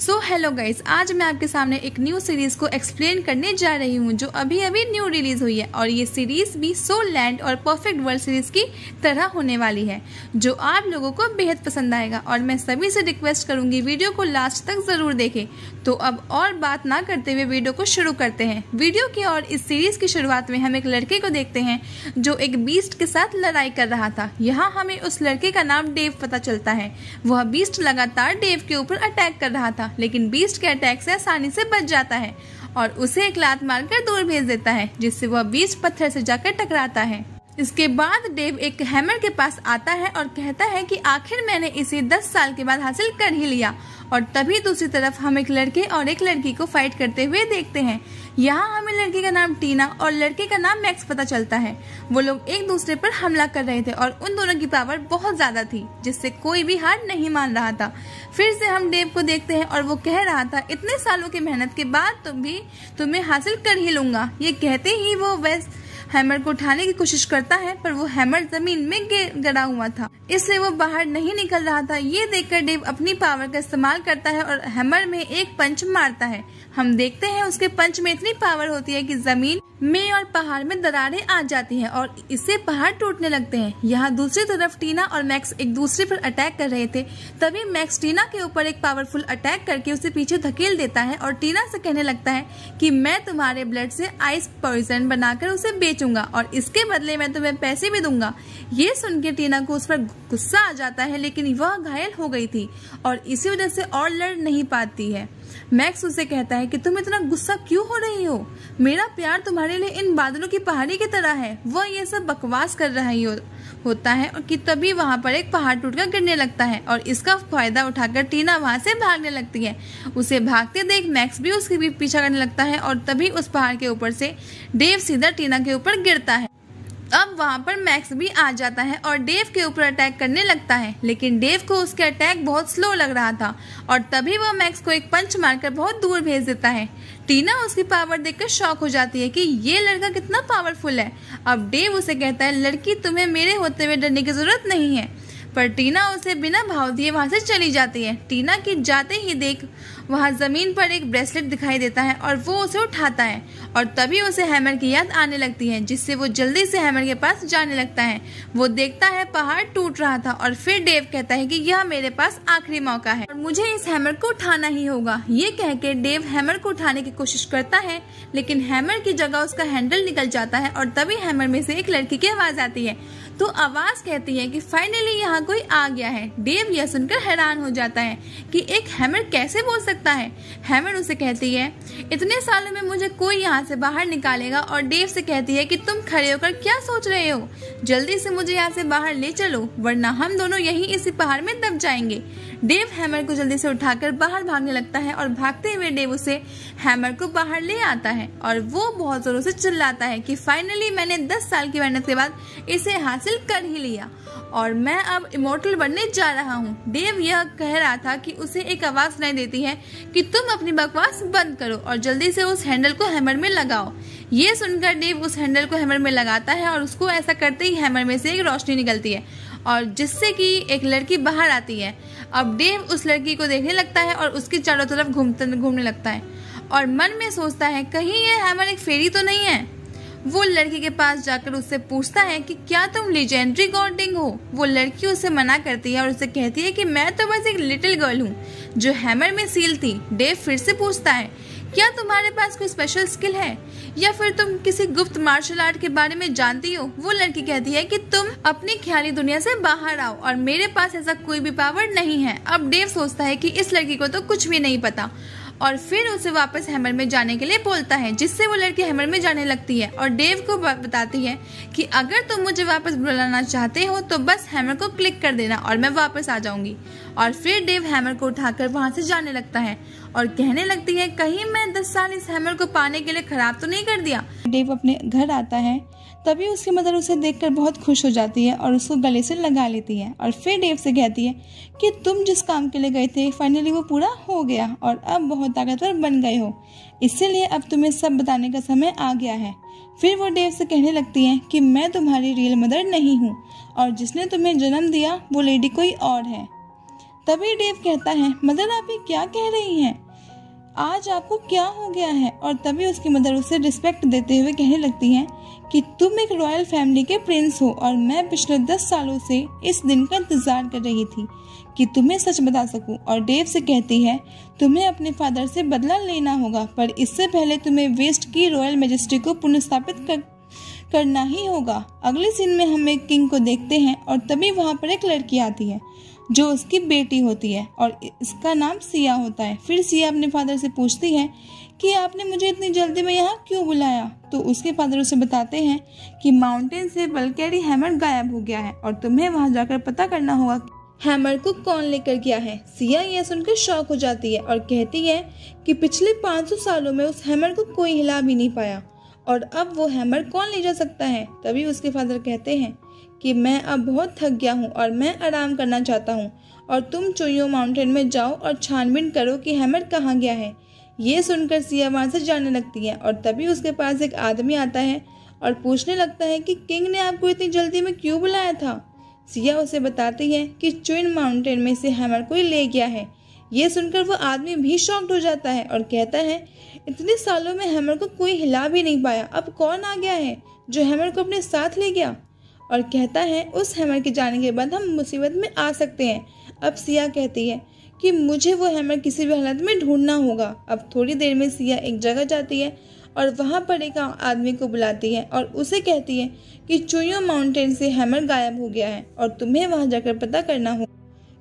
So hello guys, आज मैं आपके सामने एक न्यू सीरीज को एक्सप्लेन करने जा रही हूँ जो अभी अभी न्यू रिलीज हुई है। और ये सीरीज भी सोल लैंड और परफेक्ट वर्ल्ड सीरीज की तरह होने वाली है जो आप लोगों को बेहद पसंद आएगा। और मैं सभी से रिक्वेस्ट करूँगी वीडियो को लास्ट तक जरूर देखें। तो अब और बात ना करते हुए वीडियो को शुरू करते हैं। वीडियो की और इस सीरीज की शुरुआत में हम एक लड़के को देखते हैं जो एक बीस्ट के साथ लड़ाई कर रहा था। यहाँ हमें उस लड़के का नाम डेव पता चलता है। वह बीस्ट लगातार डेव के ऊपर अटैक कर रहा था लेकिन बीस्ट के अटैक से आसानी से बच जाता है और उसे एक लात मारकर दूर भेज देता है जिससे वह बीस्ट पत्थर से जाकर टकराता है। इसके बाद डेव एक हैमर के पास आता है और कहता है कि आखिर मैंने इसे 10 साल के बाद हासिल कर ही लिया। और तभी दूसरी तरफ हम एक लड़के और एक लड़की को फाइट करते हुए देखते हैं। यहाँ हमें लड़की का नाम टीना और लड़के का नाम मैक्स पता चलता है। वो लोग एक दूसरे पर हमला कर रहे थे और उन दोनों की पावर बहुत ज्यादा थी जिससे कोई भी हार नहीं मान रहा था। फिर से हम डेव को देखते हैं और वो कह रहा था इतने सालों की मेहनत के बाद तुम्हें हासिल कर ही लूंगा। ये कहते ही वो वैसे हैमर को उठाने की कोशिश करता है पर वो हैमर जमीन में गड़ा हुआ था इसलिए वो बाहर नहीं निकल रहा था। ये देखकर डेव अपनी पावर का इस्तेमाल करता है और हैमर में एक पंच मारता है। हम देखते हैं उसके पंच में इतनी पावर होती है कि जमीन में और पहाड़ में दरारें आ जाती हैं और इससे पहाड़ टूटने लगते हैं। यहाँ दूसरी तरफ टीना और मैक्स एक दूसरे पर अटैक कर रहे थे। तभी मैक्स टीना के ऊपर एक पावरफुल अटैक करके उसे पीछे धकेल देता है और टीना से कहने लगता है कि मैं तुम्हारे ब्लड से आइस पॉइजन बनाकर उसे बेचूंगा और इसके बदले मैं तुम्हें पैसे भी दूंगा। ये सुनकर टीना को उस पर गुस्सा आ जाता है लेकिन वह घायल हो गई थी और इसी वजह से और लड़ नहीं पाती है। मैक्स उसे कहता है कि तुम इतना गुस्सा क्यों हो रही हो? मेरा प्यार तुम्हारे लिए इन बादलों की पहाड़ी की तरह है। वह ये सब बकवास कर रहा होता है और कि तभी वहाँ पर एक पहाड़ टूटकर गिरने लगता है और इसका फायदा उठाकर टीना वहाँ से भागने लगती है। उसे भागते देख मैक्स भी उसके भी पीछा करने लगता है और तभी उस पहाड़ के ऊपर से डेव सीधा टीना के ऊपर गिरता है। अब वहाँ पर मैक्स भी आ जाता है और डेव के ऊपर अटैक करने लगता है लेकिन डेव को उसके अटैक बहुत स्लो लग रहा था और तभी वह मैक्स को एक पंच मारकर बहुत दूर भेज देता है। टीना उसकी पावर देखकर शॉक हो जाती है कि ये लड़का कितना पावरफुल है। अब डेव उसे कहता है लड़की तुम्हें मेरे होते हुए डरने की जरूरत नहीं है। पर टीना उसे बिना भाव दिए वहाँ से चली जाती है। टीना की जाते ही देख वहाँ जमीन पर एक ब्रेसलेट दिखाई देता है और वो उसे उठाता है और तभी उसे हैमर की याद आने लगती है जिससे वो जल्दी से हैमर के पास जाने लगता है। वो देखता है पहाड़ टूट रहा था और फिर डेव कहता है कि यह मेरे पास आखिरी मौका है और मुझे इस हैमर को उठाना ही होगा। ये कहकर डेव हैमर को उठाने की कोशिश करता है लेकिन हैमर की जगह उसका हैंडल निकल जाता है और तभी हैमर में से एक लड़की की आवाज आती है। तो आवाज कहती है कि फाइनली यहाँ कोई आ गया है। डेव यह सुनकर हैरान हो जाता है कि एक हैमर कैसे बोल सकता है। हैमर उसे कहती है इतने सालों में मुझे कोई यहाँ से बाहर निकालेगा और डेव से कहती है कि तुम खड़े होकर क्या सोच रहे हो, जल्दी से मुझे यहाँ से बाहर ले चलो वरना हम दोनों यहीं इसी पहाड़ में दब जाएंगे। डेव हैमर को जल्दी से उठाकर बाहर भागने लगता है और भागते हुए डेव उसे हैमर को बाहर ले आता है और वो बहुत जोरों से चिल्लाता है कि फाइनली मैंने 10 साल की मेहनत के बाद इसे हासिल कर ही लिया और मैं अब इमोर्टल बनने जा रहा हूँ। डेव यह कह रहा था कि उसे एक आवाज सुनाई देती है कि तुम अपनी बकवास बंद करो और जल्दी से उस हैंडल को हैमर में लगाओ। ये सुनकर डेव उस हैंडल को हैमर में लगाता है और उसको ऐसा करते ही हैमर में से एक रोशनी निकलती है और जिससे कि एक लड़की बाहर आती है। अब डेव उस लड़की को देखने लगता है और उसके चारों तरफ घूमने लगता है और मन में सोचता है कहीं ये हैमर एक फेरी तो नहीं है। वो लड़की के पास जाकर उससे पूछता है कि क्या तुम लीजेंडरी गॉड डिंग हो। वो लड़की उसे मना करती है और उसे कहती है कि मैं तो बस एक लिटिल गर्ल हूँ जो हैमर में सील थी। डेव फिर से पूछता है क्या तुम्हारे पास कोई स्पेशल स्किल है या फिर तुम किसी गुप्त मार्शल आर्ट के बारे में जानती हो। वो लड़की कहती है कि तुम अपनी ख्याली दुनिया से बाहर आओ और मेरे पास ऐसा कोई भी पावर नहीं है। अब डेव सोचता है कि इस लड़की को तो कुछ भी नहीं पता और फिर उसे वापस हैमर में जाने के लिए बोलता है जिससे वो लड़की हैमर में जाने लगती है और डेव को बताती है कि अगर तुम मुझे वापस बुलाना चाहते हो तो बस हैमर को क्लिक कर देना और मैं वापस आ जाऊंगी। और फिर डेव हैमर को उठाकर वहां से जाने लगता है और कहने लगती है कहीं मैं 10 साल इस हैमर को पाने के लिए खराब तो नहीं कर दिया। डेव अपने घर आता है तभी उसकी मदर उसे देखकर बहुत खुश हो जाती है और उसको गले से लगा लेती है और फिर डेव से कहती है कि तुम जिस काम के लिए गए थे फाइनली वो पूरा हो गया और अब बहुत ताकतवर बन गए हो, इसीलिए अब तुम्हें सब बताने का समय आ गया है। फिर वो डेव से कहने लगती है कि मैं तुम्हारी रियल मदर नहीं हूँ और जिसने तुम्हें जन्म दिया वो लेडी कोई और है। तभी डेव कहता है, मदर आप ये क्या कह रही हैं? आज आपको क्या हो गया है? और तभी उसकी मदर उसे रिस्पेक्ट देते हुए कहने लगती हैं कि तुम एक रॉयल फैमिली के प्रिंस हो और मैं पिछले 10 सालों से इस दिन का इंतजार कर रही थी कि तुम्हें सच बता सकूं। और डेव से कहती है, तुम्हें अपने फादर से बदला लेना होगा, पर इससे पहले तुम्हें वेस्ट की रॉयल मैजेस्टी को पुनर्स्थापित करना ही होगा। अगले सीन में हम एक किंग को देखते हैं और तभी वहाँ पर एक लड़की आती है जो उसकी बेटी होती है और इसका नाम सिया होता है। फिर सिया अपने फादर से पूछती है कि आपने मुझे इतनी जल्दी में यहाँ क्यों बुलाया? तो उसके फादर उसे बताते हैं कि माउंटेन से वल्केरी हैमर गायब हो गया है और तुम्हें वहाँ जाकर पता करना होगा हैमर को कौन लेकर गया है। सिया यह सुनकर शॉक हो जाती है और कहती है कि पिछले 500 सालों में उस हैमर को कोई हिला भी नहीं पाया और अब वो हैमर कौन ले जा सकता है। तभी उसके फादर कहते हैं कि मैं अब बहुत थक गया हूँ और मैं आराम करना चाहता हूँ और तुम चुयो माउंटेन में जाओ और छानबीन करो कि हैमर कहाँ गया है। ये सुनकर सिया वहाँ से जाने लगती है और तभी उसके पास एक आदमी आता है और पूछने लगता है कि किंग ने आपको इतनी जल्दी में क्यों बुलाया था। सिया उसे बताती है कि चुइन माउंटेन में से हैमर कोई ले गया है। ये सुनकर वो आदमी भी शॉक्ड हो जाता है और कहता है, इतने सालों में हैमर को कोई हिला भी नहीं पाया, अब कौन आ गया है जो हैमर को अपने साथ ले गया? और कहता है, उस हैमर के जाने के बाद हम मुसीबत में आ सकते हैं। अब सिया कहती है कि मुझे वो हैमर किसी भी हालत में ढूंढना होगा। अब थोड़ी देर में सिया एक जगह जाती है और वहाँ पर एक आदमी को बुलाती है और उसे कहती है कि चुयो माउंटेन से हैमर गायब हो गया है और तुम्हें वहाँ जाकर पता करना होगा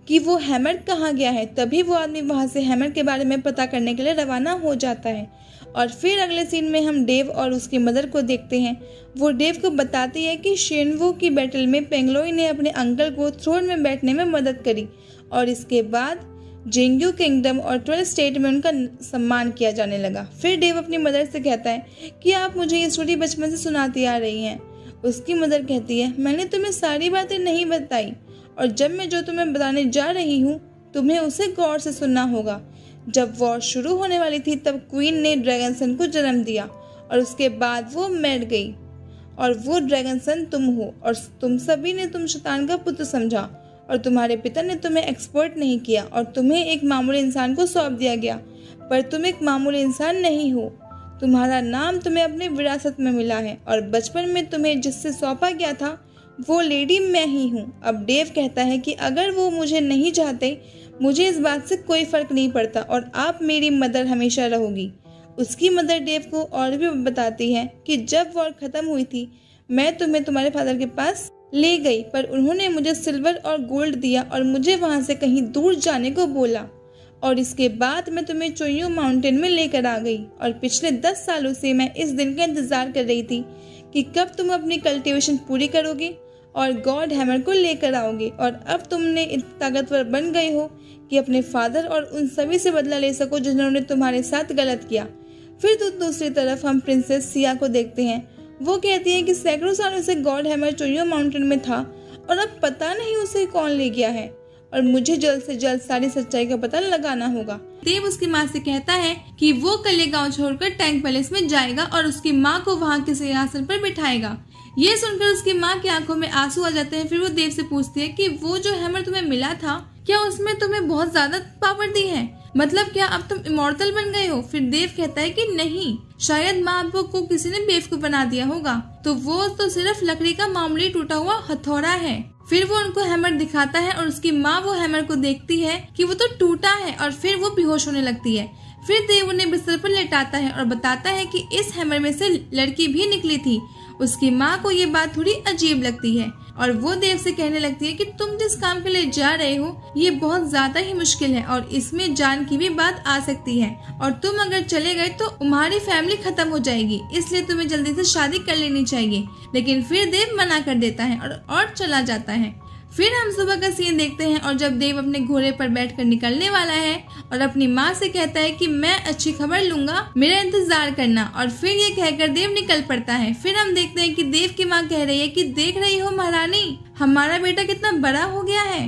कि वो हैमर कहाँ गया है। तभी वो आदमी वहाँ से हैमर के बारे में पता करने के लिए रवाना हो जाता है। और फिर अगले सीन में हम डेव और उसकी मदर को देखते हैं। वो डेव को बताती है कि शेनवो की बैटल में पेंगलोई ने अपने अंकल को थ्रोन में बैठने में मदद करी और इसके बाद जेंग्यू किंगडम और 12 स्टेट में उनका सम्मान किया जाने लगा। फिर डेव अपनी मदर से कहता है कि आप मुझे ये स्टोरी बचपन से सुनाती आ रही हैं। उसकी मदर कहती है, मैंने तुम्हें सारी बातें नहीं बताई और जब मैं जो तुम्हें बताने जा रही हूँ तुम्हें उसे गौर से सुनना होगा। जब वॉर शुरू होने वाली थी तब क्वीन ने ड्रैगन सन को जन्म दिया और उसके बाद वो मर गई और वो ड्रैगन सन तुम हो और तुम सभी ने तुम शैतान का पुत्र समझा और तुम्हारे पिता ने तुम्हें एक्सपर्ट नहीं किया और तुम्हें एक मामूली इंसान को सौंप दिया गया, पर तुम एक मामूली इंसान नहीं हो। तुम्हारा नाम तुम्हें अपने विरासत में मिला है और बचपन में तुम्हें जिससे सौंपा गया था वो लेडी मैं ही हूँ। अब डेव कहता है कि अगर वो मुझे नहीं चाहते मुझे इस बात से कोई फर्क नहीं पड़ता और आप मेरी मदर हमेशा रहोगी। उसकी मदर डेव को और भी बताती है कि जब वॉर खत्म हुई थी मैं तुम्हें तुम्हारे फादर के पास ले गई, पर उन्होंने मुझे सिल्वर और गोल्ड दिया और मुझे वहाँ से कहीं दूर जाने को बोला और इसके बाद मैं तुम्हें चोयू माउंटेन में लेकर आ गई और पिछले 10 सालों से मैं इस दिन का इंतजार कर रही थी कि कब तुम अपनी कल्टीवेशन पूरी करोगे और गॉड हैमर को लेकर आओगे और अब तुमने इतने ताकतवर बन गए हो कि अपने फादर और उन सभी से बदला ले सको जिन्होंने तुम्हारे साथ गलत किया। फिर तो दूसरी तरफ हम प्रिंसेस सिया को देखते हैं। वो कहती है कि सैकड़ों सालों से गॉड हैमर चोयो माउंटेन में था और अब पता नहीं उसे कौन ले गया है और मुझे जल्द से जल्द सारी सच्चाई का पता लगाना होगा। देव उसकी माँ से कहता है कि वो कले गाँव छोड़कर टैंक पैलेस में जाएगा और उसकी माँ को वहाँ के सिंहासन पर बिठाएगा। ये सुनकर उसकी माँ की आंखों में आंसू आ जाते हैं। फिर वो देव से पूछती है कि वो जो हैमर तुम्हें मिला था क्या उसमें तुम्हें बहुत ज्यादा पावर दी है? मतलब क्या अब तुम इमॉर्टल बन गए हो? फिर देव कहता है कि नहीं, शायद माँ को किसी ने बेवकूफ बना दिया होगा, तो वो तो सिर्फ लकड़ी का मामूली टूटा हुआ हथौड़ा है। फिर वो उनको हैमर दिखाता है और उसकी माँ वो हैमर को देखती है कि वो तो टूटा है और फिर वो बेहोश होने लगती है। फिर देव उन्हें बिस्तर पर लेटाता है और बताता है कि इस हैमर में से लड़की भी निकली थी। उसकी माँ को ये बात थोड़ी अजीब लगती है और वो देव से कहने लगती है कि तुम जिस काम के लिए जा रहे हो ये बहुत ज्यादा ही मुश्किल है और इसमें जान की भी बात आ सकती है और तुम अगर चले गए तो तुम्हारी फैमिली खत्म हो जाएगी, इसलिए तुम्हें जल्दी से शादी कर लेनी चाहिए। लेकिन फिर देव मना कर देता है और चला जाता है। फिर हम सुबह का सीन देखते हैं और जब देव अपने घोड़े पर बैठकर निकलने वाला है और अपनी माँ से कहता है कि मैं अच्छी खबर लूंगा, मेरा इंतजार करना, और फिर ये कहकर देव निकल पड़ता है। फिर हम देखते हैं कि देव की माँ कह रही है कि देख रही हो महारानी, हमारा बेटा कितना बड़ा हो गया है।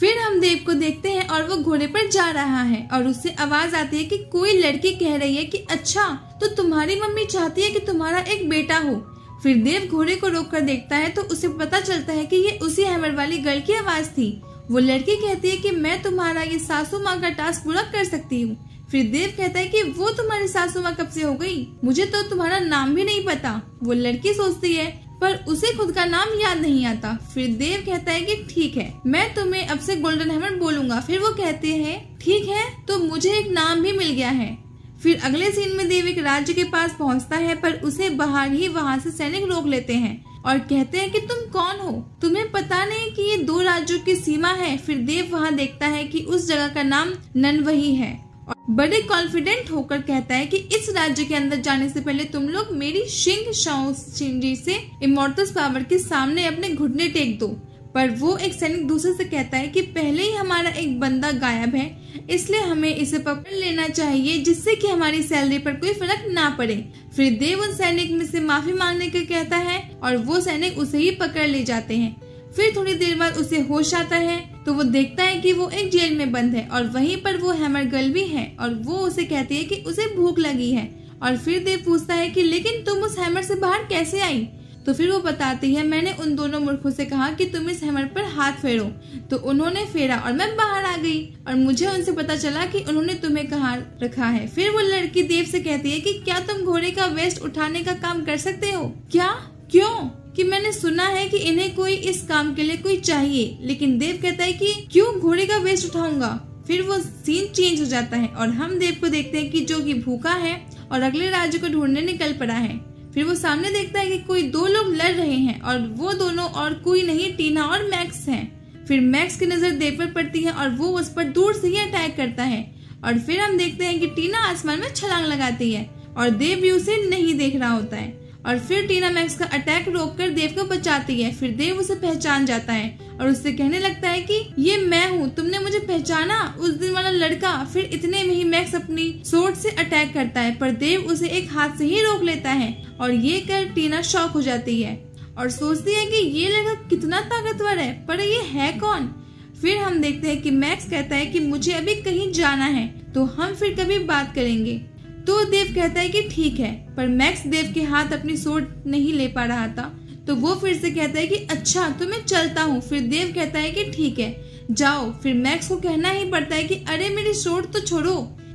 फिर हम देव को देखते हैं और वो घोड़े पर जा रहा है और उससे आवाज आती है कि कोई लड़की कह रही है कि अच्छा तो तुम्हारी मम्मी चाहती है कि तुम्हारा एक बेटा हो। फिर देव घोड़े को रोककर देखता है तो उसे पता चलता है कि ये उसी हैमर वाली गर्ल की आवाज थी वो लड़की कहती है कि मैं तुम्हारा ये सासू माँ का टास्क पूरा कर सकती हूँ। फिर देव कहता है कि वो तुम्हारी सासू माँ कब से हो गई, मुझे तो तुम्हारा नाम भी नहीं पता। वो लड़की सोचती है पर उसे खुद का नाम याद नहीं आता। फिर देव कहता है कि ठीक है, मैं तुम्हें अब से गोल्डन हैमर बोलूंगा। फिर वो कहते हैं ठीक है, तो मुझे एक नाम भी मिल गया है। फिर अगले सीन में देव एक राज्य के पास पहुंचता है पर उसे बाहर ही वहां से सैनिक रोक लेते हैं और कहते हैं कि तुम कौन हो, तुम्हें पता नहीं कि ये दो राज्यों की सीमा है। फिर देव वहां देखता है कि उस जगह का नाम ननवही है और बड़े कॉन्फिडेंट होकर कहता है कि इस राज्य के अंदर जाने से पहले तुम लोग मेरी शिंग शाओशिंजी से इमॉर्टल्स पावर के सामने अपने घुटने टेक दो। पर वो एक सैनिक दूसरे से कहता है कि पहले ही हमारा एक बंदा गायब है, इसलिए हमें इसे पकड़ लेना चाहिए जिससे कि हमारी सैलरी पर कोई फर्क ना पड़े। फिर देव उन सैनिक में से माफी मांगने का कहता है और वो सैनिक उसे ही पकड़ ले जाते हैं। फिर थोड़ी देर बाद उसे होश आता है तो वो देखता है कि वो एक जेल में बंद है और वहीं पर वो हैमर गर्ल भी है और वो उसे कहती है कि उसे भूख लगी है। और फिर देव पूछता है कि लेकिन तुम उस हैमर से बाहर कैसे आई, तो फिर वो बताती है मैंने उन दोनों मूर्खों से कहा कि तुम इस हैमर पर हाथ फेरो, तो उन्होंने फेरा और मैं बाहर आ गई और मुझे उनसे पता चला कि उन्होंने तुम्हें कहाँ रखा है। फिर वो लड़की देव से कहती है कि क्या तुम घोड़े का वेस्ट उठाने का काम कर सकते हो? क्या? क्यों? कि मैंने सुना है कि इन्हें कोई इस काम के लिए कोई चाहिए। लेकिन देव कहता है कि क्यों घोड़े का वेस्ट उठाऊंगा। फिर वो सीन चेंज हो जाता है और हम देव को देखते हैं कि जो कि भूखा है और अगले राज्य को ढूंढने निकल पड़ा है। फिर वो सामने देखता है कि कोई दो लोग लड़ रहे हैं और वो दोनों और कोई नहीं टीना और मैक्स हैं। फिर मैक्स की नजर देव पर पड़ती है और वो उस पर दूर से ही अटैक करता है और फिर हम देखते हैं कि टीना आसमान में छलांग लगाती है और देव भी उसे नहीं देख रहा होता है और फिर टीना मैक्स का अटैक रोककर देव को बचाती है। फिर देव उसे पहचान जाता है और उससे कहने लगता है कि ये मैं हूँ, तुमने मुझे पहचाना, उस दिन वाला लड़का। फिर इतने में ही मैक्स अपनी सोट से अटैक करता है पर देव उसे एक हाथ से ही रोक लेता है और ये कर टीना शॉक हो जाती है और सोचती है कि ये लड़का कितना ताकतवर है, पर ये है कौन। फिर हम देखते हैं कि मैक्स कहता है कि मुझे अभी कहीं जाना है, तो हम फिर कभी बात करेंगे। तो देव कहता है कि ठीक है, पर मैक्स देव के हाथ अपनी सोट नहीं ले पा रहा था तो वो फिर से कहता है कि अच्छा तो मैं चलता हूँ। फिर देव कहता है कि ठीक है जाओ। फिर मैक्स को कहना ही पड़ता है कि अरे मेरी शॉर्ट तो छोड़ो।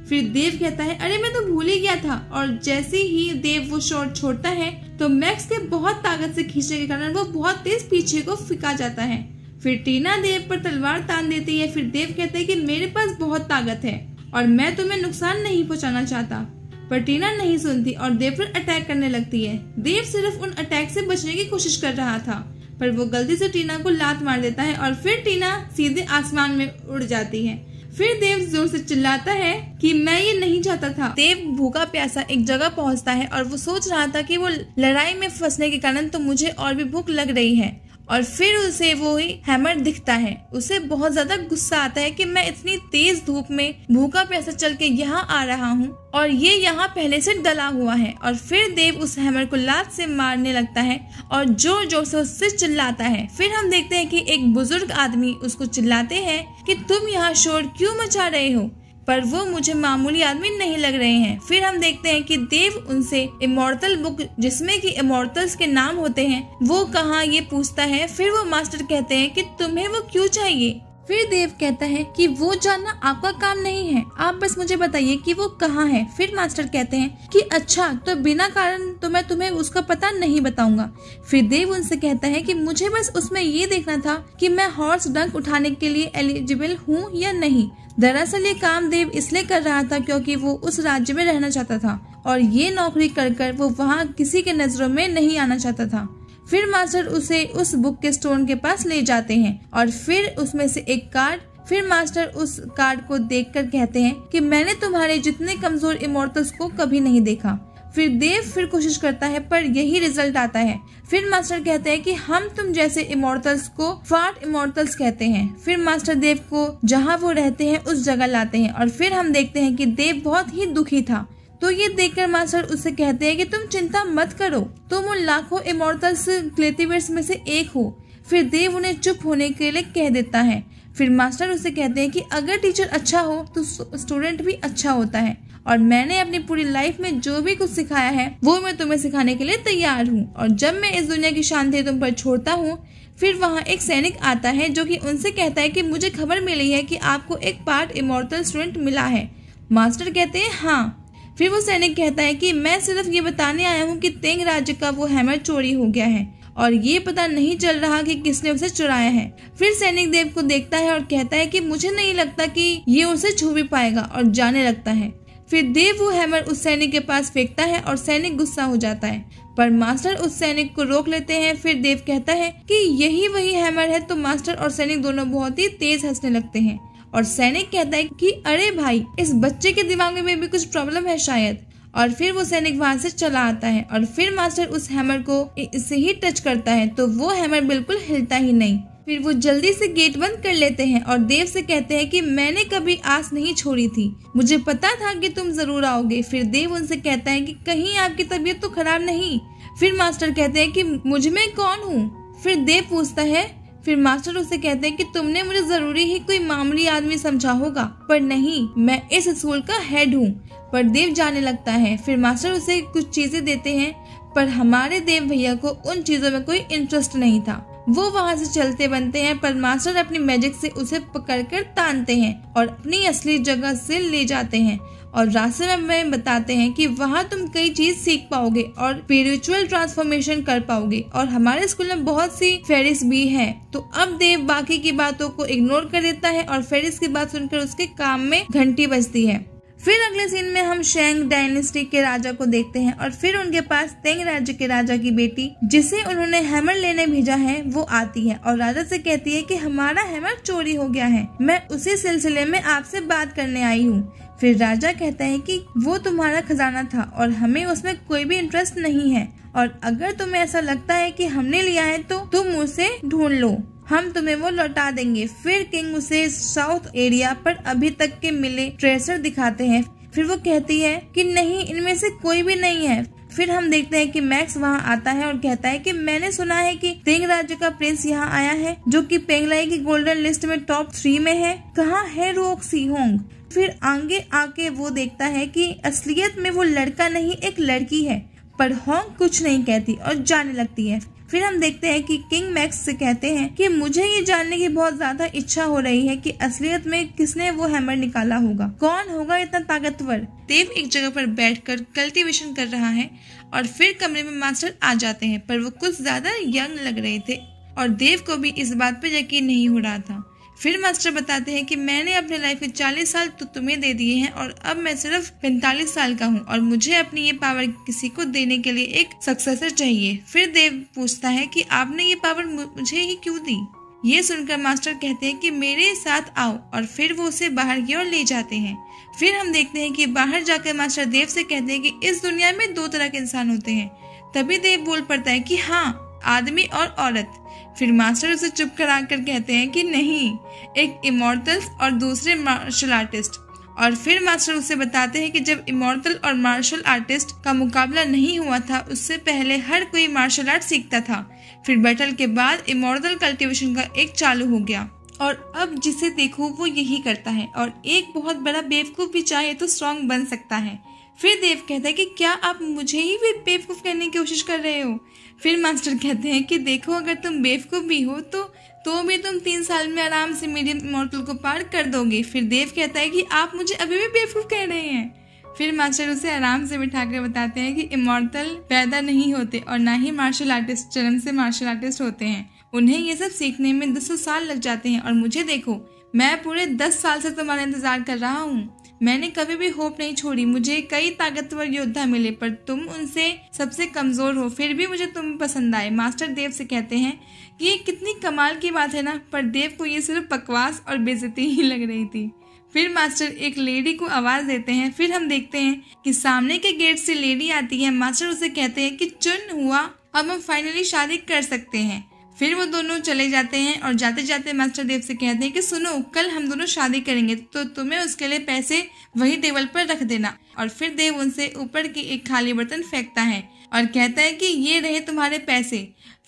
फिर देव कहता है अरे मैं तो भूल ही गया था। और जैसे ही देव वो शॉर्ट छोड़ता है तो मैक्स के बहुत ताकत से खींचने के कारण वो बहुत तेज पीछे को फिका जाता है। फिर टीना देव पर तलवार तान देती है। फिर देव कहता है कि मेरे पास बहुत ताकत है और मैं तुम्हें नुकसान नहीं पहुँचाना चाहता। पर टीना नहीं सुनती और देव पर अटैक करने लगती है। देव सिर्फ उन अटैक से बचने की कोशिश कर रहा था पर वो गलती से टीना को लात मार देता है और फिर टीना सीधे आसमान में उड़ जाती है। फिर देव जोर से चिल्लाता है कि मैं ये नहीं चाहता था। देव भूखा प्यासा एक जगह पहुंचता है और वो सोच रहा था कि वो लड़ाई में फंसने के कारण तो मुझे और भी भूख लग रही है। और फिर उसे वो ही हैमर दिखता है। उसे बहुत ज्यादा गुस्सा आता है कि मैं इतनी तेज धूप में भूखा प्यासा चल के यहाँ आ रहा हूँ और ये यहाँ पहले से डला हुआ है। और फिर देव उस हैमर को लात से मारने लगता है और जोर जोर से उससे चिल्लाता है। फिर हम देखते हैं कि एक बुजुर्ग आदमी उसको चिल्लाते हैं कि तुम यहाँ शोर क्यों मचा रहे हो, पर वो मुझे मामूली आदमी नहीं लग रहे हैं। फिर हम देखते हैं कि देव उनसे इमॉर्टल बुक जिसमें कि इमॉर्टल्स के नाम होते हैं वो कहाँ, ये पूछता है। फिर वो मास्टर कहते हैं कि तुम्हें वो क्यों चाहिए। फिर देव कहता है कि वो जानना आपका काम नहीं है, आप बस मुझे बताइए कि वो कहाँ है। फिर मास्टर कहते हैं कि अच्छा तो बिना कारण तो मैं तुम्हें उसका पता नहीं बताऊंगा। फिर देव उनसे कहता है कि मुझे बस उसमें ये देखना था कि मैं हॉर्स डंक उठाने के लिए एलिजिबल हूँ या नहीं। दरअसल ये काम देव इसलिए कर रहा था क्योंकि वो उस राज्य में रहना चाहता था और ये नौकरी कर कर वो वहाँ किसी के नजरों में नहीं आना चाहता था। फिर मास्टर उसे उस बुक के स्टोन के पास ले जाते हैं और फिर उसमें से एक कार्ड। फिर मास्टर उस कार्ड को देखकर कहते हैं कि मैंने तुम्हारे जितने कमजोर इमॉर्टल्स को कभी नहीं देखा। फिर देव फिर कोशिश करता है पर यही रिजल्ट आता है। फिर मास्टर कहते हैं कि हम तुम जैसे इमॉर्टल्स को फाट इमॉर्टल्स कहते हैं। फिर मास्टर देव को जहाँ वो रहते हैं उस जगह लाते हैं और फिर हम देखते हैं कि देव बहुत ही दुखी था। तो ये देखकर मास्टर उससे कहते हैं कि तुम चिंता मत करो, तुम उन लाखों इमॉर्टल्स ग्लेटिवर्स में से एक हो। फिर देव उन्हें चुप होने के लिए कह देता है। फिर मास्टर उससे कहते हैं कि अगर टीचर अच्छा हो तो स्टूडेंट भी अच्छा होता है और मैंने अपनी पूरी लाइफ में जो भी कुछ सिखाया है वो मैं तुम्हें सिखाने के लिए तैयार हूँ। और जब मैं इस दुनिया की शांति तुम पर छोड़ता हूँ फिर वहाँ एक सैनिक आता है जो कि उनसे कहता है कि मुझे खबर मिली है कि आपको एक पार्ट इमॉर्टल स्टूडेंट मिला है। मास्टर कहते हैं हाँ। फिर वो सैनिक कहता है कि मैं सिर्फ ये बताने आया हूँ कि तेंग राज्य का वो हैमर चोरी हो गया है और ये पता नहीं चल रहा कि किसने उसे चुराया है। फिर सैनिक देव को देखता है और कहता है कि मुझे नहीं लगता कि ये उसे छू भी पाएगा और जाने लगता है। फिर देव वो हैमर उस सैनिक के पास फेंकता है और सैनिक गुस्सा हो जाता है पर मास्टर उस सैनिक को रोक लेते हैं। फिर देव कहता है कि यही वही हैमर है तो मास्टर और सैनिक दोनों बहुत ही तेज हंसने लगते हैं और सैनिक कहता है कि अरे भाई इस बच्चे के दिमाग में भी कुछ प्रॉब्लम है शायद। और फिर वो सैनिक वहाँ से चला आता है और फिर मास्टर उस हैमर को इससे ही टच करता है तो वो हैमर बिल्कुल हिलता ही नहीं। फिर वो जल्दी से गेट बंद कर लेते हैं और देव से कहते हैं कि मैंने कभी आस नहीं छोड़ी थी, मुझे पता था कि तुम जरूर आओगे। फिर देव उनसे कहता है कि कहीं आपकी तबीयत तो खराब नहीं। फिर मास्टर कहते हैं कि मुझ में कौन हूँ। फिर देव पूछता है, फिर मास्टर उसे कहते हैं कि तुमने मुझे जरूरी ही कोई मामूली आदमी समझा होगा पर नहीं, मैं इस स्कूल का हेड हूँ। पर देव जाने लगता है। फिर मास्टर उसे कुछ चीजें देते हैं पर हमारे देव भैया को उन चीजों में कोई इंटरेस्ट नहीं था। वो वहाँ से चलते बनते हैं पर मास्टर अपनी मैजिक से उसे पकड़कर तानते हैं और अपनी असली जगह से ले जाते हैं और रास्ते में बताते हैं कि वहाँ तुम कई चीज सीख पाओगे और स्पिरिचुअल ट्रांसफॉर्मेशन कर पाओगे और हमारे स्कूल में बहुत सी फेरिस भी है। तो अब देव बाकी की बातों को इग्नोर कर देता है और फेरिस की बात सुनकर उसके काम में घंटी बजती है। फिर अगले सीन में हम शेंग डायनेस्टी के राजा को देखते हैं और फिर उनके पास तेंग राज्य के राजा की बेटी जिसे उन्होंने हैमर लेने भेजा है वो आती है और राजा से कहती है कि हमारा हैमर चोरी हो गया है, मैं उसी सिलसिले में आपसे बात करने आई हूँ। फिर राजा कहता है कि वो तुम्हारा खजाना था और हमें उसमें कोई भी इंटरेस्ट नहीं है और अगर तुम्हें ऐसा लगता है कि हमने लिया है तो तुम उसे ढूंढ लो, हम तुम्हें वो लौटा देंगे। फिर किंग उसे साउथ एरिया पर अभी तक के मिले ट्रेसर दिखाते हैं। फिर वो कहती है कि नहीं, इनमें से कोई भी नहीं है। फिर हम देखते हैं कि मैक्स वहाँ आता है और कहता है कि मैंने सुना है कि तेंग राज्य का प्रिंस यहाँ आया है जो कि पेंगलाई की गोल्डन लिस्ट में टॉप 3 में है, कहाँ है रोक्सी होंग। फिर आगे आके वो देखता है कि असलियत में वो लड़का नहीं एक लड़की है पर होंग कुछ नहीं कहती और जाने लगती है। फिर हम देखते हैं कि किंग मैक्स से कहते हैं कि मुझे ये जानने की बहुत ज्यादा इच्छा हो रही है कि असलियत में किसने वो हैमर निकाला होगा, कौन होगा इतना ताकतवर। देव एक जगह पर बैठकर कल्टीवेशन कर रहा है और फिर कमरे में मास्टर आ जाते हैं पर वो कुछ ज्यादा यंग लग रहे थे और देव को भी इस बात पर यकीन नहीं हो रहा था। फिर मास्टर बताते हैं कि मैंने अपने लाइफ में 40 साल तो तुम्हें दे दिए हैं और अब मैं सिर्फ 45 साल का हूँ और मुझे अपनी ये पावर किसी को देने के लिए एक सक्सेसर चाहिए। फिर देव पूछता है कि आपने ये पावर मुझे ही क्यों दी। ये सुनकर मास्टर कहते हैं कि मेरे साथ आओ और फिर वो उसे बाहर की ओर ले जाते हैं। फिर हम देखते हैं कि बाहर जाकर मास्टर देव से कहते हैं कि इस दुनिया में 2 तरह के इंसान होते हैं। तभी देव बोल पड़ता है कि हाँ, आदमी और औरत। फिर मास्टर उसे चुप कराकर कहते हैं कि नहीं, एक इमॉर्टल्स और दूसरे मार्शल आर्टिस्ट। और फिर मास्टर उसे बताते हैं कि जब इमॉर्टल और मार्शल आर्टिस्ट का मुकाबला नहीं हुआ था उससे पहले हर कोई मार्शल आर्ट सीखता था। फिर बैटल के बाद इमॉर्टल कल्टीवेशन का एक चालू हो गया और अब जिसे देखो वो यही करता है और एक बहुत बड़ा बेवकूफ भी चाहे तो स्ट्रॉन्ग बन सकता है। फिर देव कहता है कि क्या आप मुझे ही भी बेवकूफ़ करने की कोशिश कर रहे हो। फिर मास्टर कहते हैं कि देखो, अगर तुम बेवकूफ़ भी हो तो भी तुम 3 साल में आराम से मीडियम इमॉर्टल को पार कर दोगे। फिर देव कहता है कि आप मुझे अभी भी बेवकूफ़ कह रहे हैं। फिर मास्टर उसे आराम से बिठाकर बताते हैं कि इमॉर्टल पैदा नहीं होते और ना ही मार्शल आर्टिस्ट जन्म से मार्शल आर्टिस्ट होते हैं, उन्हें ये सब सीखने में 10 साल लग जाते हैं और मुझे देखो, मैं पूरे 10 साल से तुम्हारा इंतजार कर रहा हूँ। मैंने कभी भी होप नहीं छोड़ी, मुझे कई ताकतवर योद्धा मिले पर तुम उनसे सबसे कमजोर हो, फिर भी मुझे तुम पसंद आए। मास्टर देव से कहते हैं कि ये कितनी कमाल की बात है ना, पर देव को ये सिर्फ बकवास और बेइज्जती ही लग रही थी। फिर मास्टर एक लेडी को आवाज देते हैं। फिर हम देखते हैं कि सामने के गेट से लेडी आती है। मास्टर उसे कहते हैं कि चुन हुआ, अब हम फाइनली शादी कर सकते हैं। फिर वो दोनों चले जाते हैं और जाते जाते मास्टर देव से कहते हैं कि सुनो, कल हम दोनों शादी करेंगे तो तुम्हें उसके लिए पैसे वही टेबल पर रख देना। और फिर देव उनसे ऊपर की एक खाली बर्तन फेंकता है और कहता है कि ये रहे तुम्हारे पैसे।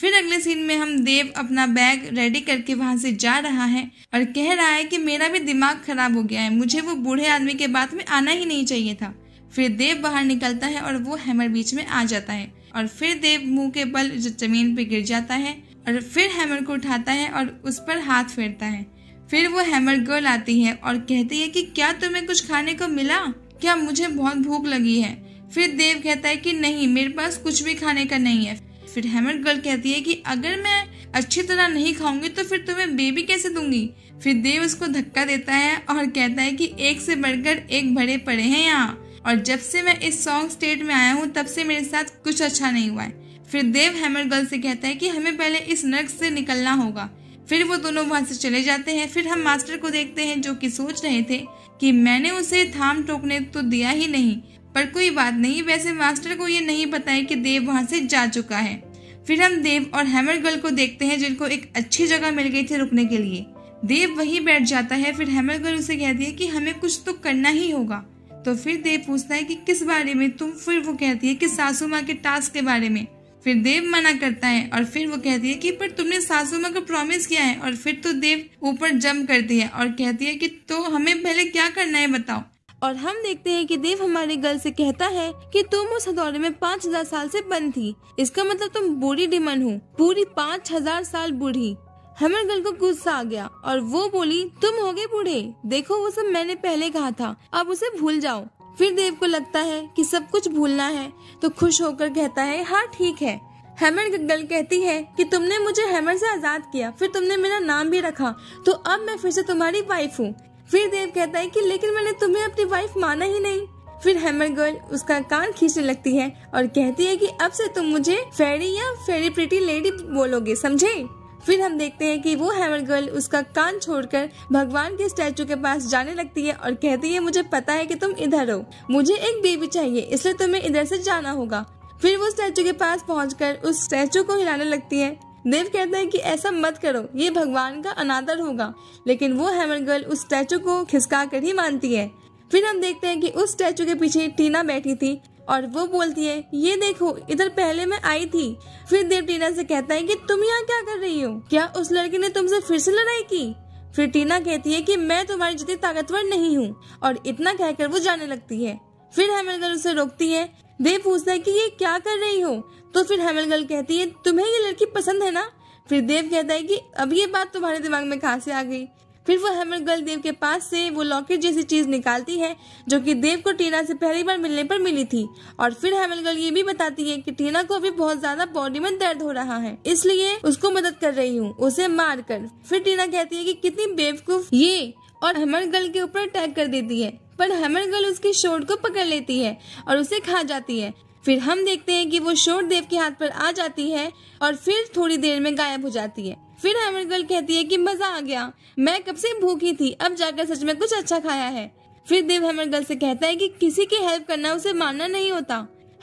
फिर अगले सीन में हम देव अपना बैग रेडी करके वहाँ से जा रहा है और कह रहा है कि मेरा भी दिमाग खराब हो गया है, मुझे वो बूढ़े आदमी के बात में आना ही नहीं चाहिए था। फिर देव बाहर निकलता है और वो हैमर बीच में आ जाता है और फिर देव मुँह के बल जमीन पर गिर जाता है और फिर हैमर को उठाता है और उस पर हाथ फेरता है। फिर वो हैमर गर्ल आती है और कहती है कि क्या तुम्हें कुछ खाने को मिला, क्या मुझे बहुत भूख लगी है। फिर देव कहता है कि नहीं, मेरे पास कुछ भी खाने का नहीं है। फिर हैमर गर्ल कहती है कि अगर मैं अच्छी तरह नहीं खाऊंगी तो फिर तुम्हें बेबी कैसे दूंगी। फिर देव उसको धक्का देता है और कहता है कि एक से बढ़कर एक भरे पड़े हैं यहाँ, और जब से मैं इस सॉन्ग स्टेट में आया हूँ तब से मेरे साथ कुछ अच्छा नहीं हुआ है। फिर देव हैमर गर्ल से कहता है कि हमें पहले इस नर्क से निकलना होगा। फिर वो दोनों वहां से चले जाते हैं। फिर हम मास्टर को देखते हैं जो कि सोच रहे थे कि मैंने उसे थाम टोकने तो दिया ही नहीं, पर कोई बात नहीं। वैसे मास्टर को ये नहीं पता है कि देव वहां से जा चुका है। फिर हम देव और हैमर गर्ल को देखते हैं जिनको एक अच्छी जगह मिल गई थी रुकने के लिए। देव वहीं बैठ जाता है। फिर हैमर गर्ल उसे कहती है कि हमें कुछ तो करना ही होगा। तो फिर देव पूछता है कि किस बारे में तुम। फिर वो कहती है कि सासू माँ के टास्क के बारे में। फिर देव मना करता है और फिर वो कहती है कि पर तुमने सासू माँ को प्रॉमिस किया है। और फिर तो देव ऊपर जंप करती है और कहती है कि तो हमें पहले क्या करना है बताओ। और हम देखते हैं कि देव हमारी गर्ल से कहता है कि तुम उस हथौड़े में 5000 साल से बंद थी, इसका मतलब तुम बूढ़ी डिमन हो, पूरी 5000 साल बूढ़ी। हैमर गर्ल को गुस्सा आ गया और वो बोली तुम होगे बूढ़े, देखो वो सब मैंने पहले कहा था, अब उसे भूल जाओ। फिर देव को लगता है कि सब कुछ भूलना है तो खुश होकर कहता है हाँ ठीक है। हैमर गर्ल कहती है कि तुमने मुझे हैमर से आजाद किया, फिर तुमने मेरा नाम भी रखा, तो अब मैं फिर से तुम्हारी वाइफ हूँ। फिर देव कहता है कि लेकिन मैंने तुम्हें अपनी वाइफ माना ही नहीं। फिर हैमर गर्ल उसका कान खींचने लगती है और कहती है कि अब से तुम मुझे फेरी या फेरी प्रिटी लेडी बोलोगे, समझे। फिर हम देखते हैं कि वो हैमर गर्ल उसका कान छोड़कर भगवान के स्टैचू के पास जाने लगती है और कहती है मुझे पता है कि तुम इधर हो, मुझे एक बेबी चाहिए, इसलिए तुम्हें इधर से जाना होगा। फिर वो स्टैचू के पास पहुंचकर उस स्टैचू को हिलाने लगती है। देव कहता है कि ऐसा मत करो, ये भगवान का अनादर होगा, लेकिन वो हैमर गर्ल उस स्टैचू को खिसका कर ही मानती है। फिर हम देखते हैं कि उस स्टैचू के पीछे टीना बैठी थी और वो बोलती है ये देखो इधर पहले मैं आई थी। फिर देव टीना से कहता है कि तुम यहाँ क्या कर रही हो, क्या उस लड़की ने तुमसे फिर से लड़ाई की। फिर टीना कहती है कि मैं तुम्हारी जितनी ताकतवर नहीं हूँ, और इतना कहकर वो जाने लगती है। फिर हैमर गर्ल उसे रोकती है। देव पूछता है कि ये क्या कर रही हो, तो फिर हैमर गर्ल कहती है तुम्हें ये लड़की पसंद है ना। फिर देव कहता है कि अब ये बात तुम्हारे दिमाग में कहाँ से आ गई। फिर वो हैमर गर्ल देव के पास से वो लॉकेट जैसी चीज निकालती है जो कि देव को टीना से पहली बार मिलने पर मिली थी। और फिर हैमर गर्ल ये भी बताती है कि टीना को अभी बहुत ज्यादा बॉडी में दर्द हो रहा है, इसलिए उसको मदद कर रही हूँ उसे मार कर। फिर टीना कहती है कि कितनी बेवकूफ ये, और हैमर गर्ल के ऊपर अटैक कर देती है, पर हैमर गर्ल उसकी शोट को पकड़ लेती है और उसे खा जाती है। फिर हम देखते हैं कि वो शोट देव के हाथ पर आ जाती है और फिर थोड़ी देर में गायब हो जाती है। फिर हैमर गर्ल कहती है कि मजा आ गया, मैं कब से भूखी थी, अब जाकर सच में कुछ अच्छा खाया है। फिर देव हैमर गर्ल से कहता है कि किसी की हेल्प करना उसे मारना नहीं होता।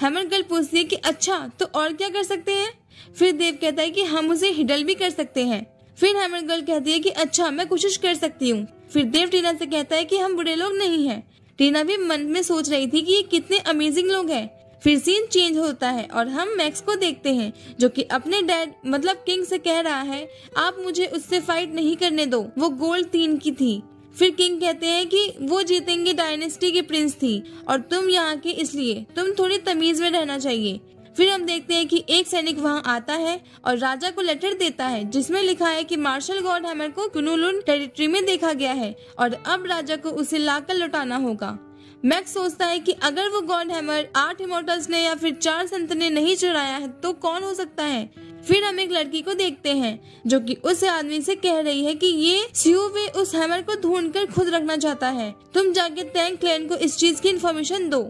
हैमर गर्ल पूछती है कि अच्छा तो और क्या कर सकते हैं। फिर देव कहता है कि हम उसे हिडल भी कर सकते हैं। फिर हैमर गर्ल कहती है कि अच्छा मैं कोशिश कर सकती हूँ। फिर देव टीना से कहता है कि हम बुरे लोग नहीं है। टीना भी मन में सोच रही थी कि ये कितने अमेजिंग लोग हैं। फिर सीन चेंज होता है और हम मैक्स को देखते हैं जो कि अपने डैड मतलब किंग से कह रहा है आप मुझे उससे फाइट नहीं करने दो, वो गोल्ड 3 की थी। फिर किंग कहते हैं कि वो जीतेंगे, डायनेस्टी की प्रिंस थी और तुम यहाँ के, इसलिए तुम थोड़ी तमीज में रहना चाहिए। फिर हम देखते हैं कि एक सैनिक वहाँ आता है और राजा को लेटर देता है जिसमें लिखा है कि मार्शल गॉड हैमर को कुनुलुन टेरिटरी में देखा गया है और अब राजा को उसे लाकर लौटाना होगा। मैक्स सोचता है कि अगर वो गॉड हैमर 8 इमोर्टल्स ने या फिर 4 संत ने नहीं चुराया है तो कौन हो सकता है। फिर हम एक लड़की को देखते हैं जो कि उस आदमी से कह रही है कि ये सियुवे उस हैमर को ढूंढकर खुद रखना चाहता है, तुम जाके टैंक क्लैन को इस चीज की इन्फॉर्मेशन दो।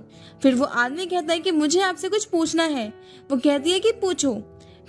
फिर वो आदमी कहता है कि मुझे आपसे कुछ पूछना है। वो कहती है कि पूछो।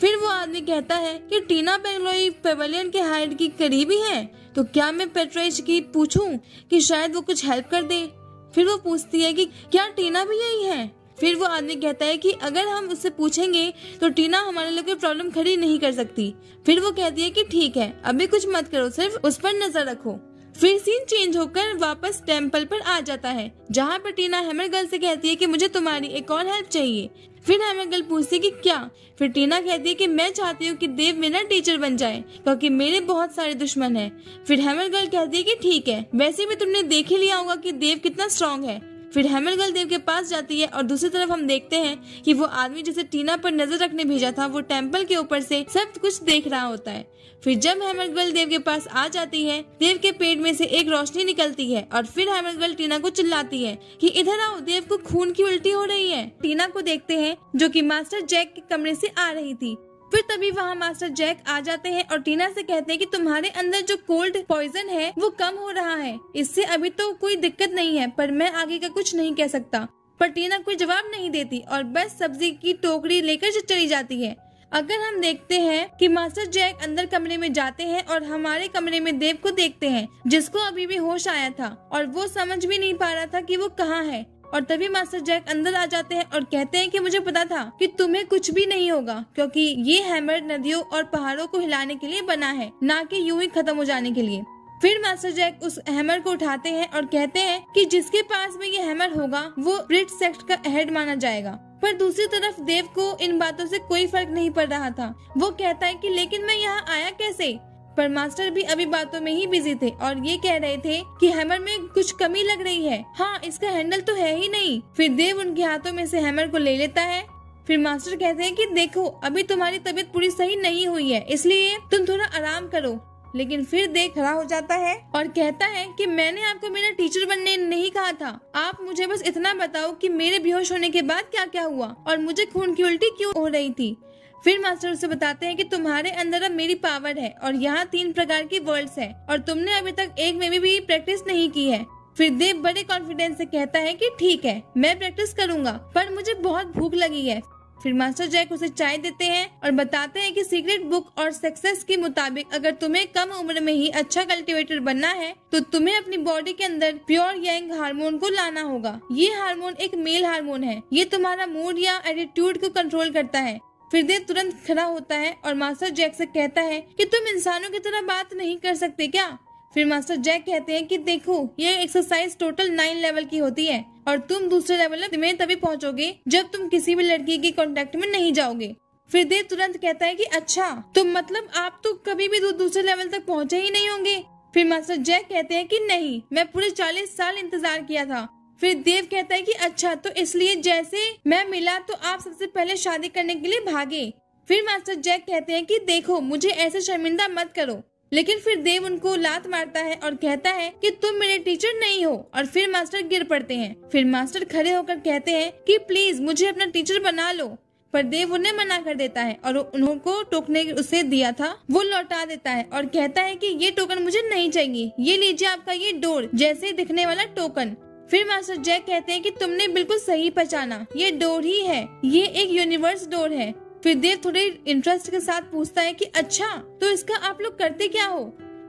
फिर वो आदमी कहता है कि टीना बेंगलोई पेवेलियन के हाइट की करीबी है, तो क्या मैं पेट्रेज की पूछूं कि शायद वो कुछ हेल्प कर दे। फिर वो पूछती है कि क्या टीना भी यही है। फिर वो आदमी कहता है कि अगर हम उससे पूछेंगे तो टीना हमारे लिए कोई प्रॉब्लम खड़ी नहीं कर सकती। फिर वो कहती है कि ठीक है अभी कुछ मत करो, सिर्फ उस पर नजर रखो। फिर सीन चेंज होकर वापस टेम्पल पर आ जाता है जहाँ पर टीना हैमर गर्ल से कहती है कि मुझे तुम्हारी एक और हेल्प चाहिए। फिर हैमर गर्ल पूछती है कि क्या। फिर टीना कहती है कि मैं चाहती हूँ कि देव मेरा टीचर बन जाए क्योंकि मेरे बहुत सारे दुश्मन हैं। फिर हैमर गर्ल कहती है कि ठीक है, वैसे भी तुमने देख ही लिया होगा कि देव कितना स्ट्रॉन्ग है। फिर हैमर गर्ल देव के पास जाती है और दूसरी तरफ हम देखते हैं कि वो आदमी जिसे टीना पर नजर रखने भेजा था वो टेम्पल के ऊपर से सब कुछ देख रहा होता है। फिर जब हैमर गर्ल देव के पास आ जाती है, देव के पेट में से एक रोशनी निकलती है और फिर हैमर गर्ल टीना को चिल्लाती है कि इधर आओ, देव को खून की उल्टी हो रही है। टीना को देखते हैं जो कि मास्टर जैक के कमरे से आ रही थी। फिर तभी वहाँ मास्टर जैक आ जाते हैं और टीना से कहते हैं कि तुम्हारे अंदर जो कोल्ड पॉइजन है वो कम हो रहा है, इससे अभी तो कोई दिक्कत नहीं है, पर मैं आगे का कुछ नहीं कह सकता। पर टीना कोई जवाब नहीं देती और बस सब्जी की टोकरी लेकर चली जाती है। अगर हम देखते हैं कि मास्टर जैक अंदर कमरे में जाते हैं और हमारे कमरे में देव को देखते हैं जिसको अभी भी होश आया था और वो समझ भी नहीं पा रहा था कि वो कहाँ है। और तभी मास्टर जैक अंदर आ जाते हैं और कहते हैं कि मुझे पता था कि तुम्हें कुछ भी नहीं होगा, क्योंकि ये हैमर नदियों और पहाड़ों को हिलाने के लिए बना है, ना कि यूं ही खत्म हो जाने के लिए। फिर मास्टर जैक उस हैमर को उठाते हैं और कहते हैं कि जिसके पास में ये हैमर होगा वो ब्रिट सेक्ट का हेड माना जाएगा। पर दूसरी तरफ देव को इन बातों से कोई फर्क नहीं पड़ रहा था। वो कहता है कि लेकिन मैं यहाँ आया कैसे? पर मास्टर भी अभी बातों में ही बिजी थे और ये कह रहे थे कि हैमर में कुछ कमी लग रही है, हाँ इसका हैंडल तो है ही नहीं। फिर देव उनके हाथों में से हैमर को ले लेता है। फिर मास्टर कहते हैं कि देखो अभी तुम्हारी तबीयत पूरी सही नहीं हुई है, इसलिए तुम थोड़ा आराम करो। लेकिन फिर देव खड़ा हो जाता है और कहता है कि मैंने आपको मेरा टीचर बनने नहीं कहा था, आप मुझे बस इतना बताओ कि मेरे बेहोश होने के बाद क्या क्या हुआ और मुझे खून की उल्टी क्यों हो रही थी। फिर मास्टर उसे बताते हैं कि तुम्हारे अंदर अब मेरी पावर है और यहाँ 3 प्रकार की वर्ल्ड्स हैं और तुमने अभी तक एक में भी प्रैक्टिस नहीं की है। फिर देव बड़े कॉन्फिडेंस से कहता है कि ठीक है मैं प्रैक्टिस करूंगा, पर मुझे बहुत भूख लगी है। फिर मास्टर जैक उसे चाय देते हैं और बताते हैं कि सीक्रेट बुक और सक्सेस के मुताबिक अगर तुम्हें कम उम्र में ही अच्छा कल्टीवेटर बनना है तो तुम्हें अपनी बॉडी के अंदर प्योर यंग हार्मोन को लाना होगा। ये हार्मोन एक मेल हार्मोन है, ये तुम्हारा मूड या एटीट्यूड को कंट्रोल करता है। फिर देव तुरंत खड़ा होता है और मास्टर जैक से कहता है कि तुम इंसानों की तरह बात नहीं कर सकते क्या? फिर मास्टर जैक कहते हैं कि देखो ये एक्सरसाइज टोटल 9 लेवल की होती है और तुम दूसरे लेवल में तभी पहुंचोगे जब तुम किसी भी लड़की के कांटेक्ट में नहीं जाओगे। फिर देव तुरंत कहता है कि अच्छा तो मतलब आप तो कभी भी दूसरे लेवल तक पहुंचे ही नहीं होंगे। फिर मास्टर जैक कहते हैं कि नहीं, मैं पूरे 40 साल इंतजार किया था। फिर देव कहता है कि अच्छा तो इसलिए जैसे मैं मिला तो आप सबसे पहले शादी करने के लिए भागे। फिर मास्टर जैक कहते हैं कि देखो मुझे ऐसे शर्मिंदा मत करो, लेकिन फिर देव उनको लात मारता है और कहता है कि तुम मेरे टीचर नहीं हो और फिर मास्टर गिर पड़ते हैं। फिर मास्टर खड़े होकर कहते हैं कि प्लीज मुझे अपना टीचर बना लो, पर देव उन्हें मना कर देता है और उनको टोकने उसे दिया था वो लौटा देता है और कहता है कि ये टोकन मुझे नहीं चाहिए, ये लीजिए आपका ये डोर जैसे दिखने वाला टोकन। फिर मास्टर जैक कहते हैं कि तुमने बिल्कुल सही पहचाना, ये डोर ही है, ये एक यूनिवर्स डोर है। फिर देव थोड़े इंटरेस्ट के साथ पूछता है कि अच्छा तो इसका आप लोग करते क्या हो?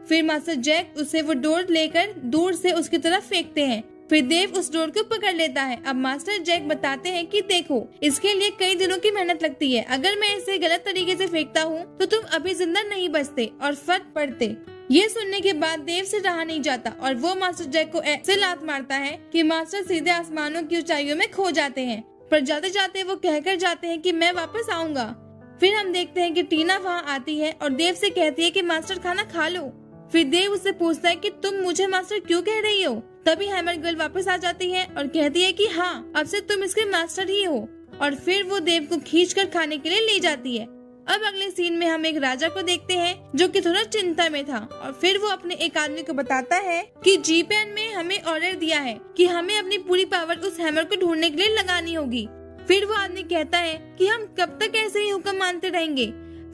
फिर मास्टर जैक उसे वो डोर लेकर दूर से उसकी तरफ फेंकते हैं। फिर देव उस डोर को पकड़ लेता है। अब मास्टर जैक बताते हैं कि देखो इसके लिए कई दिनों की मेहनत लगती है, अगर मैं इसे गलत तरीके से फेंकता हूँ तो तुम अभी जिंदा नहीं बचते और फट पड़ते। ये सुनने के बाद देव से रहा नहीं जाता और वो मास्टर जैक को ऐसे लात मारता है कि मास्टर सीधे आसमानों की ऊंचाइयों में खो जाते हैं। पर जाते जाते वो कहकर जाते हैं कि मैं वापस आऊंगा। फिर हम देखते हैं कि टीना वहाँ आती है और देव से कहती है कि मास्टर खाना खा लो। फिर देव उससे पूछता है कि तुम मुझे मास्टर क्यों कह रही हो? तभी हैमर गर्ल वापस आ जाती है और कहती है कि हाँ अब से तुम इसके मास्टर ही हो, और फिर वो देव को खींचकर खाने के लिए ले जाती है। अब अगले सीन में हम एक राजा को देखते हैं जो कि थोड़ा चिंता में था और फिर वो अपने एक आदमी को बताता है कि जीपैन में हमें ऑर्डर दिया है कि हमें अपनी पूरी पावर उस हैमर को ढूंढने के लिए लगानी होगी। फिर वो आदमी कहता है कि हम कब तक ऐसे ही हुक्म मानते रहेंगे।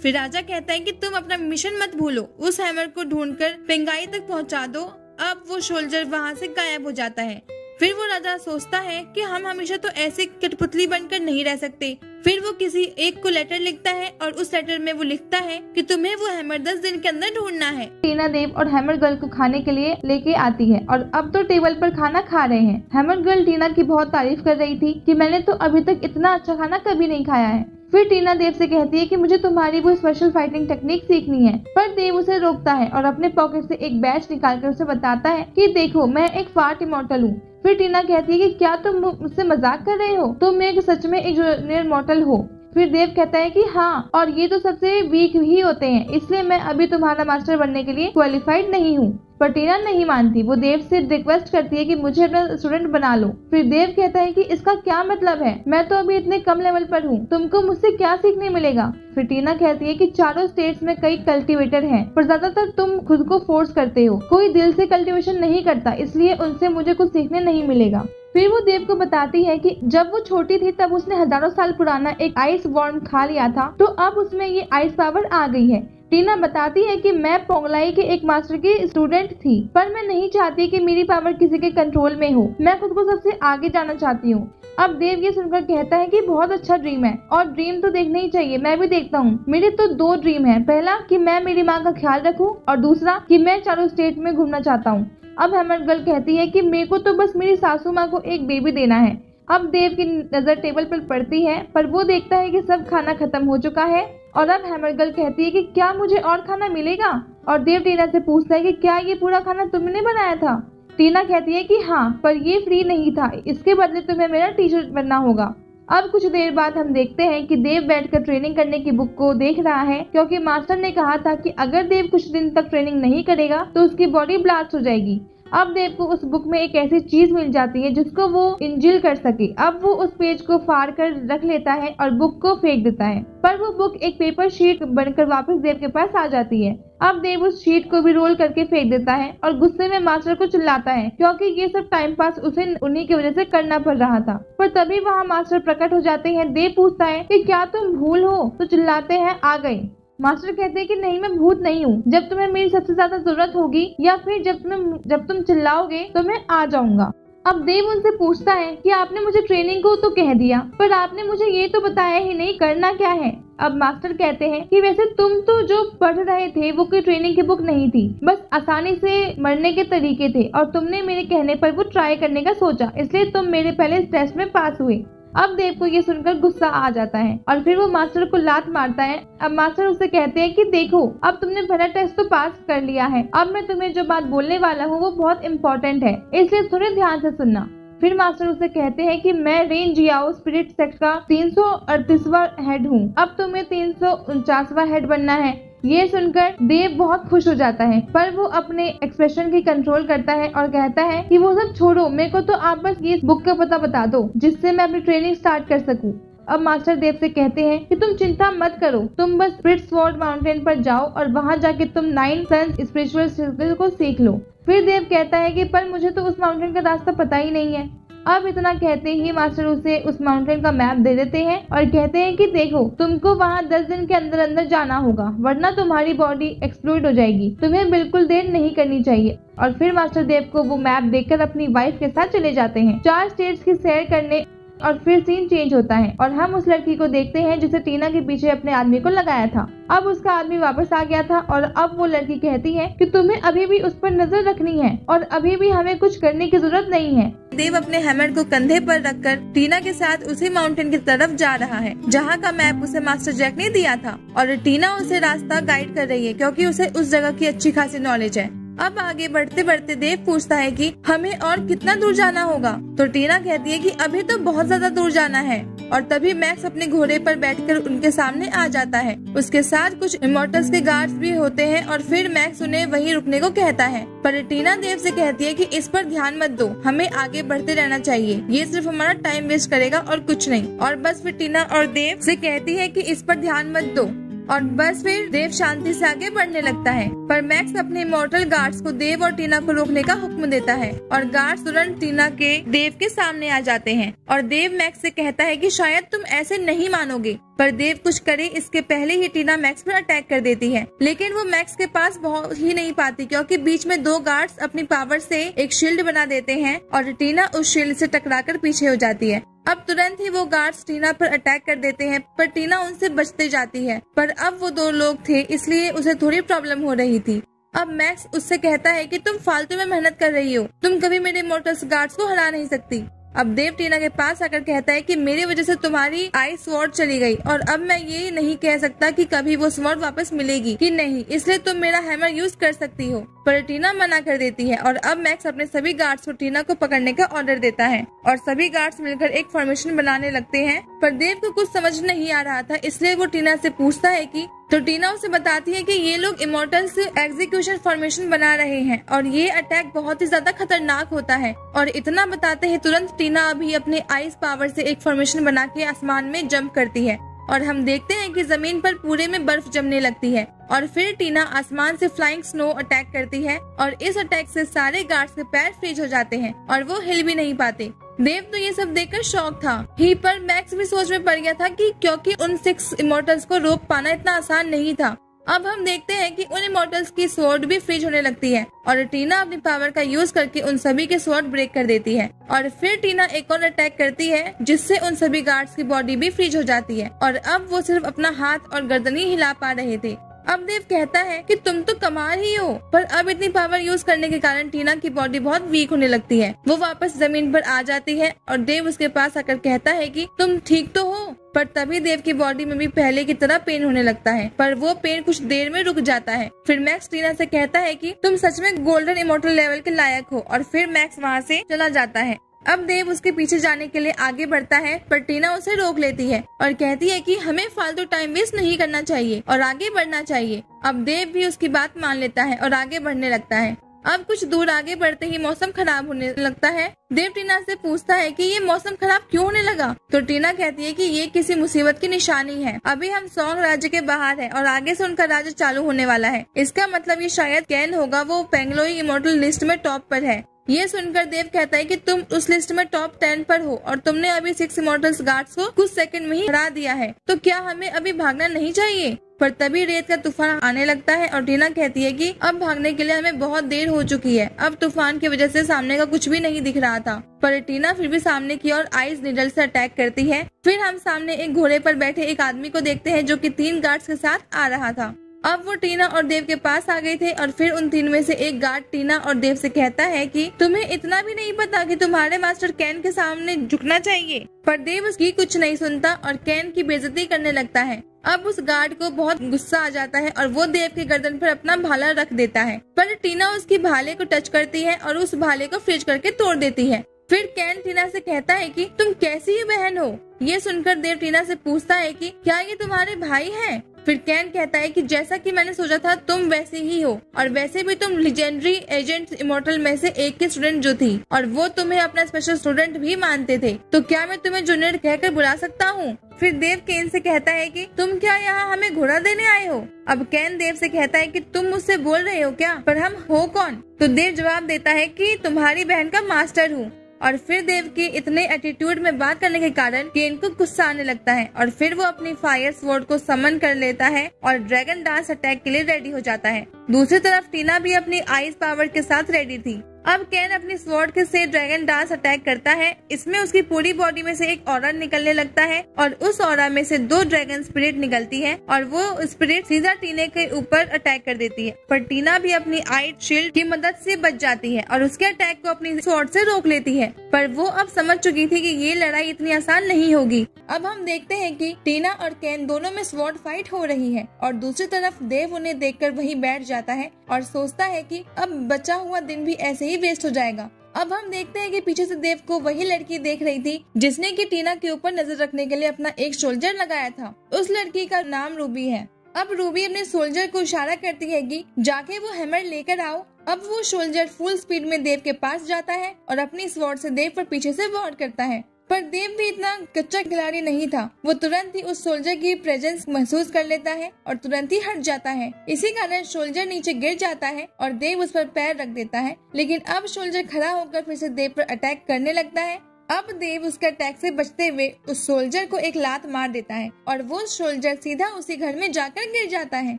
फिर राजा कहता है कि तुम अपना मिशन मत भूलो, उस हैमर को ढूंढकर पेंगाई तक पहुँचा दो। अब वो सोल्जर वहाँ से गायब हो जाता है। फिर वो राजा सोचता है कि हम हमेशा तो ऐसे कठपुतली बनकर नहीं रह सकते। फिर वो किसी एक को लेटर लिखता है और उस लेटर में वो लिखता है कि तुम्हें वो हैमर 10 दिन के अंदर ढूंढना है। टीना देव और हैमर गर्ल को खाने के लिए लेके आती है और अब तो टेबल पर खाना खा रहे हैं। हैमर गर्ल टीना की बहुत तारीफ कर रही थी कि मैंने तो अभी तक इतना अच्छा खाना कभी नहीं खाया है। फिर टीना देव से कहती है कि मुझे तुम्हारी वो स्पेशल फाइटिंग टेक्निक सीखनी है, पर देव उसे रोकता है और अपने पॉकेट से एक बैच निकालकर उसे बताता है कि देखो मैं एक फाट इमॉर्टल हूँ। फिर टीना कहती है कि क्या तुम मुझसे मजाक कर रहे हो, तुम एक सच में एक जूनियर मॉडल हो। फिर देव कहता है कि हाँ, और ये तो सबसे वीक ही होते हैं, इसलिए मैं अभी तुम्हारा मास्टर बनने के लिए क्वालिफाइड नहीं हूँ। पर टीना नहीं मानती। वो देव से रिक्वेस्ट करती है कि मुझे अपना स्टूडेंट बना लो। फिर देव कहता है कि इसका क्या मतलब है, मैं तो अभी इतने कम लेवल पर हूँ, तुमको मुझसे क्या सीखने मिलेगा। फिर टीना कहती है कि चारों स्टेट्स में कई कल्टीवेटर हैं, पर ज्यादातर तुम खुद को फोर्स करते हो, कोई दिल से कल्टीवेशन नहीं करता, इसलिए उनसे मुझे कुछ सीखने नहीं मिलेगा। फिर वो देव को बताती है कि जब वो छोटी थी तब उसने हजारों साल पुराना एक आइस वॉर्म खा लिया था, तो अब उसमें ये आइस पावर आ गई है। टीना बताती है कि मैं पोंगलाई के एक मास्टर की स्टूडेंट थी, पर मैं नहीं चाहती कि मेरी पावर किसी के कंट्रोल में हो, मैं खुद को सबसे आगे जाना चाहती हूँ। अब देव ये सुनकर कहता है कि बहुत अच्छा ड्रीम है, और ड्रीम तो देखना ही चाहिए, मैं भी देखता हूँ। मेरे तो दो ड्रीम है, पहला कि मैं मेरी माँ का ख्याल रखूं, और दूसरा कि मैं चारों स्टेट में घूमना चाहता हूँ। अब हैमर गर्ल कहती है कि मेरे को तो बस मेरी सासू माँ को एक बेबी देना है। अब देव की नजर टेबल पर पड़ती है, पर वो देखता है कि सब खाना खत्म हो चुका है, और अब हैमर गर्ल कहती है कि क्या मुझे और खाना मिलेगा। और देव टीना से पूछता है कि क्या ये पूरा खाना तुमने बनाया था। टीना कहती है कि हाँ, पर ये फ्री नहीं था, इसके बदले तुम्हें मेरा टीचर बनना होगा। अब कुछ देर बाद हम देखते हैं कि देव बैठकर ट्रेनिंग करने की बुक को देख रहा है, क्योंकि मास्टर ने कहा था कि अगर देव कुछ दिन तक ट्रेनिंग नहीं करेगा तो उसकी बॉडी ब्लास्ट हो जाएगी। अब देव को उस बुक में एक ऐसी चीज मिल जाती है जिसको वो इंजील कर सके। अब वो उस पेज को फाड़ कर रख लेता है और बुक को फेंक देता है, पर वो बुक एक पेपर शीट बनकर वापस देव के पास आ जाती है। अब देव उस शीट को भी रोल करके फेंक देता है और गुस्से में मास्टर को चिल्लाता है, क्योंकि ये सब टाइम पास उसे उन्हीं की वजह से करना पड़ रहा था। पर तभी वहाँ मास्टर प्रकट हो जाते हैं। देव पूछता है कि क्या तुम भूल हो, तो चिल्लाते हैं आ गए। मास्टर कहते हैं कि नहीं, मैं भूत नहीं हूँ, जब तुम्हें मेरी सबसे ज्यादा जरूरत होगी या फिर जब तुम चिल्लाओगे तो मैं आ जाऊंगा। अब देव उनसे पूछता है कि आपने मुझे ट्रेनिंग को तो कह दिया, पर आपने मुझे ये तो बताया ही नहीं करना क्या है। अब मास्टर कहते हैं कि वैसे तुम तो जो पढ़ रहे थे वो कोई ट्रेनिंग की बुक नहीं थी, बस आसानी से मरने के तरीके थे, और तुमने मेरे कहने पर वो ट्राई करने का सोचा, इसलिए तुम मेरे पहले टेस्ट में पास हुए। अब देव को ये सुनकर गुस्सा आ जाता है और फिर वो मास्टर को लात मारता है। अब मास्टर उससे कहते हैं कि देखो, अब तुमने पहला टेस्ट तो पास कर लिया है, अब मैं तुम्हें जो बात बोलने वाला हूँ वो बहुत इम्पोर्टेंट है, इसलिए थोड़े ध्यान से सुनना। फिर मास्टर उसे कहते हैं कि मैं रेन जियाओ स्पिरिट सेक्ट का 338वां हेड हूँ, अब तुम्हें 349वां हेड बनना है। ये सुनकर देव बहुत खुश हो जाता है, पर वो अपने एक्सप्रेशन की कंट्रोल करता है और कहता है कि वो सब छोड़ो, मेरे को तो आप बस ये बुक का पता बता दो जिससे मैं अपनी ट्रेनिंग स्टार्ट कर सकूं। अब मास्टर देव से कहते हैं कि तुम चिंता मत करो, तुम बस स्पिरिट्सवॉर्ड माउंटेन पर जाओ और वहाँ जाके तुम 9 सेंस स्पिरिचुअल सर्कल को सीख लो। फिर देव कहता है कि पर मुझे तो उस माउंटेन का रास्ता पता ही नहीं है। अब इतना कहते ही मास्टर उसे उस माउंटेन का मैप दे देते हैं और कहते हैं कि देखो, तुमको वहाँ 10 दिन के अंदर अंदर जाना होगा, वरना तुम्हारी बॉडी एक्सप्लोड हो जाएगी, तुम्हें बिल्कुल देर नहीं करनी चाहिए। और फिर मास्टर देव को वो मैप देकर अपनी वाइफ के साथ चले जाते हैं 4 स्टेट्स की सैर करने। और फिर सीन चेंज होता है और हम उस लड़की को देखते हैं जिसे टीना के पीछे अपने आदमी को लगाया था। अब उसका आदमी वापस आ गया था और अब वो लड़की कहती है कि तुम्हें अभी भी उस पर नजर रखनी है और अभी भी हमें कुछ करने की जरूरत नहीं है। देव अपने हैमर को कंधे पर रखकर टीना के साथ उसी माउंटेन की तरफ जा रहा है जहाँ का मैप उसे मास्टर जैक ने दिया था, और टीना उसे रास्ता गाइड कर रही है क्योंकि उसे उस जगह की अच्छी खासी नॉलेज है। अब आगे बढ़ते बढ़ते देव पूछता है कि हमें और कितना दूर जाना होगा, तो टीना कहती है कि अभी तो बहुत ज्यादा दूर जाना है। और तभी मैक्स अपने घोड़े पर बैठकर उनके सामने आ जाता है, उसके साथ कुछ इमॉर्टल्स के गार्ड्स भी होते हैं, और फिर मैक्स उन्हें वहीं रुकने को कहता है। पर टीना देव से कहती है कि इस पर ध्यान मत दो, हमें आगे बढ़ते रहना चाहिए, ये सिर्फ हमारा टाइम वेस्ट करेगा और कुछ नहीं। और बस फिर टीना और देव से कहती है कि इस पर ध्यान मत दो, और बस फिर देव शांति से आगे बढ़ने लगता है। पर मैक्स अपने इमॉर्टल गार्ड्स को देव और टीना को रोकने का हुक्म देता है, और गार्ड्स तुरंत टीना के देव के सामने आ जाते हैं। और देव मैक्स से कहता है कि शायद तुम ऐसे नहीं मानोगे, पर देव कुछ करे इसके पहले ही टीना मैक्स पर अटैक कर देती है, लेकिन वो मैक्स के पास बहुत ही नहीं पाती क्योंकि बीच में 2 गार्ड्स अपनी पावर से एक शील्ड बना देते हैं और टीना उस शील्ड से टकराकर पीछे हो जाती है। अब तुरंत ही वो गार्ड्स टीना पर अटैक कर देते हैं, पर टीना उनसे बचते जाती है, पर अब वो 2 लोग थे इसलिए उसे थोड़ी प्रॉब्लम हो रही थी। अब मैक्स उससे कहता है कि तुम फालतू में मेहनत कर रही हो, तुम कभी मेरे इमॉर्टल्स गार्ड्स को हरा नहीं सकती। अब देव टीना के पास आकर कहता है कि मेरी वजह से तुम्हारी आई स्वॉर्ड चली गई, और अब मैं ये नहीं कह सकता कि कभी वो स्वॉर्ड वापस मिलेगी कि नहीं, इसलिए तुम मेरा हैमर यूज कर सकती हो। पर टीना मना कर देती है, और अब मैक्स अपने सभी गार्ड्स को टीना को पकड़ने का ऑर्डर देता है, और सभी गार्ड्स मिलकर एक फॉर्मेशन बनाने लगते हैं। पर देव को कुछ समझ नहीं आ रहा था, इसलिए वो टीना से पूछता है कि तो टीना उसे बताती है कि ये लोग इमॉर्टल्स एग्जीक्यूशन फॉर्मेशन बना रहे हैं और ये अटैक बहुत ही ज्यादा खतरनाक होता है। और इतना बताते ही तुरंत टीना अभी अपने आइस पावर से एक फॉर्मेशन बना के आसमान में जंप करती है और हम देखते हैं कि जमीन पर पूरे में बर्फ जमने लगती है। और फिर टीना आसमान से फ्लाइंग स्नो अटैक करती है और इस अटैक से सारे गार्ड्स के पैर फ्रीज हो जाते हैं और वो हिल भी नहीं पाते। देव तो ये सब देखकर शॉक था ही, पर मैक्स भी सोच में पड़ गया था कि क्योंकि उन 6 इमॉर्टल्स को रोक पाना इतना आसान नहीं था। अब हम देखते हैं कि उन इमॉर्टल्स की स्वॉर्ड भी फ्रीज होने लगती है और टीना अपनी पावर का यूज करके उन सभी के स्वॉर्ड ब्रेक कर देती है। और फिर टीना एक और अटैक करती है जिससे उन सभी गार्ड्स की बॉडी भी फ्रीज हो जाती है और अब वो सिर्फ अपना हाथ और गर्दन ही हिला पा रहे थे। अब देव कहता है कि तुम तो कमाल ही हो, पर अब इतनी पावर यूज करने के कारण टीना की बॉडी बहुत वीक होने लगती है। वो वापस जमीन पर आ जाती है और देव उसके पास आकर कहता है कि तुम ठीक तो हो, पर तभी देव की बॉडी में भी पहले की तरह पेन होने लगता है, पर वो पेन कुछ देर में रुक जाता है। फिर मैक्स टीना से कहता है कि तुम सच में गोल्डन इमॉर्टल लेवल के लायक हो और फिर मैक्स वहाँ से चला जाता है। अब देव उसके पीछे जाने के लिए आगे बढ़ता है पर टीना उसे रोक लेती है और कहती है कि हमें फालतू टाइम वेस्ट नहीं करना चाहिए और आगे बढ़ना चाहिए। अब देव भी उसकी बात मान लेता है और आगे बढ़ने लगता है। अब कुछ दूर आगे बढ़ते ही मौसम खराब होने लगता है। देव टीना से पूछता है कि ये मौसम खराब क्यों होने लगा, तो टीना कहती है कि ये किसी मुसीबत की निशानी है। अभी हम सॉन्ग राज्य के बाहर हैं और आगे से उनका राज्य चालू होने वाला है। इसका मतलब ये शायद कैन होगा, वो पेंगलोई इमॉर्टल लिस्ट में टॉप पर है। ये सुनकर देव कहता है कि तुम उस लिस्ट में टॉप 10 पर हो और तुमने अभी 6 इमॉर्टल्स गार्ड्स को कुछ सेकंड में ही हरा दिया है, तो क्या हमें अभी भागना नहीं चाहिए? पर तभी रेत का तूफान आने लगता है और टीना कहती है कि अब भागने के लिए हमें बहुत देर हो चुकी है। अब तूफान की वजह से सामने का कुछ भी नहीं दिख रहा था, पर टीना फिर भी सामने की ओर आइस निडल से अटैक करती है। फिर हम सामने एक घोड़े पर बैठे एक आदमी को देखते हैं जो कि 3 गार्ड्स के साथ आ रहा था। अब वो टीना और देव के पास आ गए थे और फिर उन 3 में से एक गार्ड टीना और देव से कहता है कि तुम्हें इतना भी नहीं पता कि तुम्हारे मास्टर कैन के सामने झुकना चाहिए, पर देव उसकी कुछ नहीं सुनता और कैन की बेइज्जती करने लगता है। अब उस गार्ड को बहुत गुस्सा आ जाता है और वो देव के गर्दन पर अपना भाला रख देता है, पर टीना उसकी भाले को टच करती है और उस भाले को फ्रीज करके तोड़ देती है। फिर कैन टीना से कहता है कि तुम कैसी ही बहन हो। ये सुनकर देव टीना से पूछता है कि क्या ये तुम्हारे भाई हैं? फिर कैन कहता है कि जैसा कि मैंने सोचा था तुम वैसे ही हो और वैसे भी तुम लीजेंडरी एजेंट इमॉर्टल में से एक की स्टूडेंट जो थी और वो तुम्हें अपना स्पेशल स्टूडेंट भी मानते थे, तो क्या मैं तुम्हें जूनियर कहकर बुला सकता हूँ? फिर देव कैन से कहता है कि तुम क्या यहाँ हमें घोड़ा देने आए हो? अब कैन देव से कहता है कि तुम मुझसे बोल रहे हो क्या, पर हम हो कौन? तो देव जवाब देता है कि तुम्हारी बहन का मास्टर हूँ। और फिर देव के इतने एटीट्यूड में बात करने के कारण केन को गुस्सा आने लगता है और फिर वो अपनी फायर स्वॉर्ड को समन कर लेता है और ड्रैगन डांस अटैक के लिए रेडी हो जाता है। दूसरी तरफ टीना भी अपनी आइस पावर के साथ रेडी थी। अब कैन अपनी स्वॉर्ड के से ड्रैगन डांस अटैक करता है। इसमें उसकी पूरी बॉडी में से एक ऑरा निकलने लगता है और उस ऑरा में से 2 ड्रैगन स्पिरिट निकलती है और वो स्पिरिट सीधा टीना के ऊपर अटैक कर देती है, पर टीना भी अपनी आइट शील्ड की मदद से बच जाती है और उसके अटैक को अपनी स्वॉर्ड से रोक लेती है। पर वो अब समझ चुकी थी कि ये लड़ाई इतनी आसान नहीं होगी। अब हम देखते हैं कि टीना और कैन दोनों में स्वॉर्ड फाइट हो रही है और दूसरी तरफ देव उन्हें देखकर वहीं बैठ जाता है और सोचता है कि अब बचा हुआ दिन भी ऐसे ही वेस्ट हो जाएगा। अब हम देखते हैं कि पीछे से देव को वही लड़की देख रही थी जिसने कि टीना के ऊपर नजर रखने के लिए अपना एक सोल्जर लगाया था। उस लड़की का नाम रूबी है। अब रूबी अपने सोल्जर को इशारा करती है कि जाके वो हैमर लेकर आओ। अब वो सोल्जर फुल स्पीड में देव के पास जाता है और अपनी स्वॉर्ड से देव पर पीछे से वार करता है, पर देव भी इतना कच्चा खिलाड़ी नहीं था। वो तुरंत ही उस सोल्जर की प्रेजेंस महसूस कर लेता है और तुरंत ही हट जाता है। इसी कारण सोल्जर नीचे गिर जाता है और देव उस पर पैर रख देता है, लेकिन अब सोल्जर खड़ा होकर फिर से देव पर अटैक करने लगता है। अब देव उसके अटैक से बचते हुए उस सोल्जर को एक लात मार देता है और वो सोल्जर सीधा उसी घर में जाकर गिर जाता है।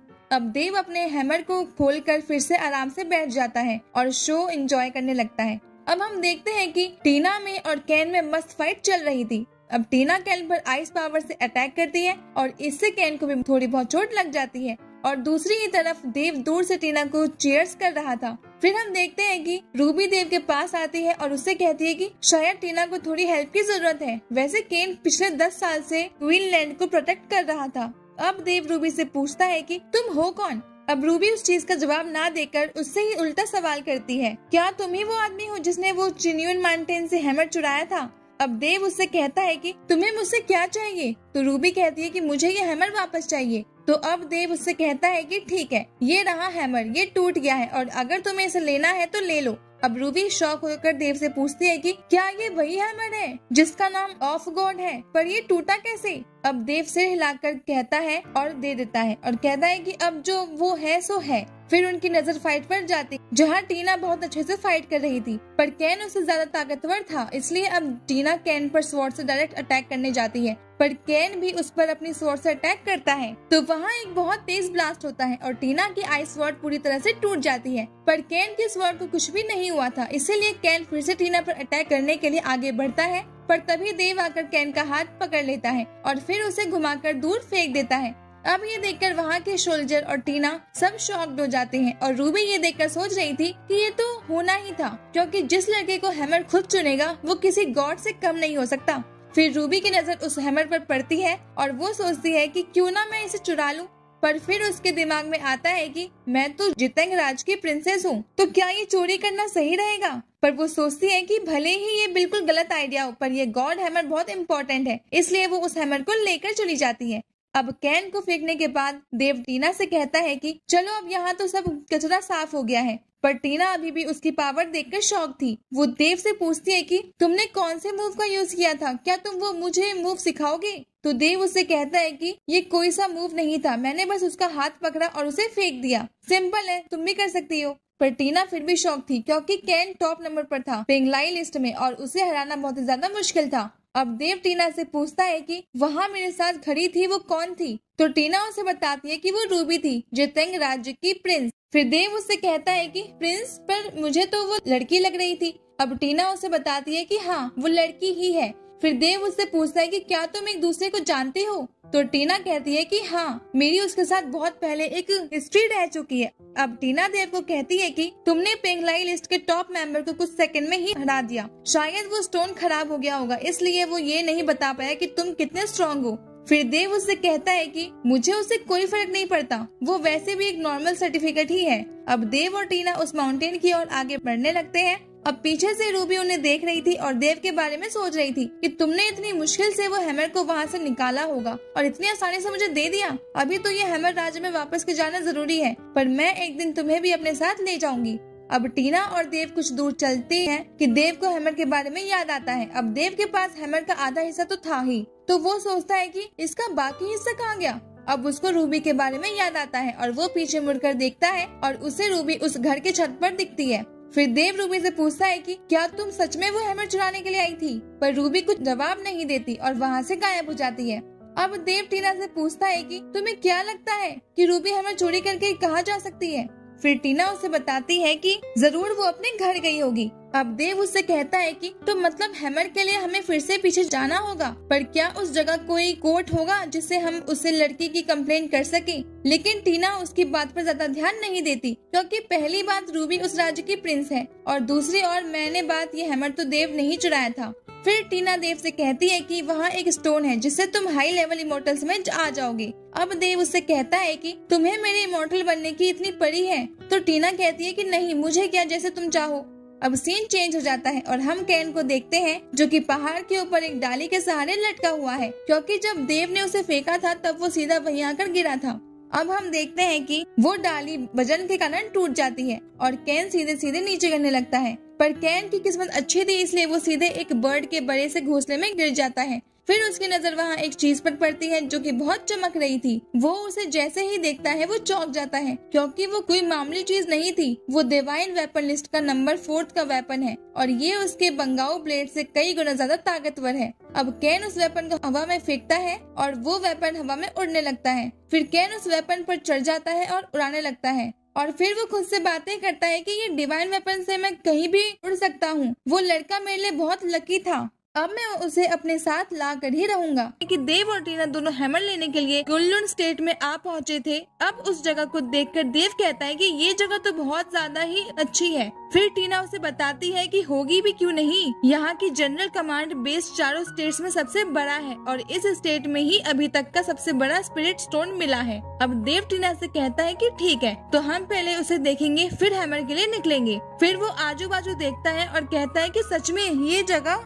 अब देव अपने हैमर को खोलकर फिर से आराम से बैठ जाता है और शो एंजॉय करने लगता है। अब हम देखते हैं कि टीना में और कैन में मस्त फाइट चल रही थी। अब टीना कैन पर आइस पावर से अटैक करती है और इससे कैन को भी थोड़ी बहुत चोट लग जाती है और दूसरी ही तरफ देव दूर से टीना को चीयर्स कर रहा था। फिर हम देखते हैं कि रूबी देव के पास आती है और उससे कहती है कि शायद टीना को थोड़ी हेल्प की जरूरत है। वैसे कैन पिछले 10 साल से क्वीनलैंड को प्रोटेक्ट कर रहा था। अब देव रूबी से पूछता है कि तुम हो कौन? अब रूबी उस चीज का जवाब ना देकर उससे ही उल्टा सवाल करती है, क्या तुम ही वो आदमी हो जिसने वो चिन्यून माउंटेन से हैमर चुराया था? अब देव उससे कहता है कि तुम्हें मुझसे क्या चाहिए, तो रूबी कहती है कि मुझे ये हैमर वापस चाहिए। तो अब देव उससे कहता है कि ठीक है, ये रहा हैमर, ये टूट गया है और अगर तुम्हें इसे लेना है तो ले लो। अब रूबी शॉक होकर देव से पूछती है कि क्या ये वही हैमर है जिसका नाम ऑफ गॉड है, पर ये टूटा कैसे? अब देव सिर हिलाकर कहता है और दे देता है और कहता है कि अब जो वो है सो है। फिर उनकी नजर फाइट पर जाती, जहाँ टीना बहुत अच्छे से फाइट कर रही थी, पर कैन उससे ज्यादा ताकतवर था, इसलिए अब टीना कैन पर स्वॉर्ड से डायरेक्ट अटैक करने जाती है, पर कैन भी उस पर अपनी स्वॉर्ड से अटैक करता है। तो वहाँ एक बहुत तेज ब्लास्ट होता है और टीना की आई स्वॉर्ड पूरी तरह से टूट जाती है, पर कैन की स्वॉर्ड को कुछ भी नहीं हुआ था, इसीलिए कैन फिर से टीना पर अटैक करने के लिए आगे बढ़ता है, पर तभी देव आकर कैन का हाथ पकड़ लेता है और फिर उसे घुमाकर दूर फेंक देता है। अब ये देखकर वहाँ के सोल्जर और टीना सब शॉक्ड हो जाते हैं और रूबी ये देखकर सोच रही थी कि ये तो होना ही था, क्योंकि जिस लड़के को हैमर खुद चुनेगा वो किसी गॉड से कम नहीं हो सकता। फिर रूबी की नजर उस हैमर पर पड़ती है और वो सोचती है कि क्यों ना मैं इसे चुरा लूं, पर फिर उसके दिमाग में आता है कि मैं तो जितेंग राज की प्रिंसेस हूँ, तो क्या ये चोरी करना सही रहेगा? पर वो सोचती है कि भले ही ये बिल्कुल गलत आइडिया हो, पर ये गॉड हैमर बहुत इम्पोर्टेंट है, इसलिए वो उस हैमर को लेकर चली जाती है। अब कैन को फेंकने के बाद देव टीना से कहता है कि चलो अब यहाँ तो सब कचरा साफ हो गया है, पर टीना अभी भी उसकी पावर देखकर शॉक थी। वो देव से पूछती है कि तुमने कौन से मूव का यूज किया था, क्या तुम वो मुझे मूव सिखाओगे? तो देव उससे कहता है कि ये कोई सा मूव नहीं था, मैंने बस उसका हाथ पकड़ा और उसे फेंक दिया, सिंपल है, तुम भी कर सकती हो। पर टीना फिर भी शॉक थी, क्योंकि कैन टॉप नंबर पर था पिंगलाई लिस्ट में और उसे हराना बहुत ज्यादा मुश्किल था। अब देव टीना से पूछता है कि वहाँ मेरे साथ खड़ी थी वो कौन थी, तो टीना उसे बताती है कि वो रूबी थी, जितेंग राज्य की प्रिंस। फिर देव उससे कहता है कि प्रिंस, पर मुझे तो वो लड़की लग रही थी। अब टीना उसे बताती है कि हाँ वो लड़की ही है। फिर देव उससे पूछता है कि क्या तुम एक दूसरे को जानते हो? तो टीना कहती है कि हाँ, मेरी उसके साथ बहुत पहले एक हिस्ट्री रह चुकी है। अब टीना देव को कहती है कि तुमने पेंगलाई लिस्ट के टॉप मेंबर को कुछ सेकंड में ही हरा दिया, शायद वो स्टोन खराब हो गया होगा, इसलिए वो ये नहीं बता पाया कि तुम कितने स्ट्रांग हो। फिर देव उससे कहता है कि मुझे उससे कोई फर्क नहीं पड़ता, वो वैसे भी एक नॉर्मल सर्टिफिकेट ही है। अब देव और टीना उस माउंटेन की ओर आगे बढ़ने लगते हैं। अब पीछे से रूबी उन्हें देख रही थी और देव के बारे में सोच रही थी कि तुमने इतनी मुश्किल से वो हैमर को वहाँ से निकाला होगा और इतनी आसानी से मुझे दे दिया, अभी तो ये हैमर राज्य में वापस के जाना जरूरी है, पर मैं एक दिन तुम्हें भी अपने साथ ले जाऊंगी। अब टीना और देव कुछ दूर चलते हैं कि देव को हैमर के बारे में याद आता है। अब देव के पास हैमर का आधा हिस्सा तो था ही, तो वो सोचता है कि इसका बाकी हिस्सा कहाँ गया। अब उसको रूबी के बारे में याद आता है और वो पीछे मुड़कर देखता है और उसे रूबी उस घर के छत पर दिखती है। फिर देव रूबी से पूछता है कि क्या तुम सच में वो हैमर चुराने के लिए आई थी, पर रूबी कुछ जवाब नहीं देती और वहाँ से गायब हो जाती है। अब देव टीना से पूछता है कि तुम्हें क्या लगता है कि रूबी हैमर चोरी करके कहाँ जा सकती है? फिर टीना उसे बताती है कि जरूर वो अपने घर गई होगी। अब देव उससे कहता है कि तो मतलब हैमर के लिए हमें फिर से पीछे जाना होगा, पर क्या उस जगह कोई कोर्ट होगा जिससे हम उससे लड़की की कंप्लेंट कर सके? लेकिन टीना उसकी बात पर ज्यादा ध्यान नहीं देती, क्योंकि पहली बात रूबी उस राज्य की प्रिंस है और दूसरी और मैंने बात ये हैमर तो देव नहीं चुराया था। फिर टीना देव से कहती है कि वहाँ एक स्टोन है जिससे तुम हाई लेवल इमोर्टल्स में आ जाओगे। अब देव उससे कहता है कि तुम्हें मेरे इमोर्टल बनने की इतनी पड़ी है, तो टीना कहती है कि नहीं मुझे क्या, जैसे तुम चाहो। अब सीन चेंज हो जाता है और हम कैन को देखते हैं जो कि पहाड़ के ऊपर एक डाली के सहारे लटका हुआ है, क्योंकि जब देव ने उसे फेंका था तब वो सीधा वहीं आकर गिरा था। अब हम देखते हैं कि वो डाली वजन के कारण टूट जाती है और कैन सीधे सीधे नीचे गिरने लगता है, पर कैन की किस्मत अच्छी थी इसलिए वो सीधे एक बर्ड के बड़े से घोंसले में गिर जाता है। फिर उसकी नज़र वहाँ एक चीज पर पड़ती है जो कि बहुत चमक रही थी। वो उसे जैसे ही देखता है वो चौंक जाता है, क्योंकि वो कोई मामूली चीज नहीं थी, वो डिवाइन वेपन लिस्ट का नंबर 4 का वेपन है और ये उसके बंगाऊ ब्लेड से कई गुना ज्यादा ताकतवर है। अब कैन उस वेपन को हवा में फेंकता है और वो वेपन हवा में उड़ने लगता है। फिर कैन उस वेपन पर चढ़ जाता है और उड़ाने लगता है और फिर वो खुद से बातें करता है कि ये डिवाइन वेपन से मैं कहीं भी उड़ सकता हूँ, वो लड़का मेरे लिए बहुत लकी था, अब मैं उसे अपने साथ ला कर ही रहूंगा। कि देव और टीना दोनों हैमर लेने के लिए गुल्लुन स्टेट में आ पहुँचे थे। अब उस जगह को देखकर देव कहता है कि ये जगह तो बहुत ज्यादा ही अच्छी है। फिर टीना उसे बताती है कि होगी भी क्यों नहीं, यहाँ की जनरल कमांड बेस चारों स्टेट्स में सबसे बड़ा है और इस स्टेट में ही अभी तक का सबसे बड़ा स्पिरिट स्टोन मिला है। अब देव टीना से कहता है कि ठीक है, तो हम पहले उसे देखेंगे फिर हैमर के लिए निकलेंगे। फिर वो आजू बाजू देखता है और कहता है कि सच में ये जगह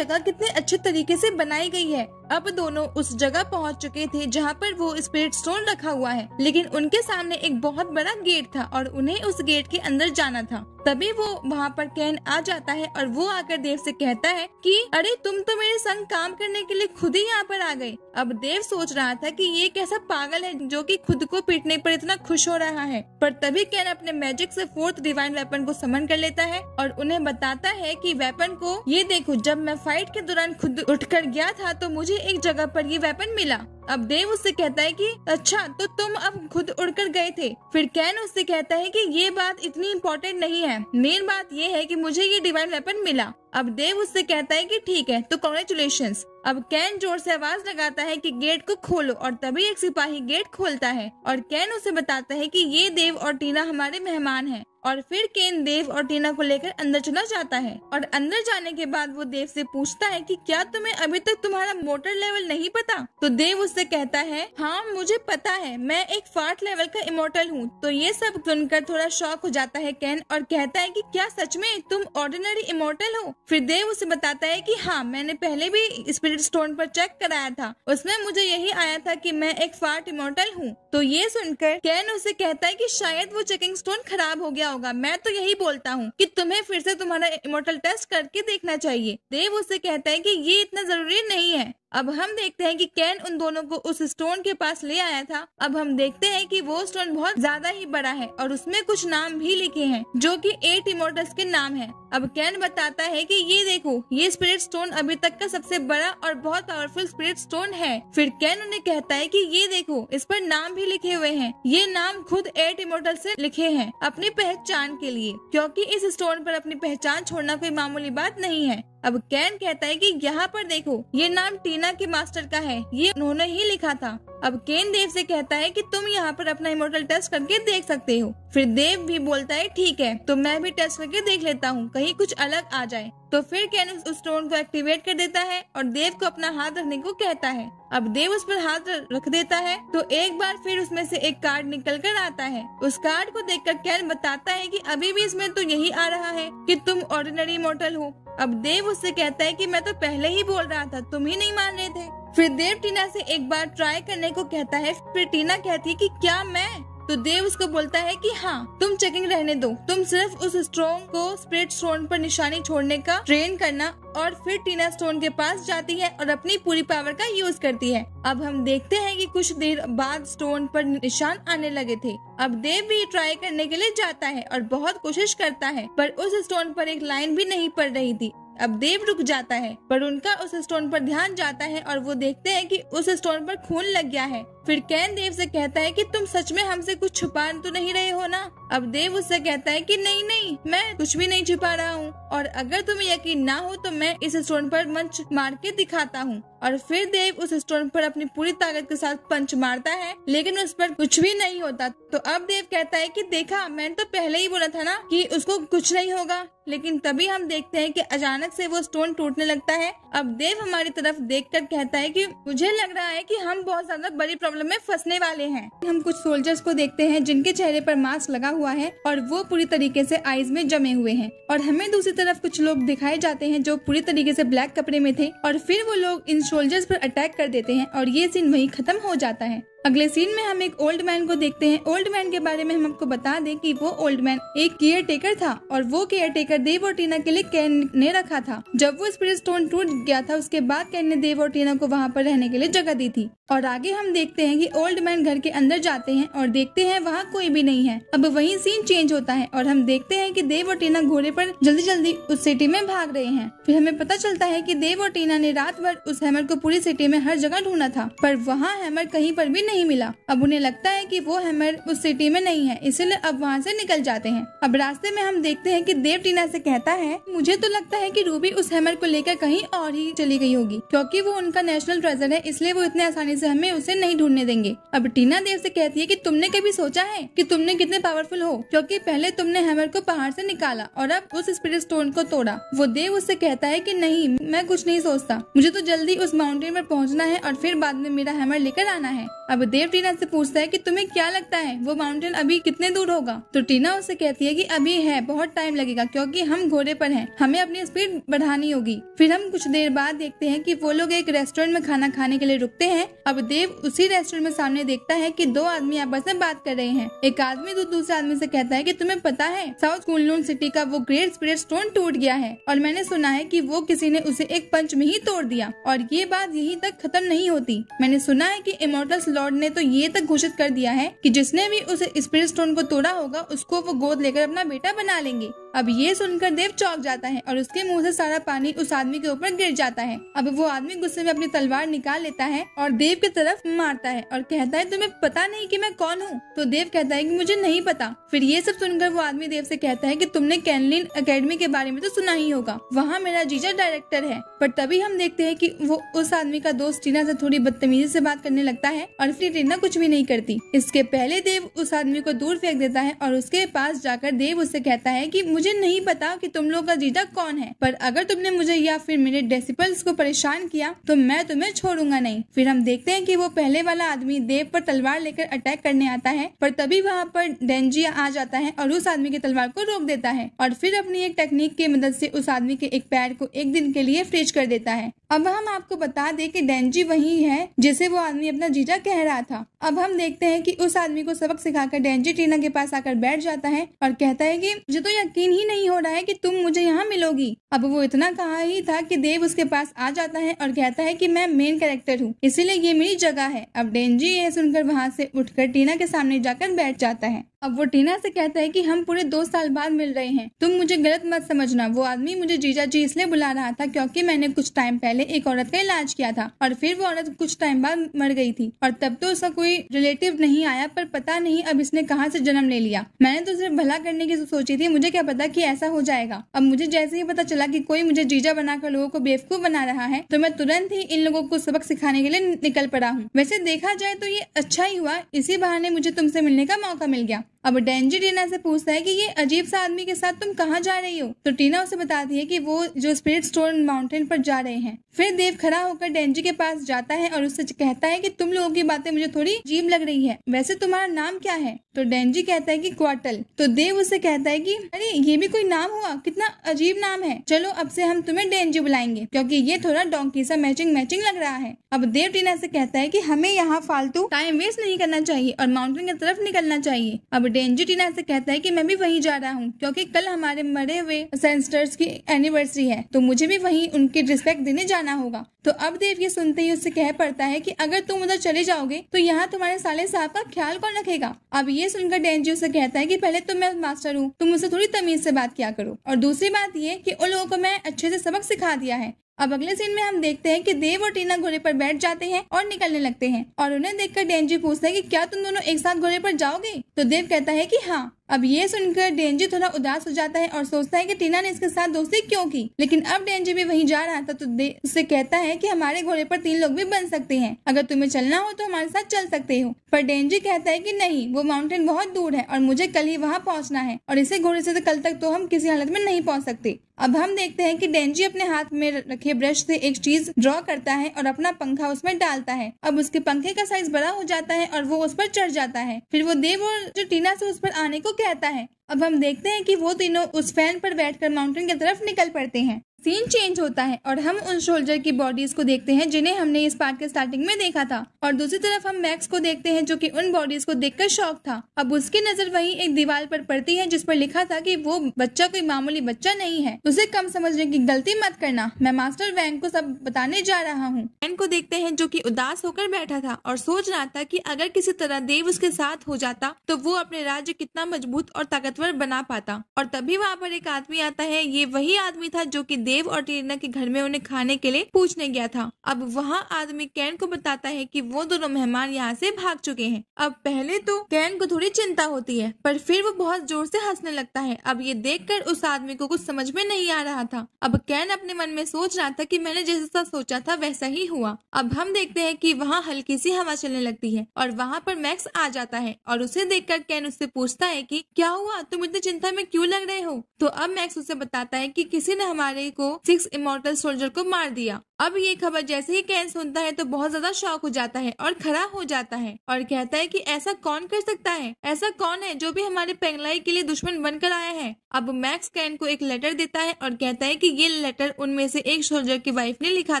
जगह कितने अच्छे तरीके से बनाई गई है। अब दोनों उस जगह पहुंच चुके थे जहां पर वो स्पिरिट स्टोन रखा हुआ है, लेकिन उनके सामने एक बहुत बड़ा गेट था और उन्हें उस गेट के अंदर जाना था। तभी वो वहां पर कैन आ जाता है और वो आकर देव से कहता है कि अरे तुम तो मेरे संग काम करने के लिए खुद ही यहाँ पर आ गए। अब देव सोच रहा था कि ये कैसा पागल है जो कि खुद को पीटने पर इतना खुश हो रहा है, पर तभी कैन अपने मैजिक से 4th डिवाइन वेपन को समन कर लेता है और उन्हें बताता है कि वेपन को ये देखो, जब मैं फाइट के दौरान खुद उठकर गया था तो मुझे एक जगह पर ये वेपन मिला। अब देव उससे कहता है कि अच्छा तो तुम अब खुद उड़कर गए थे। फिर कैन उससे कहता है कि ये बात इतनी इम्पोर्टेंट नहीं है, मेन बात ये है कि मुझे ये डिवाइन वेपन मिला। अब देव उससे कहता है कि ठीक है तो कॉन्ग्रेचुलेशंस। अब कैन जोर से आवाज लगाता है कि गेट को खोलो और तभी एक सिपाही गेट खोलता है और कैन उसे बताता है कि ये देव और टीना हमारे मेहमान हैं। और फिर कैन देव और टीना को लेकर अंदर चला जाता है और अंदर जाने के बाद वो देव से पूछता है कि क्या तुम्हें अभी तक तुम्हारा मोटर लेवल नहीं पता। तो देव उससे कहता है हाँ मुझे पता है, मैं एक 4th लेवल का इमोर्टल हूँ। तो ये सब सुनकर थोड़ा शॉक हो जाता है कैन और कहता है कि क्या सच में तुम ऑर्डिनरी इमोर्टल हो। फिर देव उसे बताता है कि हाँ मैंने पहले भी स्पिरिट स्टोन पर चेक कराया था, उसमें मुझे यही आया था कि मैं एक 4th इमोर्टल हूँ। तो ये सुनकर कैन उसे कहता है कि शायद वो चेकिंग स्टोन खराब हो गया होगा, मैं तो यही बोलता हूँ कि तुम्हें फिर से तुम्हारा इमोर्टल टेस्ट करके देखना चाहिए। देव उसे कहता है कि ये इतना जरूरी नहीं है। अब हम देखते हैं कि कैन उन दोनों को उस स्टोन के पास ले आया था। अब हम देखते हैं कि वो स्टोन बहुत ज्यादा ही बड़ा है और उसमें कुछ नाम भी लिखे हैं जो कि 8 इमोर्टल्स के नाम हैं। अब कैन बताता है कि ये देखो, ये स्पिरिट स्टोन अभी तक का सबसे बड़ा और बहुत पावरफुल स्पिरिट स्टोन है। फिर कैन उन्हें कहता है कि ये देखो, इस पर नाम भी लिखे हुए हैं। ये नाम खुद 8 इमोर्टल्स से लिखे हैं अपनी पहचान के लिए, क्योंकि इस स्टोन पर अपनी पहचान छोड़ना कोई मामूली बात नहीं है। अब कैन कहता है कि यहाँ पर देखो, ये नाम टीना के मास्टर का है, ये उन्होंने ही लिखा था। अब कैन देव से कहता है कि तुम यहाँ पर अपना इमोर्टल टेस्ट करके देख सकते हो। फिर देव भी बोलता है ठीक है तो मैं भी टेस्ट करके देख लेता हूँ, कहीं कुछ अलग आ जाए। तो फिर कैन उस स्टोन को एक्टिवेट कर देता है और देव को अपना हाथ रखने को कहता है। अब देव उस पर हाथ रख देता है तो एक बार फिर उसमें से एक कार्ड निकल कर आता है। उस कार्ड को देखकर कैन बताता है कि अभी भी इसमें तो यही आ रहा है कि तुम ऑर्डिनरी इमोर्टल हो। अब देव उससे कहता है कि मैं तो पहले ही बोल रहा था, तुम ही नहीं मान रहे थे। फिर देव टीना से एक बार ट्राई करने को कहता है। फिर टीना कहती है कि क्या मैं? तो देव उसको बोलता है कि हाँ तुम चेकिंग रहने दो, तुम सिर्फ उस स्टोन को स्पिरिट स्टोन पर निशानी छोड़ने का ट्रेन करना। और फिर टीना स्टोन के पास जाती है और अपनी पूरी पावर का यूज करती है। अब हम देखते हैं कि कुछ देर बाद स्टोन पर निशान आने लगे थे। अब देव भी ट्राई करने के लिए जाता है और बहुत कोशिश करता है, पर उस स्टोन पर एक लाइन भी नहीं पड़ रही थी। अब देव रुक जाता है, पर उनका उस स्टोन पर ध्यान जाता है और वो देखते हैं कि उस स्टोन पर खून लग गया है। फिर कैन देव से कहता है कि तुम सच में हमसे कुछ छुपा तो नहीं रहे हो ना? अब देव उससे कहता है कि नहीं नहीं, मैं कुछ भी नहीं छुपा रहा हूँ, और अगर तुम्हें यकीन ना हो तो मैं इस स्टोन पर पंच मार के दिखाता हूँ। और फिर देव उस स्टोन पर अपनी पूरी ताकत के साथ पंच मारता है, लेकिन उस पर कुछ भी नहीं होता। तो अब देव कहता है कि देखा, मैंने तो पहले ही बोला था ना कि उसको कुछ नहीं होगा। लेकिन तभी हम देखते हैं कि अचानक से वो स्टोन टूटने लगता है। अब देव हमारी तरफ देखकर कहता है कि मुझे लग रहा है कि हम बहुत ज्यादा बड़ी प्रॉब्लम में फंसने वाले हैं। हम कुछ सोल्जर्स को देखते हैं जिनके चेहरे पर मास्क लगा हुआ है और वो पूरी तरीके से आइज में जमे हुए हैं, और हमें दूसरी तरफ कुछ लोग दिखाए जाते हैं जो पूरी तरीके से ब्लैक कपड़े में थे। और फिर वो लोग इन सोल्जर्स पर अटैक कर देते हैं और ये सीन वहीं खत्म हो जाता है। अगले सीन में हम एक ओल्ड मैन को देखते हैं। ओल्ड मैन के बारे में हम आपको बता दें कि वो ओल्ड मैन एक केयर टेकर था, और वो केयर टेकर देव और टीना के लिए कैन ने रखा था। जब वो स्पिरिट स्टोन टूट गया था उसके बाद कैन ने देव और टीना को वहाँ पर रहने के लिए जगह दी थी। और आगे हम देखते हैं कि ओल्ड मैन घर के अंदर जाते हैं और देखते हैं वहाँ कोई भी नहीं है। अब वही सीन चेंज होता है और हम देखते हैं कि देव और टीना घोड़े पर जल्दी जल्दी उस सिटी में भाग रहे हैं। फिर हमें पता चलता है कि देव और टीना ने रात भर उस हैमर को पूरी सिटी में हर जगह ढूंढा था, पर वहाँ हैमर कहीं पर भी नहीं मिला। अब उन्हें लगता है कि वो हैमर उस सिटी में नहीं है, इसलिए अब वहाँ से निकल जाते हैं। अब रास्ते में हम देखते हैं कि देव टीना से कहता है मुझे तो लगता है कि रूबी उस हैमर को लेकर कहीं और ही चली गई होगी, क्योंकि वो उनका नेशनल ट्रेजर है, इसलिए वो इतने आसानी से हमें उसे नहीं ढूंढने देंगे। अब टीना देव से कहती है कि तुमने कभी सोचा है कि तुमने कितने पावरफुल हो, क्योंकि पहले तुमने हैमर को पहाड़ से निकाला और अब उस स्पिरिट स्टोन को तोड़ा। वो देव उससे कहता है कि नहीं, मैं कुछ नहीं सोचता, मुझे तो जल्दी उस माउंटेन पर पहुँचना है और फिर बाद में मेरा हैमर लेकर आना है। अब देव टीना से पूछता है कि तुम्हें क्या लगता है वो माउंटेन अभी कितने दूर होगा। तो टीना उसे कहती है कि अभी है, बहुत टाइम लगेगा क्योंकि हम घोड़े पर हैं, हमें अपनी स्पीड बढ़ानी होगी। फिर हम कुछ देर बाद देखते हैं कि वो लोग एक रेस्टोरेंट में खाना खाने के लिए रुकते हैं। अब देव उसी रेस्टोरेंट में सामने देखता है कि दो आदमी आपस में बात कर रहे हैं। एक आदमी तो दूसरे आदमी से कहता है कि तुम्हें पता है साउथ कुनलून सिटी का वो ग्रेट स्पिरिट स्टोन टूट गया है और मैंने सुना है कि वो किसी ने उसे एक पंच में ही तोड़ दिया और ये बात यहीं तक खत्म नहीं होती। मैंने सुना है कि इमॉर्टल्स लॉर्ड ने तो ये तक घोषित कर दिया है कि जिसने भी उस स्पिरिट स्टोन को तोड़ा होगा उसको वो गोद लेकर अपना बेटा बना लेंगे। अब ये सुनकर देव चौंक जाता है और उसके मुंह से सारा पानी उस आदमी के ऊपर गिर जाता है। अब वो आदमी गुस्से में अपनी तलवार निकाल लेता है और देव की तरफ मारता है और कहता है तुम्हें पता नहीं कि मैं कौन हूँ। तो देव कहता है कि मुझे नहीं पता। फिर ये सब सुनकर वो आदमी देव से कहता है कि तुमने कैनलिन एकेडमी के बारे में तो सुना ही होगा, वहाँ मेरा जीजा डायरेक्टर है। पर तभी हम देखते है कि वो उस आदमी का दोस्त टीना से थोड़ी बदतमीजी से बात करने लगता है और फिर टीना कुछ भी नहीं करती। इसके पहले देव उस आदमी को दूर फेंक देता है और उसके पास जाकर देव उससे कहता है कि मुझे नहीं पता कि तुम लोग का जीजा कौन है, पर अगर तुमने मुझे या फिर मेरे डेसिपल्स को परेशान किया तो मैं तुम्हें छोड़ूंगा नहीं। फिर हम देखते हैं कि वो पहले वाला आदमी देव पर तलवार लेकर अटैक करने आता है, पर तभी वहाँ पर डेंजी आ जाता है और उस आदमी की तलवार को रोक देता है और फिर अपनी एक टेक्निक की मदद से उस आदमी के एक पैर को एक दिन के लिए फ्रीज कर देता है। अब हम आपको बता दें कि डेंजी वही है जिसे वो आदमी अपना जीजा कह रहा था। अब हम देखते हैं कि उस आदमी को सबक सिखाकर डेंजी टीना के पास आकर बैठ जाता है और कहता है कि मुझे तो यकीन ही नहीं हो रहा है कि तुम मुझे यहाँ मिलोगी। अब वो इतना कहा ही था कि देव उसके पास आ जाता है और कहता है कि मैं मेन कैरेक्टर हूँ, इसीलिए ये मेरी जगह है। अब डेंजी ये सुनकर वहाँ से उठकर टीना के सामने जाकर बैठ जाता है। अब वो टीना से कहता है कि हम पूरे 2 साल बाद मिल रहे हैं, तुम मुझे गलत मत समझना। वो आदमी मुझे जीजा जी इसलिए बुला रहा था क्योंकि मैंने कुछ टाइम पहले एक औरत का इलाज किया था और फिर वो औरत कुछ टाइम बाद मर गई थी और तब तो उसका कोई रिलेटिव नहीं आया, पर पता नहीं अब इसने कहाँ से जन्म ले लिया। मैंने तो सिर्फ भला करने की सोची थी, मुझे क्या पता कि ऐसा हो जाएगा। अब मुझे जैसे ही पता चला कि कोई मुझे जीजा बनाकर लोगों को बेवकूफ बना रहा है तो मैं तुरंत ही इन लोगों को सबक सिखाने के लिए निकल पड़ा हूँ। वैसे देखा जाए तो ये अच्छा ही हुआ, इसी बहाने मुझे तुमसे मिलने का मौका मिल गया। अब डेंजी टीना से पूछता है कि ये अजीब सा आदमी के साथ तुम कहाँ जा रही हो। तो टीना उसे बताती है कि वो जो स्पिरिट स्टोन माउंटेन पर जा रहे हैं। फिर देव खड़ा होकर डेंजी के पास जाता है और उससे कहता है कि तुम लोगों की बातें मुझे थोड़ी अजीब लग रही है, वैसे तुम्हारा नाम क्या है। तो डेंजी कहता है कि क्वार्टल। तो देव उससे कहता है कि अरे ये भी कोई नाम हुआ, कितना अजीब नाम है, चलो अब से हम तुम्हें डेंजी बुलाएंगे क्योंकि ये थोड़ा डोंकी सा मैचिंग लग रहा है। अब देव टीना से कहता है कि हमें यहाँ फालतू टाइम वेस्ट नहीं करना चाहिए और माउंटेन की तरफ निकलना चाहिए। अब डेंजी टीना से कहता है कि मैं भी वहीं जा रहा हूँ क्योंकि कल हमारे मरे हुए सेंस्टर्स की एनिवर्सरी है, तो मुझे भी वहीं उनकी रिस्पेक्ट देने जाना होगा। तो अब देव ये सुनते ही उससे कह पड़ता है कि अगर तुम उधर चले जाओगे तो यहाँ तुम्हारे साले साहब का ख्याल कौन रखेगा। अब ये सुनकर डेंजी उससे कहता है कि पहले तो मैं मास्टर हूँ, तुम मुझसे थोड़ी तमीज से बात किया करो, और दूसरी बात ये कि उन लोगों को मैं अच्छे से सबक सिखा दिया है। अब अगले सीन में हम देखते हैं कि देव और टीना घोड़े पर बैठ जाते हैं और निकलने लगते हैं और उन्हें देखकर डेंजी पूछता है कि क्या तुम दोनों एक साथ घोड़े पर जाओगे। तो देव कहता है कि हाँ। अब ये सुनकर डेंजी थोड़ा उदास हो जाता है और सोचता है कि टीना ने इसके साथ दोस्ती क्यों की। लेकिन अब डेंजी भी वहीं जा रहा था तो देव उससे कहता है कि हमारे घोड़े पर 3 लोग भी बन सकते हैं, अगर तुम्हें चलना हो तो हमारे साथ चल सकते हो। पर डेंजी कहता है कि नहीं, वो माउंटेन बहुत दूर है और मुझे कल ही वहाँ पहुँचना है और इसे घोड़े से तो कल तक तो हम किसी हालत में नहीं पहुँच सकते। अब हम देखते हैं कि डेंजी अपने हाथ में रखे ब्रश से एक चीज ड्रॉ करता है और अपना पंखा उसमें डालता है। अब उसके पंखे का साइज बड़ा हो जाता है और वो उस पर चढ़ जाता है। फिर वो देव और जो टीना से उस पर आने को कहता है। अब हम देखते हैं कि वो तीनों उस फैन पर बैठकर माउंटेन की तरफ निकल पड़ते हैं। सीन चेंज होता है और हम उन सोल्जर की बॉडीज को देखते हैं जिन्हें हमने इस पार्ट के स्टार्टिंग में देखा था, और दूसरी तरफ हम मैक्स को देखते हैं जो कि उन बॉडीज को देखकर शॉक था। अब उसकी नजर वहीं एक दीवार पर पड़ती है जिस पर लिखा था कि वो बच्चा कोई मामूली बच्चा नहीं है, उसे कम समझने की गलती मत करना, मैं मास्टर वैंग को सब बताने जा रहा हूँ। वैंग को देखते हैं जो कि उदास होकर बैठा था और सोच रहा था कि अगर किसी तरह देव उसके साथ हो जाता तो वो अपने राज्य कितना मजबूत और ताकतवर बना पाता। और तभी वहाँ पर एक आदमी आता है, ये वही आदमी था जो कि देव और टीना के घर में उन्हें खाने के लिए पूछने गया था। अब वहाँ आदमी कैन को बताता है कि वो दोनों मेहमान यहाँ से भाग चुके हैं। अब पहले तो कैन को थोड़ी चिंता होती है पर फिर वो बहुत जोर से हंसने लगता है। अब ये देखकर उस आदमी को कुछ समझ में नहीं आ रहा था। अब कैन अपने मन में सोच रहा था कि मैंने जैसा सोचा था वैसा ही हुआ। अब हम देखते हैं कि वहाँ हल्की सी हवा चलने लगती है और वहाँ पर मैक्स आ जाता है और उसे देख कर कैन उससे पूछता है कि क्या हुआ, तुम इतनी चिंता में क्यूँ लग रहे हो। तो अब मैक्स उसे बताता है कि किसी ने हमारे को 6 इमॉर्टल सोल्जर को मार दिया। अब ये खबर जैसे ही कैन सुनता है तो बहुत ज्यादा शॉक हो जाता है और खड़ा हो जाता है और कहता है कि ऐसा कौन कर सकता है, ऐसा कौन है जो भी हमारे पेंगलाई के लिए दुश्मन बनकर आया है। अब मैक्स कैन को एक लेटर देता है और कहता है कि ये लेटर उनमें से एक सोल्जर की वाइफ ने लिखा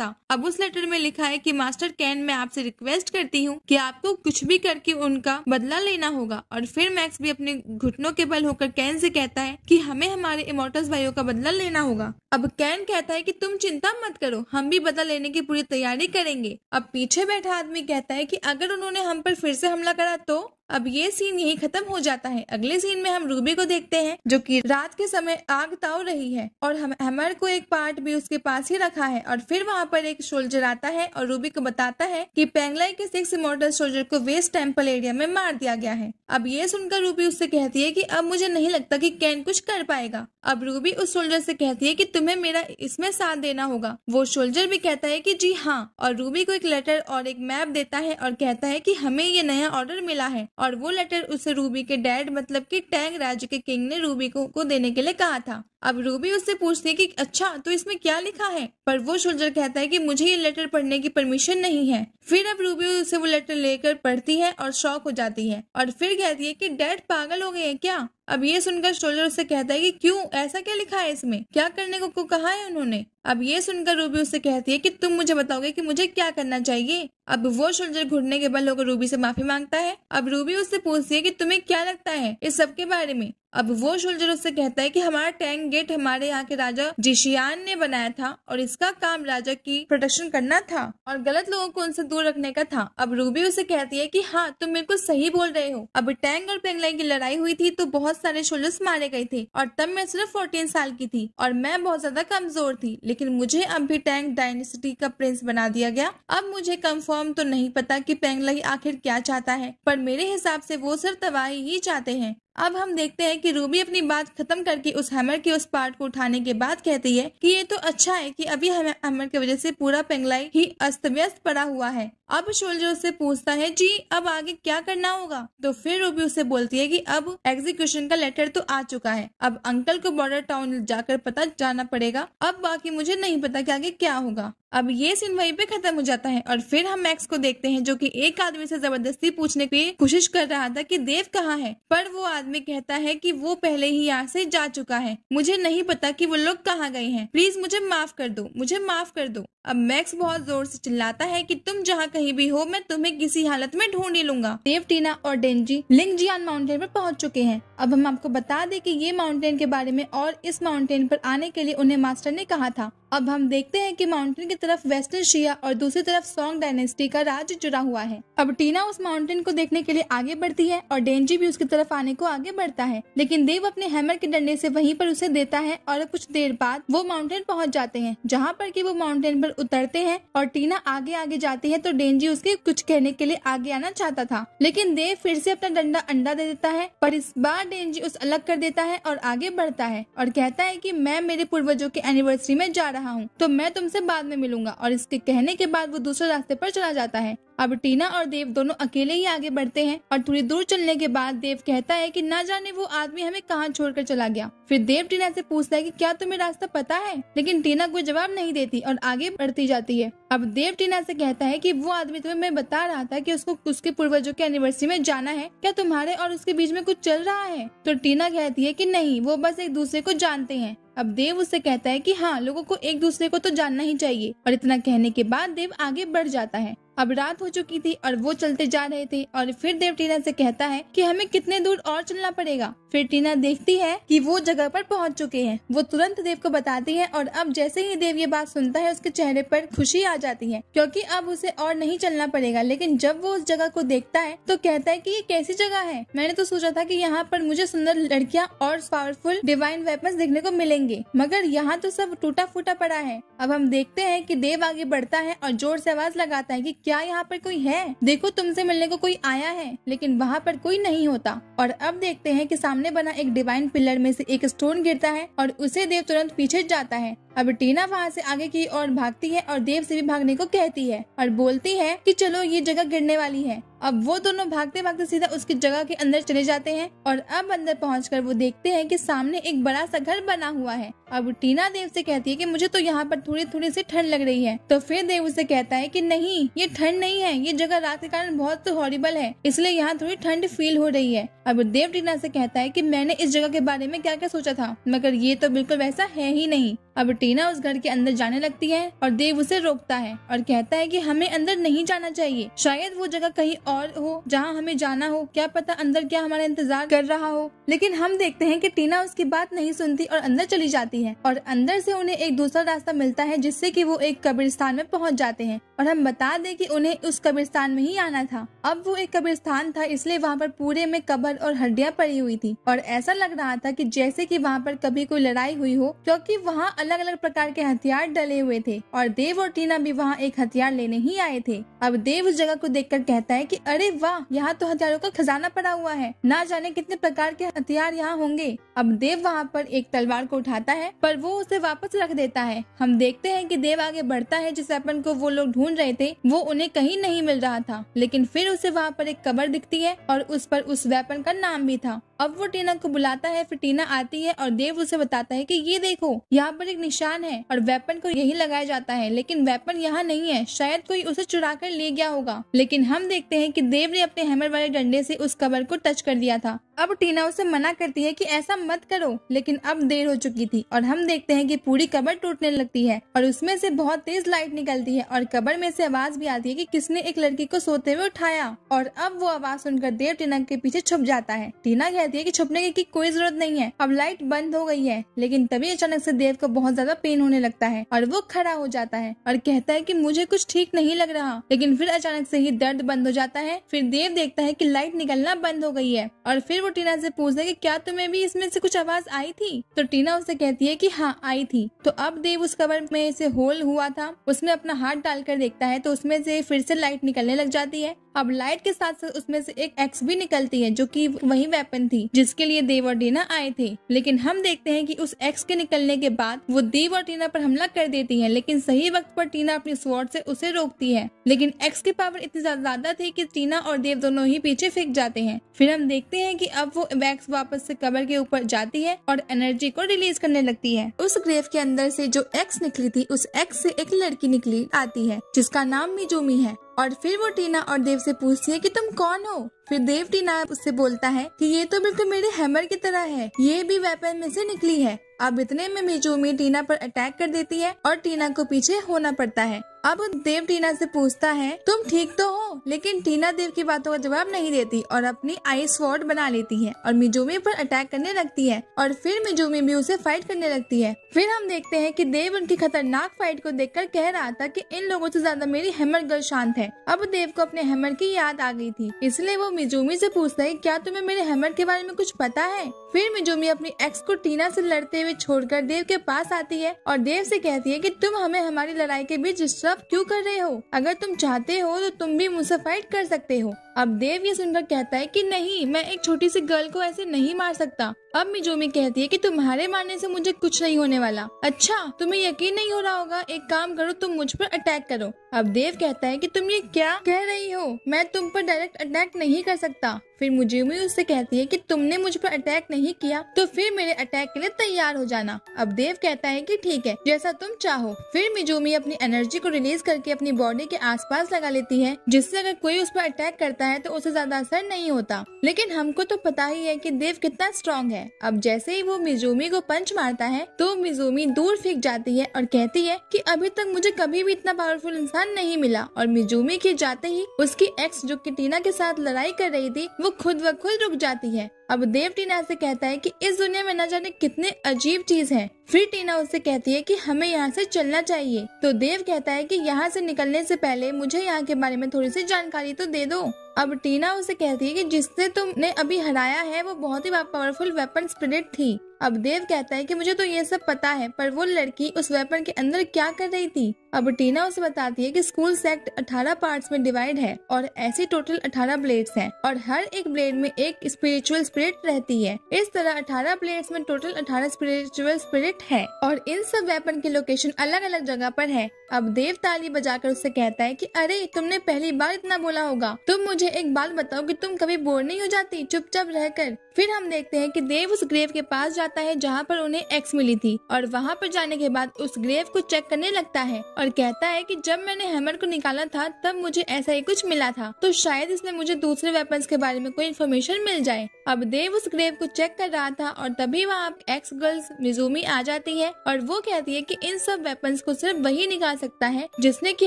था। अब उस लेटर में लिखा है कि मास्टर कैन, मैं आपसे रिक्वेस्ट करती हूँ कि आपको कुछ भी करके उनका बदला लेना होगा। और फिर मैक्स भी अपने घुटनों के बल होकर कैन से कहता है कि हमें हमारे इमॉर्टल्स भाइयों का बदला लेना होगा। अब कैन कहता है कि तुम चिंता मत करो, हम भी बदला लेने की पूरी तैयारी करेंगे। अब पीछे बैठा आदमी कहता है कि अगर उन्होंने हम पर फिर से हमला करा तो। अब ये सीन यही खत्म हो जाता है। अगले सीन में हम रूबी को देखते हैं जो कि रात के समय आग ताव रही है और हैमर को एक पार्ट भी उसके पास ही रखा है। और फिर वहाँ पर एक सोल्जर आता है और रूबी को बताता है कि पेंगलाई के 6 इमॉर्टल सोल्जर को वेस्ट टेम्पल एरिया में मार दिया गया है। अब ये सुनकर रूबी उससे कहती है कि अब मुझे नहीं लगता कि कैन कुछ कर पाएगा। अब रूबी उस सोल्जर से कहती है कि तुम्हें मेरा इसमें साथ देना होगा। वो सोल्जर भी कहता है कि जी हाँ, और रूबी को एक लेटर और एक मैप देता है और कहता है कि हमें ये नया ऑर्डर मिला है। और वो लेटर उसे रूबी के डैड मतलब कि टैंग राज्य के किंग ने रूबी को देने के लिए कहा था। अब रूबी उससे पूछती है कि अच्छा तो इसमें क्या लिखा है, पर वो सोल्जर कहता है कि मुझे ये लेटर पढ़ने की परमिशन नहीं है। फिर अब रूबी उसे वो लेटर लेकर पढ़ती है और शॉक हो जाती है और फिर कहती है कि डैड पागल हो गए हैं क्या। अब ये सुनकर सोल्जर उससे कहता है कि क्यों, ऐसा क्या लिखा है इसमें, क्या करने को कहा है उन्होंने। अब ये सुनकर रूबी उससे कहती है कि तुम मुझे बताओगे कि मुझे क्या करना चाहिए। अब वो सोल्जर घुटने के बल होकर रूबी से माफी मांगता है। अब रूबी उससे पूछती है कि तुम्हें क्या लगता है इस सब के बारे में। अब वो सोल्जर उससे कहता है कि हमारा टैंक गेट हमारे यहाँ के राजा जिशियान ने बनाया था और इसका काम राजा की प्रोटेक्शन करना था और गलत लोगों को उनसे दूर रखने का था। अब रूबी उसे कहती है कि हाँ तुम बिल्कुल सही बोल रहे हो। अब टैंक और पेंगलाई की लड़ाई हुई थी तो बहुत सारे सोल्जर्स मारे गए थे और तब मैं सिर्फ 14 साल की थी और मैं बहुत ज्यादा कमजोर थी, लेकिन मुझे अब भी टैंक डायनेस्टी का प्रिंस बना दिया गया। अब मुझे कंफर्म तो नहीं पता कि पेंगलाई आखिर क्या चाहता है, पर मेरे हिसाब से वो सिर्फ तबाही ही चाहते हैं। अब हम देखते हैं कि रूबी अपनी बात खत्म करके उस हैमर के उस पार्ट को उठाने के बाद कहती है कि ये तो अच्छा है कि अभी हैमर की वजह से पूरा पेंगलाई ही अस्त व्यस्त पड़ा हुआ है। अब सोल्जर उससे पूछता है जी अब आगे क्या करना होगा, तो फिर रूबी उससे बोलती है कि अब एग्जीक्यूशन का लेटर तो आ चुका है, अब अंकल को बॉर्डर टाउन जाकर पता जाना पड़ेगा। अब बाकी मुझे नहीं पता कि आगे क्या होगा। अब ये सीन वहीं पे खत्म हो जाता है और फिर हम मैक्स को देखते हैं जो कि एक आदमी से जबरदस्ती पूछने की कोशिश कर रहा था कि देव कहाँ है, पर वो आदमी कहता है कि वो पहले ही यहाँ से जा चुका है, मुझे नहीं पता कि वो लोग कहाँ गए हैं, प्लीज मुझे माफ कर दो, मुझे माफ कर दो। अब मैक्स बहुत जोर से चिल्लाता है कि तुम जहाँ कहीं भी हो मैं तुम्हें किसी हालत में ढूंढ ही लूंगा। देव, टीना और डेंजी लिंगजियान माउंटेन पर पहुँच चुके हैं। अब हम आपको बता दें कि ये माउंटेन के बारे में और इस माउंटेन पर आने के लिए उन्हें मास्टर ने कहा था। अब हम देखते हैं कि माउंटेन की तरफ वेस्टर्न शिया और दूसरी तरफ सोंग डायनेस्टी का राज्य जुड़ा हुआ है। अब टीना उस माउंटेन को देखने के लिए आगे बढ़ती है और डेंजी भी उसकी तरफ आने को आगे बढ़ता है, लेकिन देव अपने हैमर के डंडे से वहीं पर उसे देता है और कुछ देर बाद वो माउंटेन पहुंच जाते हैं जहां पर कि वो माउंटेन पर उतरते हैं और टीना आगे आगे जाती है तो डेंजी उसके कुछ कहने के लिए आगे आना चाहता था, लेकिन देव फिर से अपना डंडा अंडा दे देता है, पर इस बार डेंजी उस अलग कर देता है और आगे बढ़ता है और कहता है कि मैं मेरे पूर्वजों की एनिवर्सरी में जा रहा हूँ तो मैं तुमसे बाद में मिलूंगा। और इसके कहने के बाद वो दूसरे रास्ते पर चला जाता है। अब टीना और देव दोनों अकेले ही आगे बढ़ते हैं और थोड़ी दूर चलने के बाद देव कहता है कि ना जाने वो आदमी हमें कहाँ छोड़कर चला गया। फिर देव टीना से पूछता है कि क्या तुम्हें रास्ता पता है, लेकिन टीना कोई जवाब नहीं देती और आगे बढ़ती जाती है। अब देव टीना से कहता है कि वो आदमी तुम्हें मैं बता रहा था कि उसको उसके पूर्वजों की एनिवर्सरी में जाना है, क्या तुम्हारे और उसके बीच में कुछ चल रहा है। तो टीना कहती है कि नहीं, वो बस एक दूसरे को जानते हैं। अब देव उससे कहता है कि हाँ, लोगों को एक दूसरे को तो जानना ही चाहिए। और इतना कहने के बाद देव आगे बढ़ जाता है। अब रात हो चुकी थी और वो चलते जा रहे थे और फिर देव टीना से कहता है कि हमें कितने दूर और चलना पड़ेगा। फिर टीना देखती है कि वो जगह पर पहुंच चुके हैं। वो तुरंत देव को बताती है और अब जैसे ही देव ये बात सुनता है उसके चेहरे पर खुशी आ जाती है क्योंकि अब उसे और नहीं चलना पड़ेगा। लेकिन जब वो उस जगह को देखता है तो कहता है कि ये कैसी जगह है, मैंने तो सोचा था कि यहाँ पर मुझे सुंदर लड़कियाँ और पावरफुल डिवाइन वेपन्स देखने को मिलेंगे, मगर यहाँ तो सब टूटा फूटा पड़ा है। अब हम देखते है कि देव आगे बढ़ता है और जोर से आवाज लगाता है कि क्या यहाँ पर कोई है, देखो तुमसे मिलने को कोई आया है, लेकिन वहाँ पर कोई नहीं होता। और अब देखते हैं कि सामने बना एक डिवाइन पिलर में से एक स्टोन गिरता है और उसे देव तुरंत पीछे जाता है। अब टीना वहाँ से आगे की ओर भागती है और देव से भी भागने को कहती है और बोलती है कि चलो ये जगह गिरने वाली है। अब वो दोनों भागते भागते सीधा उसकी जगह के अंदर चले जाते हैं और अब अंदर पहुंचकर वो देखते हैं कि सामने एक बड़ा सा घर बना हुआ है। अब टीना देव से कहती है कि मुझे तो यहाँ पर थोड़ी थोड़ी सी ठंड लग रही है, तो फिर देव उसे कहता है कि नहीं ये ठंड नहीं है, ये जगह रात के कारण बहुत हॉरिबल है, इसलिए यहाँ थोड़ी ठंड फील हो रही है। अब देव टीना से कहता है कि मैंने इस जगह के बारे में क्या क्या सोचा था, मगर ये तो बिल्कुल वैसा है ही नहीं। अब टीना उस घर के अंदर जाने लगती है और देव उसे रोकता है और कहता है कि हमें अंदर नहीं जाना चाहिए, शायद वो जगह कहीं और हो जहाँ हमें जाना हो, क्या पता अंदर क्या हमारा इंतजार कर रहा हो। लेकिन हम देखते हैं कि टीना उसकी बात नहीं सुनती और अंदर चली जाती है और अंदर से उन्हें एक दूसरा रास्ता मिलता है जिससे कि वो एक कब्रिस्तान में पहुँच जाते हैं। और हम बता दें कि उन्हें उस कब्रिस्तान में ही आना था। अब वो एक कब्रिस्तान था इसलिए वहाँ पर पूरे में कब्र और हड्डियाँ पड़ी हुई थी और ऐसा लग रहा था कि जैसे कि वहाँ पर कभी कोई लड़ाई हुई हो, क्योंकि वहाँ अलग अलग प्रकार के हथियार डले हुए थे और देव और टीना भी वहाँ एक हथियार लेने ही आए थे। अब देव उस जगह को देखकर कहता है कि अरे वाह, यहाँ तो हथियारों का खजाना पड़ा हुआ है, ना जाने कितने प्रकार के हथियार यहाँ होंगे। अब देव वहाँ पर एक तलवार को उठाता है पर वो उसे वापस रख देता है। हम देखते हैं कि देव आगे बढ़ता है, जिस अपन को वो लोग ढूंढ रहे थे वो उन्हें कहीं नहीं मिल रहा था, लेकिन फिर उसे वहाँ पर एक कब्र दिखती है और उस पर उस वेपन का नाम भी था। अब वो टीना को बुलाता है, फिर टीना आती है और देव उसे बताता है कि ये देखो यहाँ पर एक निशान है और वेपन को यही लगाया जाता है, लेकिन वेपन यहाँ नहीं है, शायद कोई उसे चुरा कर ले गया होगा। लेकिन हम देखते हैं कि देव ने अपने हैमर वाले डंडे से उस कब्र को टच कर दिया था। अब टीना उसे मना करती है कि ऐसा मत करो, लेकिन अब देर हो चुकी थी और हम देखते हैं कि पूरी कब्र टूटने लगती है और उसमें से बहुत तेज लाइट निकलती है और कब्र में से आवाज भी आती है कि किसने एक लड़की को सोते हुए उठाया। और अब वो आवाज सुनकर देव टीना के पीछे छुप जाता है। टीना कहती है कि छुपने की कोई जरूरत नहीं है। अब लाइट बंद हो गई है, लेकिन तभी अचानक से देव को बहुत ज्यादा पेन होने लगता है और वो खड़ा हो जाता है और कहता है कि मुझे कुछ ठीक नहीं लग रहा, लेकिन फिर अचानक से ही दर्द बंद हो जाता है। फिर देव देखता है कि लाइट निकलना बंद हो गई है और फिर टीना से पूछता है कि क्या तुम्हें भी इसमें से कुछ आवाज आई थी, तो टीना उसे कहती है कि हाँ आई थी। तो अब देव उस कब्र में से होल हुआ था उसमें अपना हाथ डालकर देखता है तो उसमें से फिर से लाइट निकलने लग जाती है। अब लाइट के साथ साथ उसमें से एक एक्स भी निकलती है जो कि वही वेपन थी जिसके लिए देव और टीना आए थे। लेकिन हम देखते हैं कि उस एक्स के निकलने के बाद वो देव और टीना पर हमला कर देती है, लेकिन सही वक्त पर टीना अपनी स्वॉर्ड से उसे रोकती है, लेकिन एक्स की पावर इतनी ज्यादा थी कि टीना और देव दोनों ही पीछे फेंक जाते हैं। फिर हम देखते हैं कि अब वो एक्स वापस से कब्र के ऊपर जाती है और एनर्जी को रिलीज करने लगती है। उस ग्रेव के अंदर से जो एक्स निकली थी उस एक्स से एक लड़की निकली आती है जिसका नाम मिजोमी है और फिर वो टीना और देव से पूछती है कि तुम कौन हो। फिर देव टीना उससे बोलता है कि ये तो बिल्कुल मेरे हैमर की तरह है, ये भी वेपन में से निकली है। अब इतने में मिजोमी टीना पर अटैक कर देती है और टीना को पीछे होना पड़ता है। अब देव टीना से पूछता है तुम ठीक तो हो, लेकिन टीना देव की बातों का जवाब नहीं देती और अपनी आइस स्वॉर्ड बना लेती है और मिजोमी पर अटैक करने लगती है और फिर मिजोमी भी उसे फाइट करने लगती है। फिर हम देखते हैं कि देव उनकी खतरनाक फाइट को देखकर कह रहा था कि इन लोगों से ज्यादा मेरी हैमर गर्ल शांत है। अब देव को अपने हैमर की याद आ गई थी, इसलिए वो मिजोमी से पूछता है क्या तुम्हें मेरे हैमर के बारे में कुछ पता है। फिर मिजोमी अपनी एक्स को टीना से लड़ते हुए छोड़कर देव के पास आती है और देव से कहती है कि तुम हमें हमारी लड़ाई के बीच डिस्टर्ब क्यों कर रहे हो, अगर तुम चाहते हो तो तुम भी मुझसे फाइट कर सकते हो। अब देव ये सुनकर कहता है कि नहीं, मैं एक छोटी सी गर्ल को ऐसे नहीं मार सकता। अब मिजोमी कहती है कि तुम्हारे मारने से मुझे कुछ नहीं होने वाला। अच्छा, तुम्हें यकीन नहीं हो रहा होगा, एक काम करो तुम मुझ पर अटैक करो। अब देव कहता है कि तुम ये क्या कह रही हो, मैं तुम पर डायरेक्ट अटैक नहीं कर सकता। फिर मिजोमी उससे कहती है कि तुमने मुझ पर अटैक नहीं किया तो फिर मेरे अटैक के लिए तैयार हो जाना। अब देव कहता है कि ठीक है, जैसा तुम चाहो। फिर मिजोमी अपनी एनर्जी को रिलीज करके अपनी बॉडी के आसपास लगा लेती है, जिससे अगर कोई उस पर अटैक करता है तो उसे ज्यादा असर नहीं होता। लेकिन हमको तो पता ही है कि देव कितना स्ट्रॉन्ग है। अब जैसे ही वो मिजोमी को पंच मारता है तो मिजोमी दूर फेंक जाती है और कहती है कि अभी तक मुझे कभी भी इतना पावरफुल इंसान नहीं मिला। और मिजोमी के जाते ही उसकी एक्स जो कि टीना के साथ लड़ाई कर रही थी वो खुद ब खुद रुक जाती है। अब देव टीना से कहता है कि इस दुनिया में न जाने कितने अजीब चीज है। फिर टीना उससे कहती है कि हमें यहाँ से चलना चाहिए। तो देव कहता है कि यहाँ से निकलने से पहले मुझे यहाँ के बारे में थोड़ी सी जानकारी तो दे दो। अब टीना उसे कहती है कि जिससे तुमने अभी हराया है वो बहुत ही पावरफुल वेपन स्पिरिट थी। अब देव कहता है कि मुझे तो ये सब पता है, पर वो लड़की उस वेपन के अंदर क्या कर रही थी। अब टीना उसे बताती है कि स्कूल सेक्ट 18 पार्ट्स में डिवाइड है और ऐसी टोटल 18 ब्लेड्स हैं और हर एक ब्लेड में एक स्पिरिचुअल स्पिरिट रहती है। इस तरह 18 ब्लेड्स में टोटल 18 स्पिरिचुअल स्पिरिट हैं और इन सब वेपन की लोकेशन अलग अलग जगह पर है। अब देव ताली बजाकर उससे कहता है कि अरे तुमने पहली बार इतना बोला होगा, तुम मुझे एक बात बताओ कि तुम कभी बोर नहीं हो जाती चुपचाप रहकर? फिर हम देखते हैं कि देव उस ग्रेव के पास जाता है जहाँ पर उन्हें एक्स मिली थी और वहाँ पर जाने के बाद उस ग्रेव को चेक करने लगता है और कहता है कि जब मैंने हैमर को निकाला था तब मुझे ऐसा ही कुछ मिला था, तो शायद इसमें मुझे दूसरे वेपन्स के बारे में कोई इन्फॉर्मेशन मिल जाए। अब देव उस ग्रेव को चेक कर रहा था और तभी वहाँ एक्स गर्ल्स मिज़ुमी आ जाती है और वो कहती है कि इन सब वेपन्स को सिर्फ वही निकाल सकता है जिसने कि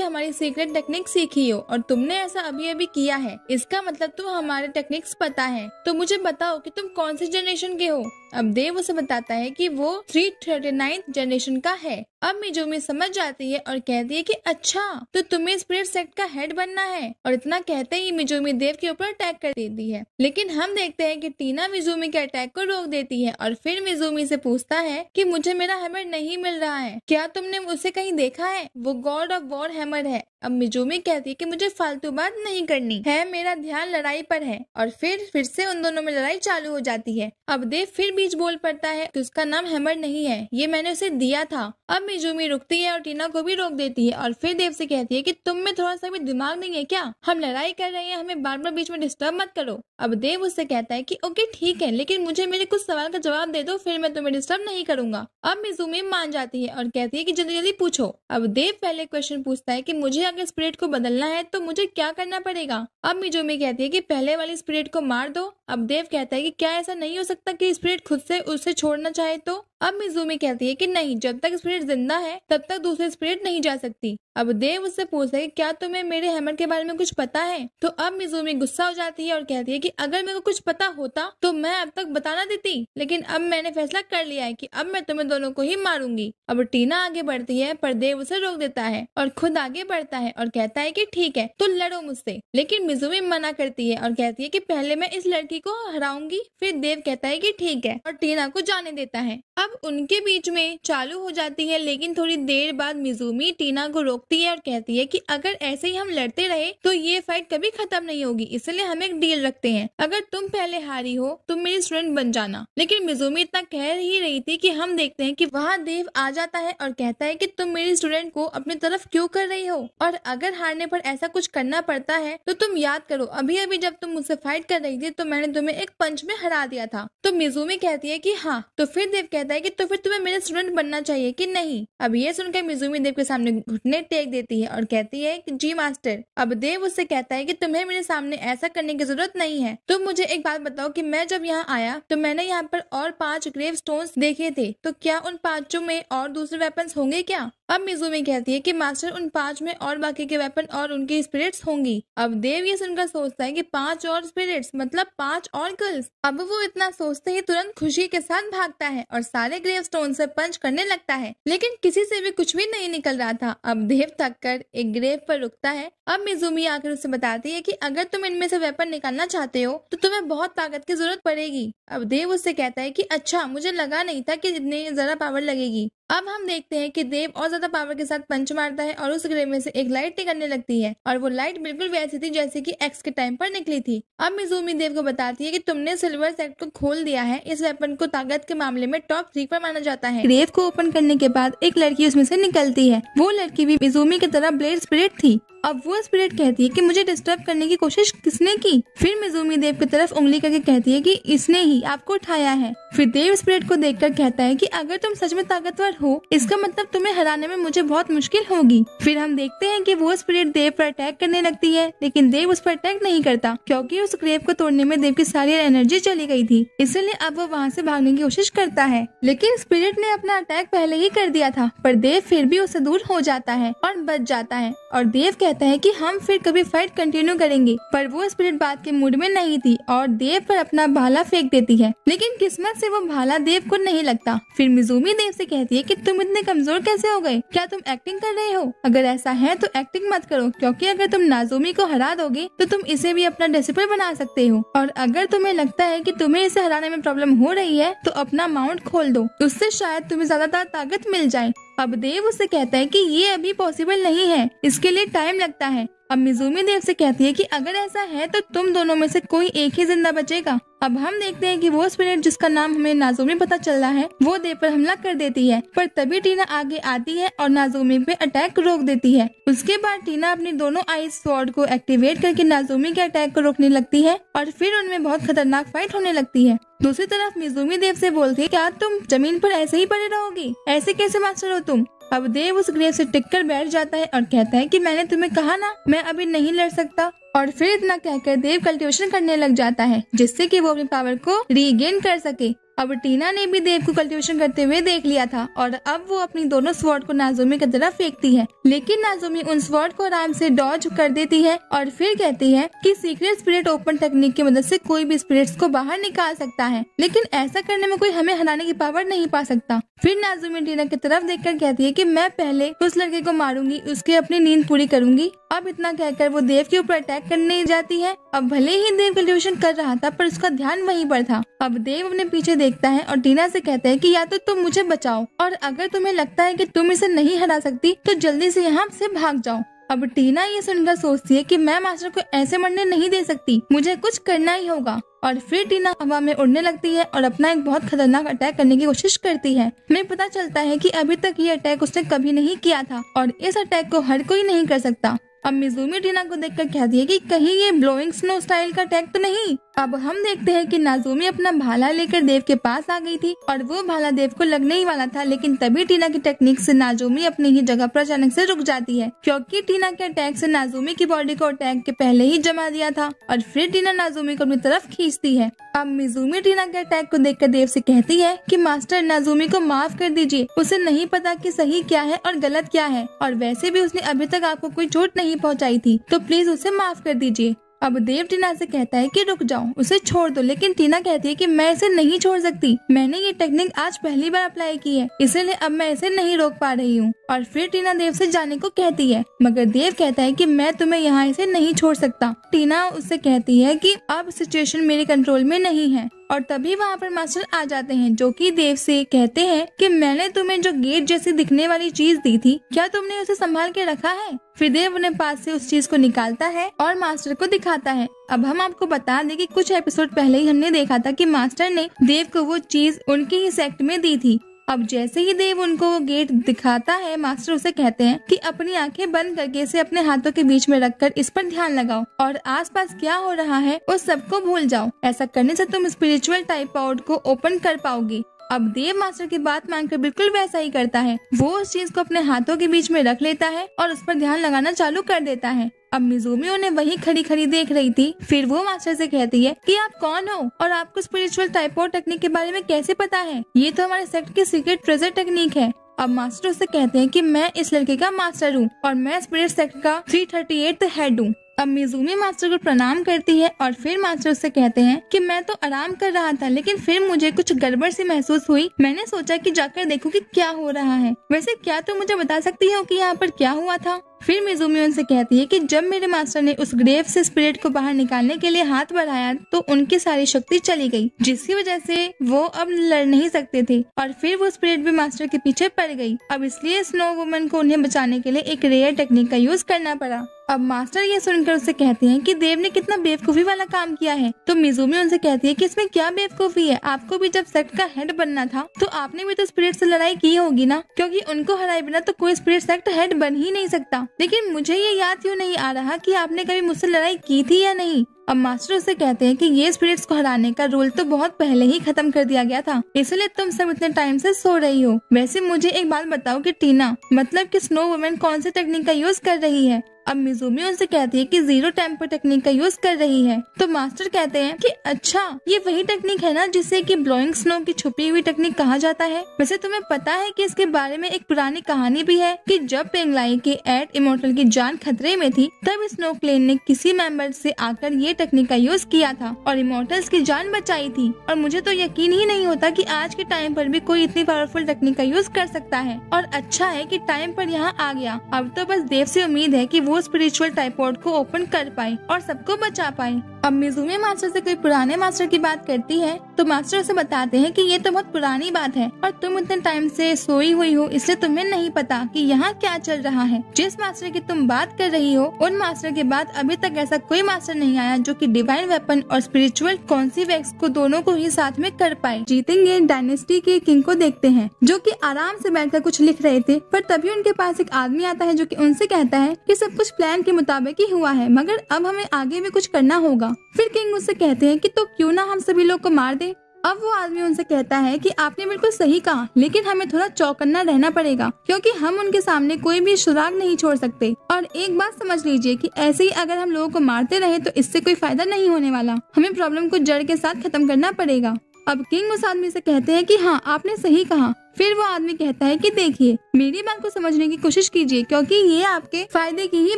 हमारी सीक्रेट टेक्निक सीखी हो और तुमने ऐसा अभी अभी किया है, इसका मतलब तुम हमारे टेक्निक्स पता है, तो मुझे बताओ कि तुम कौन से जनरेशन के हो। अब देव उसे बताता है कि वो 339th जनरेशन का है। अब मिज़ुमी समझ जाती है और कहती है कि अच्छा तो तुम्हें स्पिरिट सेक्ट का हेड बनना है और इतना कहते ही मिज़ुमी देव के ऊपर अटैक कर देती है। लेकिन हम देखते हैं कि टीना मिज़ुमी के अटैक को रोक देती है और फिर मिज़ुमी से पूछता है कि मुझे मेरा हैमर नहीं मिल रहा है, क्या तुमने उसे कहीं देखा है? वो गॉड ऑफ वॉर हैमर है। अब मिज़ुमी कहती है कि मुझे फालतू बात नहीं करनी है, मेरा ध्यान लड़ाई पर है और फिर से उन दोनों में लड़ाई चालू हो जाती है। अब देव फिर बीच बोल पड़ता है कि उसका नाम हैमर नहीं है, ये मैंने उसे दिया था। अब मिज़ुमी रुकती है और टीना को भी रोक देती है और फिर देव से कहती है कि तुम में थोड़ा सा भी दिमाग नहीं है क्या? हम लड़ाई कर रहे हैं, हमें बार बार बीच में डिस्टर्ब मत करो। अब देव उससे कहता है कि ओके ठीक है, लेकिन मुझे मेरे कुछ सवाल का जवाब दे दो, फिर मैं तुम्हें डिस्टर्ब नहीं करूंगा। अब मिज़ुमी मान जाती है और कहती है कि जल्दी जल्दी पूछो। अब देव पहले क्वेश्चन पूछता है कि मुझे अगर स्पिरिट को बदलना है तो मुझे क्या करना पड़ेगा? अब मिज़ुमी कहती है कि पहले वाली स्पिरिट को मार दो। अब देव कहता है कि क्या ऐसा नहीं हो सकता कि स्पिरिट खुद से उसे छोड़ना चाहे तो? अब मिज़ुमी कहती है कि नहीं, जब तक स्पिरिट जिंदा है तब तक दूसरी स्पिरिट नहीं जा सकती। अब देव उससे पूछता है कि क्या तुम्हें मेरे हैमर के बारे में कुछ पता है? तो अब मिज़ुमी गुस्सा हो जाती है और कहती है कि अगर मेरे को कुछ पता होता तो मैं अब तक बताना देती, लेकिन अब मैंने फैसला कर लिया है कि अब मैं तुम्हें दोनों को ही मारूंगी। अब टीना आगे बढ़ती है पर देव उसे रोक देता है और खुद आगे बढ़ता है और कहता है कि ठीक है तो लड़ो मुझसे, लेकिन मिज़ुमी मना करती है और कहती है कि पहले मैं इस लड़की को हराऊंगी। फिर देव कहता है कि ठीक है और टीना को जाने देता है। अब उनके बीच में चालू हो जाती है, लेकिन थोड़ी देर बाद मिज़ुमी टीना को रोकती है और कहती है कि अगर ऐसे ही हम लड़ते रहे तो ये फाइट कभी खत्म नहीं होगी, इसलिए हम एक डील रखते हैं, अगर तुम पहले हारी हो तुम मेरी स्टूडेंट बन जाना। लेकिन मिज़ुमी इतना कह ही रही थी कि हम देखते हैं कि वहाँ देव आ जाता है और कहता है कि तुम मेरी स्टूडेंट को अपनी तरफ क्यों कर रही हो, और अगर हारने पर ऐसा कुछ करना पड़ता है तो तुम याद करो अभी अभी जब तुम मुझसे फाइट कर रही थी तो मैंने तुम्हें एक पंच में हरा दिया था। तो मिज़ुमी कहती है कि हाँ। तो फिर देव कहता है कि तो फिर तुम्हें मेरे स्टूडेंट बनना चाहिए कि नहीं? अब ये सुनकर मिज़ुमी देव के सामने घुटने टेक देती है और कहती है कि जी मास्टर। अब देव उससे कहता है कि तुम्हें मेरे सामने ऐसा करने की जरूरत नहीं है, तुम मुझे एक बात बताओ कि मैं जब यहाँ आया तो मैंने यहाँ पर और 5 ग्रेव स्टोन्स देखे थे, तो क्या उन 5 में और दूसरे वेपन्स होंगे क्या? अब मिज़ुमी कहती है कि मास्टर उन 5 में और बाकी के वेपन और उनकी स्पिरिट्स होंगी। अब देव ये सुनकर सोचता है कि 5 और स्पिरिट्स मतलब 5 और गर्ल्स। अब वो इतना सोचते ही तुरंत खुशी के साथ भागता है और सारे ग्रेव स्टोन से पंच करने लगता है, लेकिन किसी से भी कुछ भी नहीं निकल रहा था। अब देव थक कर एक ग्रेव पर रुकता है। अब मिज़ुमी आकर उसे बताती है कि अगर तुम इनमें से वेपन निकालना चाहते हो तो तुम्हें बहुत ताकत की जरूरत पड़ेगी। अब देव उससे कहता है कि अच्छा, मुझे लगा नहीं था कि इतनी जरा पावर लगेगी। अब हम देखते हैं कि देव और ज्यादा पावर के साथ पंच मारता है और उस ग्रेव में से एक लाइट निकलने लगती है और वो लाइट बिल्कुल वैसी थी जैसे कि एक्स के टाइम पर निकली थी। अब मिज़ुमी देव को बताती है कि तुमने सिल्वर सेक्ट को खोल दिया है, इस वेपन को ताकत के मामले में टॉप 3 पर माना जाता है। ग्रेव को ओपन करने के बाद एक लड़की उसमें से निकलती है, वो लड़की भी मिज़ुमी की तरह ब्लेड स्पिरिट थी। अब वो स्पिरिट कहती है कि मुझे डिस्टर्ब करने की कोशिश किसने की? फिर मिज़ुमी देव की तरफ उंगली करके कहती है कि इसने ही आपको उठाया है। फिर देव स्पिरिट को देखकर कहता है कि अगर तुम सच में ताकतवर हो इसका मतलब तुम्हें हराने में मुझे बहुत मुश्किल होगी। फिर हम देखते हैं कि वो स्पिरिट देव पर अटैक करने लगती है, लेकिन देव उस पर अटैक नहीं करता क्योंकि उस ग्रेव को तोड़ने में देव की सारी एनर्जी चली गई थी, इसलिए अब वो वहाँ से भागने की कोशिश करता है, लेकिन स्पिरिट ने अपना अटैक पहले ही कर दिया था। पर देव फिर भी उससे दूर हो जाता है और बच जाता है और देव कहता है कि हम फिर कभी फाइट कंटिन्यू करेंगे। पर वो स्पिरिट बात के मूड में नहीं थी और देव पर अपना भाला फेंक देती है, लेकिन किस्मत से वो भाला देव को नहीं लगता। फिर मिज़ुमी देव से कहती है कि तुम इतने कमजोर कैसे हो गए, क्या तुम एक्टिंग कर रहे हो? अगर ऐसा है तो एक्टिंग मत करो, क्योंकि अगर तुम नाज़ुमी को हरा दोगे तो तुम इसे भी अपना डिसिपल बना सकते हो, और अगर तुम्हें लगता है कि तुम्हें इसे हराने में प्रॉब्लम हो रही है तो अपना माउंट खोल दो, उससे शायद तुम्हें ज्यादा ताकत मिल जाए। अब देव उससे कहता है कि ये अभी पॉसिबल नहीं है, इसके लिए टाइम लगता है। अब मिज़ुमी देव से कहती है कि अगर ऐसा है तो तुम दोनों में से कोई एक ही जिंदा बचेगा। अब हम देखते हैं कि वो स्पिरिट जिसका नाम हमें नाज़ुमी पता चल रहा है वो देव पर हमला कर देती है, पर तभी टीना आगे आती है और नाज़ुमी पे अटैक रोक देती है। उसके बाद टीना अपनी दोनों आइस स्वॉर्ड को एक्टिवेट करके नाज़ुमी के अटैक को रोकने लगती है और फिर उनमें बहुत खतरनाक फाइट होने लगती है। दूसरी तरफ मिज़ुमी देव से बोलती है, क्या तुम जमीन पर ऐसे ही पड़े रहोगी? ऐसे कैसे मास्टर हो तुम? अब देव उस ग्रेव से टिककर बैठ जाता है और कहता है कि मैंने तुम्हें कहा ना, मैं अभी नहीं लड़ सकता। और फिर इतना कहकर देव कल्टीवेशन करने लग जाता है जिससे कि वो अपनी पावर को रीगेन कर सके। अब टीना ने भी देव को कल्टीवेशन करते हुए देख लिया था और अब वो अपनी दोनों स्वॉर्ड को नाज़ुमी की तरफ फेंकती है, लेकिन नाज़ुमी उन स्वॉर्ड को आराम से डॉज कर देती है और फिर कहती है कि सीक्रेट स्पिरिट ओपन टेक्निक की मदद से कोई भी स्पिरिट्स को बाहर निकाल सकता है, लेकिन ऐसा करने में कोई हमें हराने की पावर नहीं पा सकता। फिर नाज़ुमी टीना की तरफ देख कर कहती है कि मैं पहले उस लड़के को मारूंगी, उसकी अपनी नींद पूरी करूंगी। अब इतना कहकर वो देव के ऊपर अटैक करने जाती है। अब भले ही देव कल्टीवेशन कर रहा था पर उसका ध्यान वहीं पर था। अब देव अपने पीछे देखता है और टीना से कहता है कि या तो तुम मुझे बचाओ और अगर तुम्हें लगता है कि तुम इसे नहीं हरा सकती तो जल्दी से यहाँ से भाग जाओ। अब टीना ये सुनकर सोचती है कि मैं मास्टर को ऐसे मरने नहीं दे सकती, मुझे कुछ करना ही होगा। और फिर टीना हवा में उड़ने लगती है और अपना एक बहुत खतरनाक अटैक करने की कोशिश करती है। हमें पता चलता है कि अभी तक ये अटैक उसने कभी नहीं किया था और इस अटैक को हर कोई नहीं कर सकता। अब मिज़ुमी टीना को देखकर कहती है कि कहीं ये ब्लोइंग स्नो स्टाइल का अटैक तो नहीं। अब हम देखते हैं कि नाज़ुमी अपना भाला लेकर देव के पास आ गई थी और वो भाला देव को लगने ही वाला था, लेकिन तभी टीना की टेक्निक से नाज़ुमी अपनी ही जगह पर अचानक से रुक जाती है, क्योंकि टीना के अटैक से नाज़ुमी की बॉडी को अटैक के पहले ही जमा दिया था। और फिर टीना नाज़ुमी को अपनी तरफ खींचती है। अब मिज़ुमी टीना के अटैक को देखकर देव से कहती है कि मास्टर नाज़ुमी को माफ कर दीजिए, उसे नहीं पता कि सही क्या है और गलत क्या है, और वैसे भी उसने अभी तक आपको कोई चोट नहीं पहुँचाई थी, तो प्लीज उसे माफ कर दीजिए। अब देव टीना से कहता है कि रुक जाओ, उसे छोड़ दो, लेकिन टीना कहती है कि मैं इसे नहीं छोड़ सकती, मैंने ये टेक्निक आज पहली बार अप्लाई की है, इसलिए अब मैं इसे नहीं रोक पा रही हूँ। और फिर टीना देव से जाने को कहती है, मगर देव कहता है कि मैं तुम्हें यहाँ इसे नहीं छोड़ सकता। टीना उससे कहती है कि अब सिचुएशन मेरे कंट्रोल में नहीं है। और तभी वहाँ पर मास्टर आ जाते हैं जो कि देव से कहते हैं कि मैंने तुम्हें जो गेट जैसी दिखने वाली चीज दी थी, क्या तुमने उसे संभाल के रखा है? फिर देव उन्हें पास से उस चीज को निकालता है और मास्टर को दिखाता है। अब हम आपको बता दें कि कुछ एपिसोड पहले ही हमने देखा था कि मास्टर ने देव को वो चीज उनके ही सेक्ट में दी थी। अब जैसे ही देव उनको वो गेट दिखाता है, मास्टर उसे कहते हैं कि अपनी आंखें बंद करके इसे अपने हाथों के बीच में रखकर इस पर ध्यान लगाओ और आसपास क्या हो रहा है उस सब को भूल जाओ, ऐसा करने से तुम स्पिरिचुअल टाइप आउट को ओपन कर पाओगी। अब देव मास्टर की बात मानकर बिल्कुल वैसा ही करता है, वो उस चीज को अपने हाथों के बीच में रख लेता है और उस पर ध्यान लगाना चालू कर देता है। अब मिज़ुमी उन्हें वहीं खड़ी खड़ी देख रही थी। फिर वो मास्टर से कहती है कि आप कौन हो और आपको स्पिरिचुअल टाइपो टेक्निक के बारे में कैसे पता है? ये तो हमारे सेक्ट की सीक्रेट ट्रेजर टेक्निक है। अब मास्टर उससे कहते हैं कि मैं इस लड़के का मास्टर हूँ और मैं स्पिरिट सेक्ट का 338 हेड हूँ। अब मिज़ुमी मास्टर को प्रणाम करती है और फिर मास्टर उससे कहते हैं कि मैं तो आराम कर रहा था, लेकिन फिर मुझे कुछ गड़बड़ सी महसूस हुई, मैंने सोचा कि जाकर देखूं कि क्या हो रहा है। वैसे क्या तुम मुझे बता सकती हो कि यहाँ पर क्या हुआ था? फिर मिज़ुमी उनसे कहती है कि जब मेरे मास्टर ने उस ग्रेव से स्पिरिट को बाहर निकालने के लिए हाथ बढ़ाया तो उनकी सारी शक्ति चली गई, जिसकी वजह से वो अब लड़ नहीं सकते थे और फिर वो स्पिरिट भी मास्टर के पीछे पड़ गई। अब इसलिए स्नो वुमन को उन्हें बचाने के लिए एक रेयर टेक्निक का यूज करना पड़ा। अब मास्टर ये सुनकर उससे कहते हैं कि देव ने कितना बेवकूफी वाला काम किया है। तो मिज़ुमी उनसे कहती है कि इसमें क्या बेवकूफी है, आपको भी जब सेक्ट का हेड बनना था तो आपने भी तो स्पिरिट से लड़ाई की होगी ना, क्योंकि उनको हराए बिना तो कोई स्पिरिट सेक्ट हेड बन ही नहीं सकता। लेकिन मुझे ये याद क्यों नहीं आ रहा कि आपने कभी मुझसे लड़ाई की थी या नहीं? अब मास्टर उससे कहते हैं कि ये स्पिरिट्स को हराने का रूल तो बहुत पहले ही खत्म कर दिया गया था, इसलिए तुम सब इतने टाइम से सो रही हो। वैसे मुझे एक बात बताओ कि टीना मतलब कि स्नो वुमन कौन से टेक्निक का यूज कर रही है? अब मिज़ुमी उनसे कहती है कि 0 टेम्पो टेक्निक का यूज कर रही है। तो मास्टर कहते हैं कि अच्छा, ये वही टेक्निक है ना जिसे कि ब्लोइंग स्नो की छुपी हुई टेक्निक कहा जाता है। वैसे तुम्हें पता है कि इसके बारे में एक पुरानी कहानी भी है कि जब पेंगलाई के एट इमोर्टल की जान खतरे में थी तब स्नो क्लेन ने किसी मेंबर से आकर ये टेक्निक का यूज किया था और इमोर्टल्स की जान बचाई थी। और मुझे तो यकीन ही नहीं होता कि आज के टाइम पर भी कोई इतनी पावरफुल टेक्निक का यूज कर सकता है, और अच्छा है कि टाइम पर यहाँ आ गया। अब तो बस देव से उम्मीद है कि वो स्पिरिचुअल टाइपोड को ओपन कर पाए और सबको बचा पाए। अब मिजुमे मास्टर से कोई पुराने मास्टर की बात करती है तो मास्टर उसे बताते हैं कि ये तो बहुत पुरानी बात है और तुम इतने टाइम से सोई हुई हो, इसलिए तुम्हें नहीं पता कि यहाँ क्या चल रहा है। जिस मास्टर की तुम बात कर रही हो, उन मास्टर के बाद अभी तक ऐसा कोई मास्टर नहीं आया जो कि डिवाइन वेपन और स्पिरिचुअल कॉन्सिवेक्स को दोनों को ही साथ में कर पाए। जीतिंग ये डायनेस्टी के किंग को देखते हैं जो कि आराम से बैठकर कुछ लिख रहे थे, पर तभी उनके पास एक आदमी आता है जो कि उनसे कहता है कि सब कुछ प्लान के मुताबिक ही हुआ है, मगर अब हमें आगे भी कुछ करना होगा। फिर किंग उससे कहते हैं कि तो क्यों ना हम सभी लोग को मार दे। अब वो आदमी उनसे कहता है कि आपने बिल्कुल सही कहा, लेकिन हमें थोड़ा चौकन्ना रहना पड़ेगा क्योंकि हम उनके सामने कोई भी सुराग नहीं छोड़ सकते। और एक बात समझ लीजिए कि ऐसे ही अगर हम लोगों को मारते रहे तो इससे कोई फायदा नहीं होने वाला, हमें प्रॉब्लम को जड़ के साथ खत्म करना पड़ेगा। अब किंग उस आदमी से कहते हैं कि हाँ, आपने सही कहा। फिर वो आदमी कहता है कि देखिए, मेरी बात को समझने की कोशिश कीजिए क्योंकि ये आपके फायदे की ही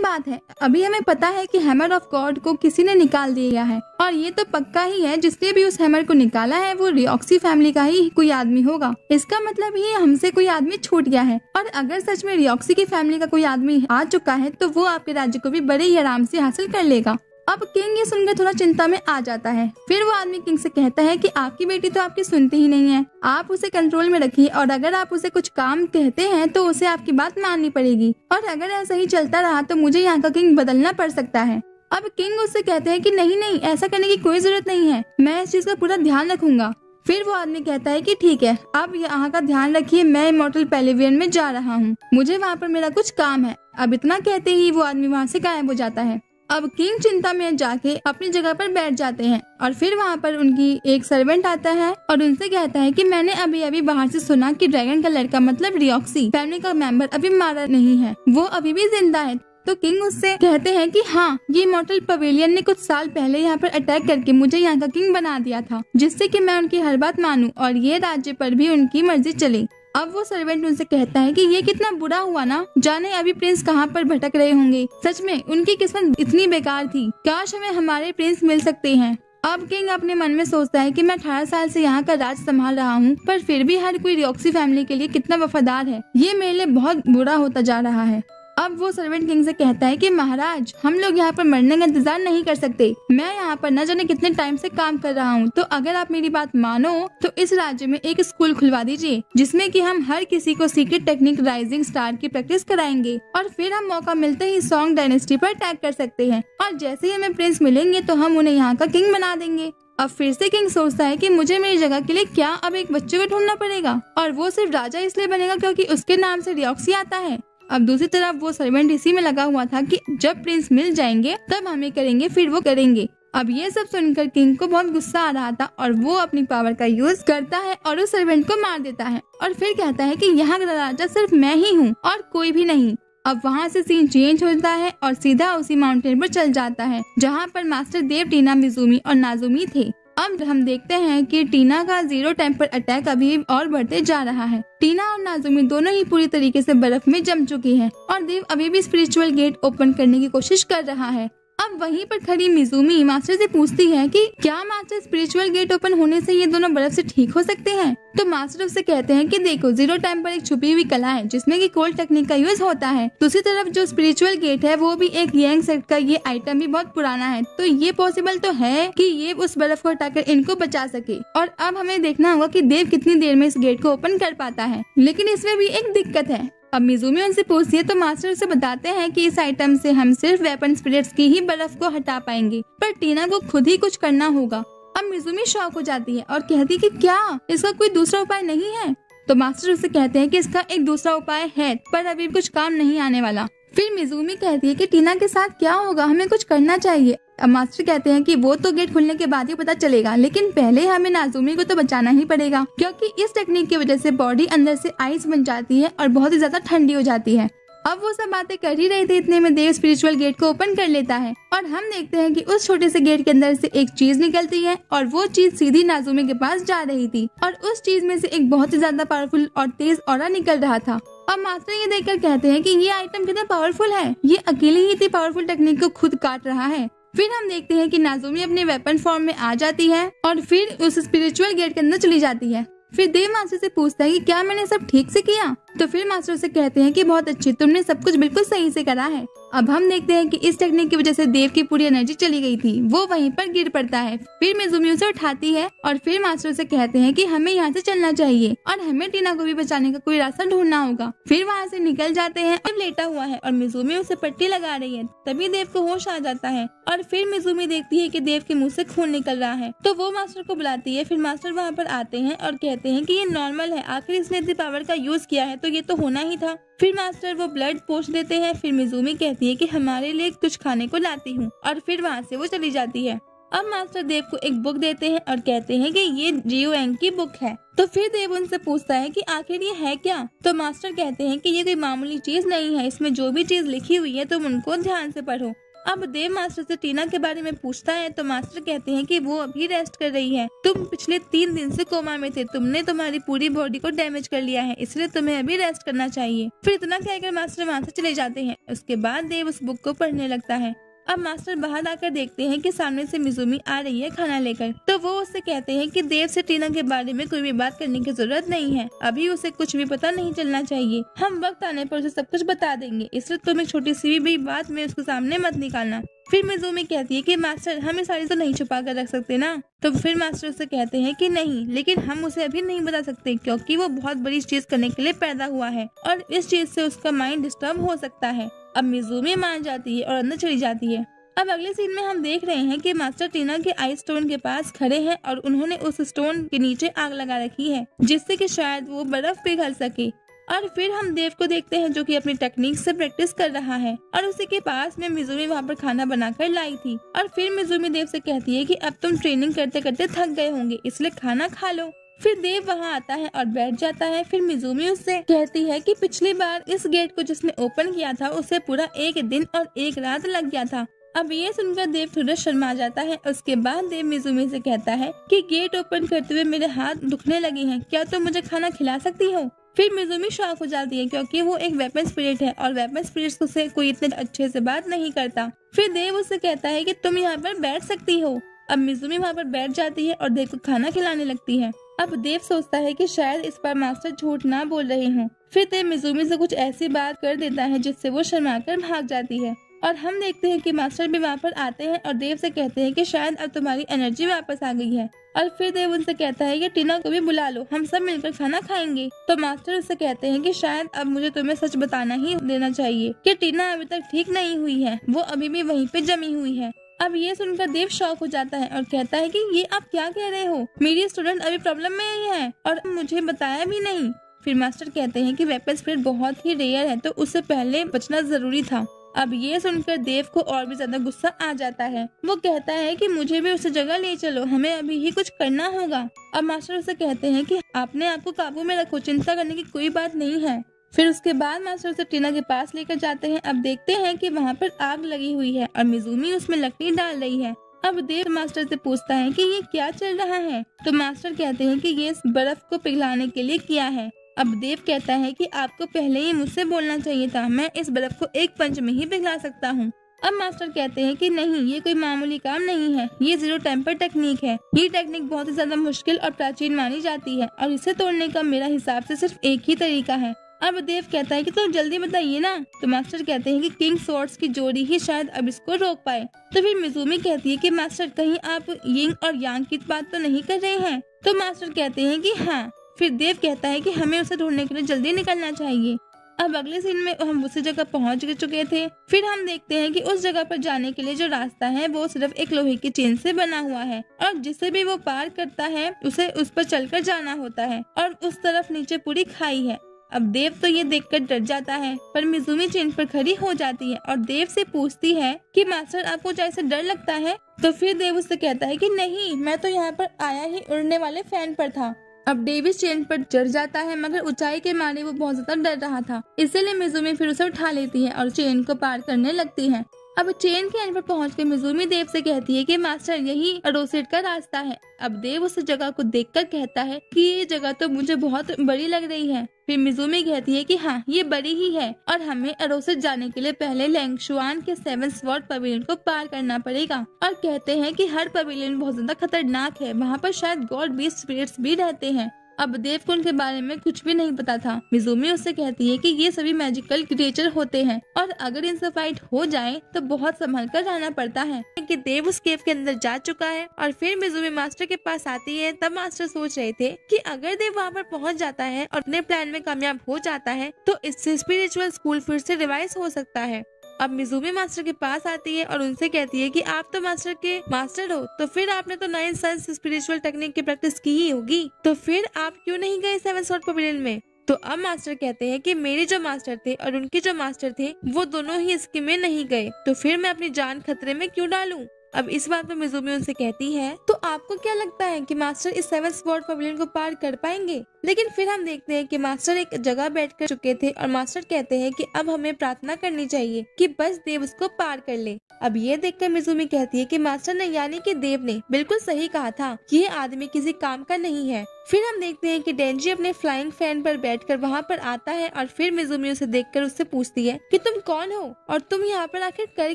बात है। अभी हमें पता है कि हैमर ऑफ गॉड को किसी ने निकाल दिया है और ये तो पक्का ही है जिसने भी उस हैमर को निकाला है वो रियोक्सी फैमिली का ही कोई आदमी होगा। इसका मतलब ये हमसे कोई आदमी छूट गया है, और अगर सच में रियोक्सी की फैमिली का कोई आदमी आ चुका है तो वो आपके राज्य को भी बड़े ही आराम से हासिल कर लेगा। अब किंग ये सुनकर थोड़ा चिंता में आ जाता है। फिर वो आदमी किंग से कहता है कि आपकी बेटी तो आपकी सुनती ही नहीं है, आप उसे कंट्रोल में रखिए और अगर आप उसे कुछ काम कहते हैं तो उसे आपकी बात माननी पड़ेगी, और अगर ऐसा ही चलता रहा तो मुझे यहाँ का किंग बदलना पड़ सकता है। अब किंग उससे कहते हैं कि नहीं नहीं, ऐसा करने की कोई जरूरत नहीं है, मैं इस चीज का पूरा ध्यान रखूंगा। फिर वो आदमी कहता है कि ठीक है, आप यहाँ का ध्यान रखिए, मैं इमॉर्टल फैरीलैंड में जा रहा हूँ, मुझे वहाँ पर मेरा कुछ काम है। अब इतना कहते ही वो आदमी वहाँ से गायब हो जाता है। अब किंग चिंता में जाके अपनी जगह पर बैठ जाते हैं और फिर वहाँ पर उनकी एक सर्वेंट आता है और उनसे कहता है कि मैंने अभी अभी बाहर से सुना कि ड्रैगन का लड़का मतलब रियोक्सी फैमिली का मेंबर अभी मारा नहीं है, वो अभी भी जिंदा है। तो किंग उससे कहते हैं कि हाँ, ये इमॉर्टल पवेलियन ने कुछ साल पहले यहाँ पर अटैक करके मुझे यहाँ का किंग बना दिया था, जिससे कि मैं उनकी हर बात मानूं और ये राज्य पर भी उनकी मर्जी चले। अब वो सर्वेंट उनसे कहता है कि ये कितना बुरा हुआ ना, जाने अभी प्रिंस कहाँ पर भटक रहे होंगे, सच में उनकी किस्मत इतनी बेकार थी, काश हमें हमारे प्रिंस मिल सकते हैं। अब किंग अपने मन में सोचता है कि मैं 18 साल से यहाँ का राज संभाल रहा हूँ, पर फिर भी हर कोई रियोक्सी फैमिली के लिए कितना वफादार है, ये मेरे लिए बहुत बुरा होता जा रहा है। अब वो सर्वेंट किंग से कहता है कि महाराज, हम लोग यहाँ पर मरने का इंतजार नहीं कर सकते, मैं यहाँ पर न जाने कितने टाइम से काम कर रहा हूँ, तो अगर आप मेरी बात मानो तो इस राज्य में एक स्कूल खुलवा दीजिए जिसमें कि हम हर किसी को सीक्रेट टेक्निक राइजिंग स्टार की प्रैक्टिस कराएंगे और फिर हम मौका मिलते ही सॉन्ग डायनेस्टी पर अटैक कर सकते हैं, और जैसे ही हमें प्रिंस मिलेंगे तो हम उन्हें यहाँ का किंग बना देंगे। अब फिर से किंग सोचता है कि मुझे मेरी जगह के लिए क्या अब एक बच्चे को ढूंढना पड़ेगा, और वो सिर्फ राजा इसलिए बनेगा क्योंकि उसके नाम से रियोक्सी आता है। अब दूसरी तरफ वो सर्वेंट इसी में लगा हुआ था कि जब प्रिंस मिल जाएंगे तब हमें करेंगे, फिर वो करेंगे। अब ये सब सुनकर किंग को बहुत गुस्सा आ रहा था और वो अपनी पावर का यूज करता है और उस सर्वेंट को मार देता है और फिर कहता है कि यहाँ का राजा सिर्फ मैं ही हूँ और कोई भी नहीं। अब वहाँ से सीन चेंज होता है और सीधा उसी माउंटेन पर चल जाता है जहाँ पर मास्टर देव, टीना, मिजुमी और नाजुमी थे। अब हम देखते हैं कि टीना का 0 टेम्पर अटैक अभी और बढ़ते जा रहा है। टीना और नाजुमी दोनों ही पूरी तरीके से बर्फ में जम चुकी हैं और देव अभी भी स्पिरिचुअल गेट ओपन करने की कोशिश कर रहा है। अब वहीं पर खड़ी मिजुमी मास्टर से पूछती है कि क्या मास्टर स्पिरिचुअल गेट ओपन होने से ये दोनों बर्फ से ठीक हो सकते हैं, तो मास्टर उससे कहते हैं कि देखो, 0 टेम्पर एक छुपी हुई कला है जिसमें कि कोल्ड टेक्निक का यूज होता है। दूसरी तरफ जो स्पिरिचुअल गेट है वो भी एक यांग सेट का ये आइटम भी बहुत पुराना है, तो ये पॉसिबल तो है कि ये उस बर्फ को हटाकर इनको बचा सके। और अब हमें देखना होगा कि देव कितनी देर में इस गेट को ओपन कर पाता है, लेकिन इसमें भी एक दिक्कत है। अब मिजुमी उनसे पूछती है तो मास्टर उसे बताते हैं कि इस आइटम से हम सिर्फ वेपन स्पिरिट्स की ही बर्फ को हटा पाएंगे, पर टीना को खुद ही कुछ करना होगा। अब मिजुमी शॉक हो जाती है और कहती है कि क्या इसका कोई दूसरा उपाय नहीं है, तो मास्टर उसे कहते हैं कि इसका एक दूसरा उपाय है पर अभी कुछ काम नहीं आने वाला। फिर मिजुमी कहती है कि टीना के साथ क्या होगा, हमें कुछ करना चाहिए। अब मास्टर कहते हैं कि वो तो गेट खुलने के बाद ही पता चलेगा, लेकिन पहले हमें नाजुमी को तो बचाना ही पड़ेगा क्योंकि इस टेक्निक की वजह से बॉडी अंदर से आइस बन जाती है और बहुत ही ज्यादा ठंडी हो जाती है। अब वो सब बातें कर ही रहे थे, इतने में देव स्पिरिचुअल गेट को ओपन कर लेता है और हम देखते हैं कि उस छोटे से गेट के अंदर से एक चीज निकलती है और वो चीज सीधी नाजुमी के पास जा रही थी और उस चीज में से एक बहुत ही ज्यादा पावरफुल और तेज ऑरा निकल रहा था। अब मास्टर ये देखकर कहते हैं कि ये आइटम कितना पावरफुल है, ये अकेले ही इतनी पावरफुल टेक्निक को खुद काट रहा है। फिर हम देखते हैं कि नाजुमी अपने वेपन फॉर्म में आ जाती है और फिर उस स्पिरिचुअल गेट के अंदर चली जाती है। फिर देव मास्टर से पूछता है कि क्या मैंने सब ठीक से किया, तो फिर मास्टर उसे कहते हैं कि बहुत अच्छी, तुमने सब कुछ बिल्कुल सही से करा है। अब हम देखते हैं कि इस टेक्निक की वजह से देव की पूरी एनर्जी चली गई थी, वो वहीं पर गिर पड़ता है। फिर मिजुमी उसे उठाती है और फिर मास्टर से कहते हैं कि हमें यहाँ से चलना चाहिए और हमें टीना को भी बचाने का कोई रास्ता ढूंढना होगा। फिर वहाँ से निकल जाते हैं और लेटा हुआ है और मिजुमी उसे पट्टी लगा रही है। तभी देव को होश आ जाता है और फिर मिजुमी देखती है कि देव के मुंह से खून निकल रहा है, तो वो मास्टर को बुलाती है। फिर मास्टर वहाँ पर आते हैं और कहते हैं कि ये नॉर्मल है, आखिर इसने इतनी पावर का यूज किया है तो ये तो होना ही था। फिर मास्टर वो ब्लड पोंछ देते हैं। फिर मिजुमी कहती है कि हमारे लिए कुछ खाने को लाती हूँ और फिर वहाँ से वो चली जाती है। अब मास्टर देव को एक बुक देते हैं और कहते हैं कि ये जियो एंग की बुक है। तो फिर देव उनसे पूछता है कि आखिर ये है क्या, तो मास्टर कहते हैं कि ये कोई मामूली चीज नहीं है, इसमें जो भी चीज लिखी हुई है तुम उनको ध्यान से पढ़ो। अब देव मास्टर से टीना के बारे में पूछता है तो मास्टर कहते हैं कि वो अभी रेस्ट कर रही है, तुम पिछले 3 दिन से कोमा में थे, तुमने तुम्हारी पूरी बॉडी को डैमेज कर लिया है, इसलिए तुम्हें अभी रेस्ट करना चाहिए। फिर इतना कहकर मास्टर वहाँ से चले जाते हैं। उसके बाद देव उस बुक को पढ़ने लगता है। अब मास्टर बाहर आकर देखते हैं कि सामने से मिजुमी आ रही है खाना लेकर, तो वो उससे कहते हैं कि देव से टीना के बारे में कोई भी बात करने की जरूरत नहीं है, अभी उसे कुछ भी पता नहीं चलना चाहिए, हम वक्त आने पर उसे सब कुछ बता देंगे, इसलिए तुम एक छोटी सी भी बात में उसके सामने मत निकालना। फिर मिजुमी कहती है कि मास्टर हम ये साड़ी तो नहीं छुपा कर रख सकते ना, तो फिर मास्टर उससे कहते हैं कि नहीं, लेकिन हम उसे अभी नहीं बता सकते क्योंकि वो बहुत बड़ी चीज करने के लिए पैदा हुआ है और इस चीज से उसका माइंड डिस्टर्ब हो सकता है। अब मिजुमी मान जाती है और अंदर चली जाती है। अब अगले सीन में हम देख रहे हैं कि मास्टर टीना के आइस स्टोन के पास खड़े हैं और उन्होंने उस स्टोन के नीचे आग लगा रखी है जिससे कि शायद वो बर्फ पिघल सके। और फिर हम देव को देखते हैं जो कि अपनी टेक्निक से प्रैक्टिस कर रहा है और उसी के पास में मिजुमी वहाँ पर खाना बनाकर लाई थी। और फिर मिजुमी देव से कहती है कि अब तुम ट्रेनिंग करते करते थक गए होंगे, इसलिए खाना खा लो। फिर देव वहाँ आता है और बैठ जाता है। फिर मिजुमी उससे कहती है कि पिछली बार इस गेट को जिसने ओपन किया था उसे पूरा 1 दिन और 1 रात लग गया था। अब ये सुनकर देव थोड़ा शर्मा जाता है। उसके बाद देव मिजुमी से कहता है कि गेट ओपन करते हुए मेरे हाथ दुखने लगे हैं, क्या तुम तो मुझे खाना खिला सकती हो। फिर मिजुमी शॉक हो जाती है क्योंकि वो एक वेपन स्पिरिट है और वेपन स्पिरिट से कोई इतने अच्छे से बात नहीं करता। फिर देव उससे कहता है कि तुम यहाँ पर बैठ सकती हो। अब मिजुमी वहाँ पर बैठ जाती है और देव को खाना खिलाने लगती है। अब देव सोचता है कि शायद इस बार मास्टर झूठ ना बोल रहे हों। फिर देव मिजुमी से कुछ ऐसी बात कर देता है जिससे वो शर्माकर भाग जाती है। और हम देखते हैं कि मास्टर भी वहाँ पर आते हैं और देव से कहते हैं कि शायद अब तुम्हारी एनर्जी वापस आ गई है। और फिर देव उनसे कहता है कि टीना को भी बुला लो, हम सब मिलकर खाना खाएंगे। तो मास्टर उससे कहते हैं कि शायद अब मुझे तुम्हें सच बताना ही देना चाहिए कि टीना अभी तक ठीक नहीं हुई है, वो अभी भी वहीं पे जमी हुई है। अब ये सुनकर देव शॉक हो जाता है और कहता है कि ये आप क्या कह रहे हो, मेरी स्टूडेंट अभी प्रॉब्लम में ही है और मुझे बताया भी नहीं। फिर मास्टर कहते हैं कि वेपन स्पिरिट बहुत ही रेयर है तो उससे पहले बचना जरूरी था। अब ये सुनकर देव को और भी ज्यादा गुस्सा आ जाता है। वो कहता है कि मुझे भी उस जगह ले चलो, हमें अभी ही कुछ करना होगा। अब मास्टर उसे कहते हैं कि आपने आपको काबू में रखो, चिंता करने की कोई बात नहीं है। फिर उसके बाद मास्टर उसे टीना के पास लेकर जाते हैं। अब देखते हैं कि वहाँ पर आग लगी हुई है और मिजुमी उसमें लकड़ी डाल रही है। अब देव मास्टर से पूछता है कि ये क्या चल रहा है, तो मास्टर कहते हैं कि ये बर्फ को पिघलाने के लिए किया है। अब देव कहता है कि आपको पहले ही मुझसे बोलना चाहिए था, मैं इस बर्फ को 1 पंच में ही पिघला सकता हूँ। अब मास्टर कहते हैं कि नहीं, ये कोई मामूली काम नहीं है, ये जीरो टेम्पर टेक्निक है, ये टेक्निक बहुत ही ज्यादा मुश्किल और प्राचीन मानी जाती है और इसे तोड़ने का मेरा हिसाब से सिर्फ एक ही तरीका है। अब देव कहता है कि तुम जल्दी बताइए ना। तो मास्टर कहते हैं कि किंग स्वॉर्ड्स की जोड़ी ही शायद अब इसको रोक पाए। तो फिर मिजुमी कहती है कि मास्टर कहीं आप यिंग और यांग की बात तो नहीं कर रहे हैं। तो मास्टर कहते हैं कि हाँ। फिर देव कहता है कि हमें उसे ढूंढने के लिए जल्दी निकलना चाहिए। अब अगले सीन में हम उसी जगह पहुंच चुके थे। फिर हम देखते हैं कि उस जगह पर जाने के लिए जो रास्ता है वो सिर्फ एक लोहे की चेन से बना हुआ है और जिसे भी वो पार करता है उसे उस पर चलकर जाना होता है और उस तरफ नीचे पूरी खाई है। अब देव तो ये देखकर डर जाता है पर मिजुमी चेन पर खड़ी हो जाती है और देव से पूछती है कि मास्टर आपको चाय से डर लगता है। तो फिर देव उससे कहता है कि नहीं, मैं तो यहाँ पर आया ही उड़ने वाले फैन पर था। अब देव इस चेन पर चढ़ जाता है मगर ऊंचाई के मारे वो बहुत ज्यादा डर रहा था, इसलिए मिजुमी फिर उसे उठा लेती है और चेन को पार करने लगती है। अब चेन के एंड पर पहुंचकर मिजुमी देव से कहती है कि मास्टर यही रोसेट का रास्ता है। अब देव उस जगह को देखकर कहता है कि ये जगह तो मुझे बहुत बड़ी लग रही है। फिर मिजुमी कहती है कि हाँ, ये बड़ी ही है और हमें अरोसेट जाने के लिए पहले लेंगशुआन के 7 स्वॉर्ड पवेलियन को पार करना पड़ेगा। और कहते हैं कि हर पवेलियन बहुत ज्यादा खतरनाक है, वहाँ पर शायद गॉड बीस्ट स्पिरिट्स भी रहते हैं। अब देवकुंड के बारे में कुछ भी नहीं पता था। मिज़ुमी उससे कहती है कि ये सभी मैजिकल क्रिएचर होते हैं और अगर इनसे फाइट हो जाए तो बहुत संभल कर जाना पड़ता है। कि देव उस केव के अंदर जा चुका है और फिर मिज़ुमी मास्टर के पास आती है। तब मास्टर सोच रहे थे कि अगर देव वहाँ पर पहुँच जाता है और अपने प्लान में कामयाब हो जाता है तो इससे स्पिरिचुअल स्कूल फिर से रिवाइज हो सकता है। अब मिज़ुमी मास्टर के पास आती है और उनसे कहती है कि आप तो मास्टर के मास्टर हो, तो फिर आपने तो 9 साइंस स्पिरिचुअल टेक्निक की प्रैक्टिस की ही होगी, तो फिर आप क्यों नहीं गए 7 स्वॉर्ड पवेलियन में? तो अब मास्टर कहते हैं कि मेरे जो मास्टर थे और उनके जो मास्टर थे वो दोनों ही इसके में नहीं गए, तो फिर मैं अपनी जान खतरे में क्यों डालूं? अब इस बात पर मिज़ुमी उनसे कहती है तो आपको क्या लगता है कि मास्टर इस 7 स्वॉर्ड पवेलियन को पार कर पाएंगे? लेकिन फिर हम देखते हैं कि मास्टर एक जगह बैठकर चुके थे और मास्टर कहते हैं कि अब हमें प्रार्थना करनी चाहिए कि बस देव उसको पार कर ले। अब ये देखकर मिज़ुमी कहती है कि मास्टर ने यानी कि देव ने बिल्कुल सही कहा था कि ये आदमी किसी काम का नहीं है। फिर हम देखते हैं कि डेंजी अपने फ्लाइंग फैन पर बैठकर वहाँ पर आता है और फिर मिज़ुमी उसे देखकर उससे पूछती है कि तुम कौन हो और तुम यहाँ पर आखिर कर